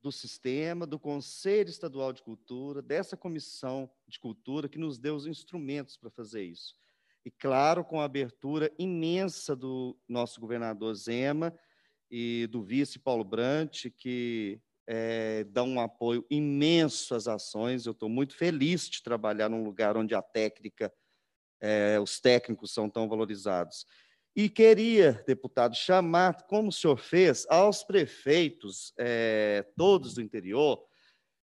do sistema, do Conselho Estadual de Cultura, dessa Comissão de Cultura, que nos deu os instrumentos para fazer isso. E, claro, com a abertura imensa do nosso governador Zema e do vice Paulo Brant, que é, dá um apoio imenso às ações. Eu estou muito feliz de trabalhar num lugar onde a técnica, é, os técnicos são tão valorizados. E queria, deputado, chamar, como o senhor fez, aos prefeitos, é, todos do interior,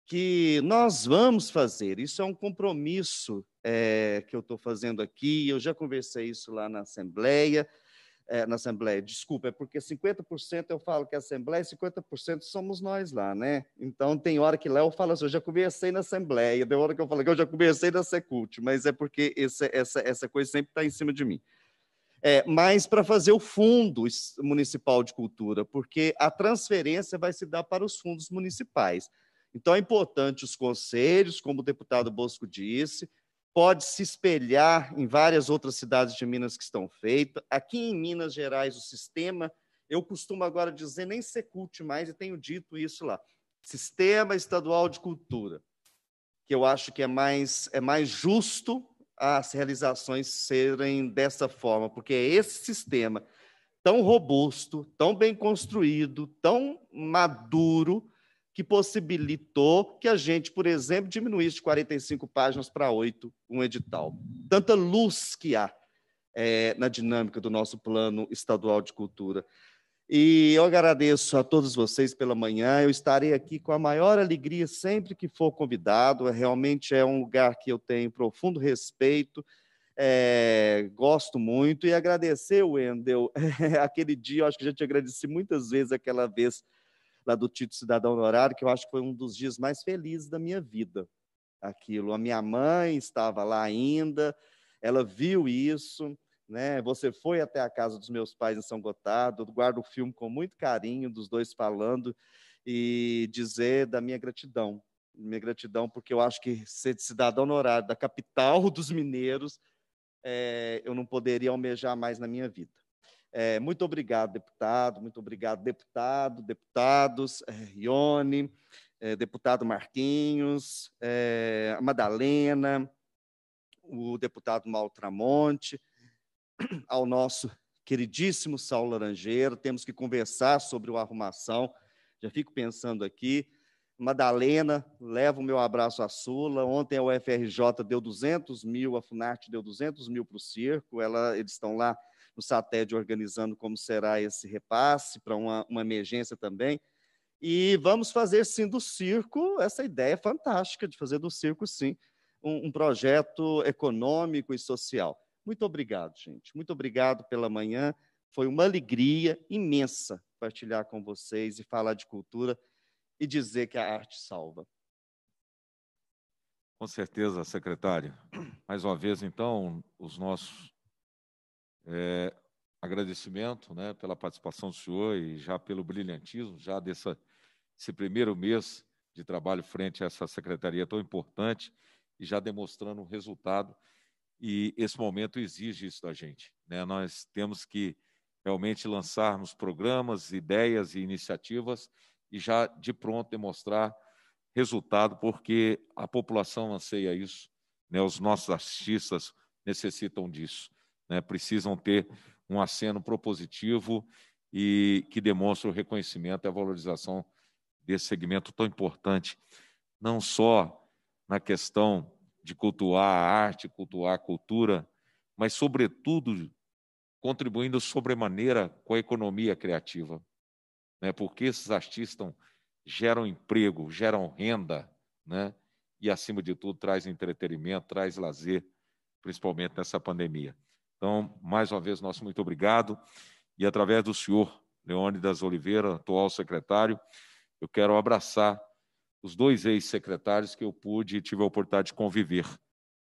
que nós vamos fazer, isso é um compromisso é, que eu estou fazendo aqui, eu já conversei isso lá na Assembleia, é, na Assembleia, desculpa, é porque cinquenta por cento eu falo que é a Assembleia e cinquenta por cento somos nós lá, né? Então, tem hora que lá eu falo assim, eu já conversei na Assembleia, tem hora que eu falo que eu já conversei na Secult, mas é porque essa, essa, essa coisa sempre está em cima de mim. É, mas para fazer o Fundo Municipal de Cultura, porque a transferência vai se dar para os fundos municipais. Então, é importante os conselhos, como o deputado Bosco disse, pode se espelhar em várias outras cidades de Minas que estão feitas. Aqui em Minas Gerais, o sistema, eu costumo agora dizer, nem Secult mais, e tenho dito isso lá, Sistema Estadual de Cultura, que eu acho que é mais, é mais justo as realizações serem dessa forma, porque é esse sistema tão robusto, tão bem construído, tão maduro, que possibilitou que a gente, por exemplo, diminuísse de quarenta e cinco páginas para oito um edital. Tanta luz que há é, na dinâmica do nosso Plano Estadual de Cultura. E eu agradeço a todos vocês pela manhã, eu estarei aqui com a maior alegria sempre que for convidado, realmente é um lugar que eu tenho profundo respeito, é, gosto muito, e agradecer, Wendel, aquele dia, eu acho que já te agradeci muitas vezes aquela vez, lá do título Cidadão Honorário, que eu acho que foi um dos dias mais felizes da minha vida, aquilo. A minha mãe estava lá ainda, ela viu isso, né? Você foi até a casa dos meus pais em São Gotardo, eu guardo o filme com muito carinho, dos dois falando, e dizer da minha gratidão, minha gratidão, porque eu acho que ser cidadão honorário da capital dos mineiros, é, eu não poderia almejar mais na minha vida. É, muito obrigado, deputado, muito obrigado, deputado, deputados, é, Ione, é, deputado Marquinhos, é, a Madalena, o deputado Mauro Tramonte, ao nosso queridíssimo Saulo Laranjeira, temos que conversar sobre o Arrumação, já fico pensando aqui. Madalena, leva o meu abraço à Sula, ontem a U F R J deu duzentos mil, a FUNARTE deu duzentos mil para o circo, ela, eles estão lá no SATED organizando como será esse repasse para uma, uma emergência também, e vamos fazer sim do circo, essa ideia é fantástica de fazer do circo sim, um, um projeto econômico e social. Muito obrigado, gente. Muito obrigado pela manhã. Foi uma alegria imensa partilhar com vocês e falar de cultura e dizer que a arte salva. Com certeza, secretário. Mais uma vez, então, os nossos é, agradecimento, né, pela participação do senhor e já pelo brilhantismo, já dessa, desse primeiro mês de trabalho frente a essa secretaria tão importante e já demonstrando o resultado. E esse momento exige isso da gente, né? Nós temos que realmente lançarmos programas, ideias e iniciativas e já de pronto demonstrar resultado, porque a população anseia isso, né? Os nossos artistas necessitam disso, né? Precisam ter um aceno propositivo e que demonstre o reconhecimento e a valorização desse segmento tão importante, não só na questão de cultuar a arte, cultuar a cultura, mas, sobretudo, contribuindo sobremaneira com a economia criativa, né? Porque esses artistas geram emprego, geram renda, né? e, acima de tudo, traz entretenimento, traz lazer, principalmente nessa pandemia. Então, mais uma vez, nosso muito obrigado. E, através do senhor Leônidas Oliveira, atual secretário, eu quero abraçar os dois ex-secretários que eu pude e tive a oportunidade de conviver.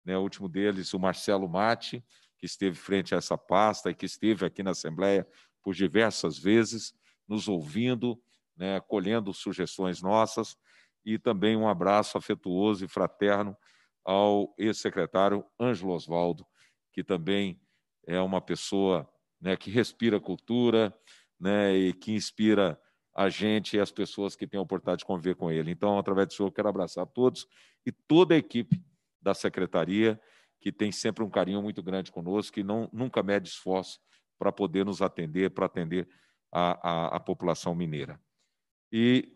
Né, o último deles, o Marcelo Matti, que esteve frente a essa pasta e que esteve aqui na Assembleia por diversas vezes, nos ouvindo, né, colhendo sugestões nossas, e também um abraço afetuoso e fraterno ao ex-secretário Ângelo Osvaldo, que também é uma pessoa, né, que respira cultura, né, e que inspira a gente e as pessoas que têm a oportunidade de conviver com ele. Então, através do senhor, eu quero abraçar todos e toda a equipe da Secretaria, que tem sempre um carinho muito grande conosco, que não, nunca mede esforço para poder nos atender, para atender a, a, a população mineira. E,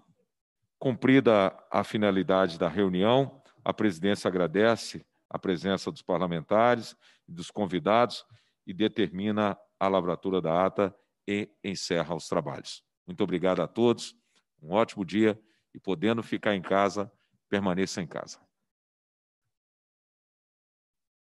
cumprida a finalidade da reunião, a presidência agradece a presença dos parlamentares e dos convidados e determina a lavratura da ata e encerra os trabalhos. Muito obrigado a todos, um ótimo dia e, podendo ficar em casa, permaneça em casa.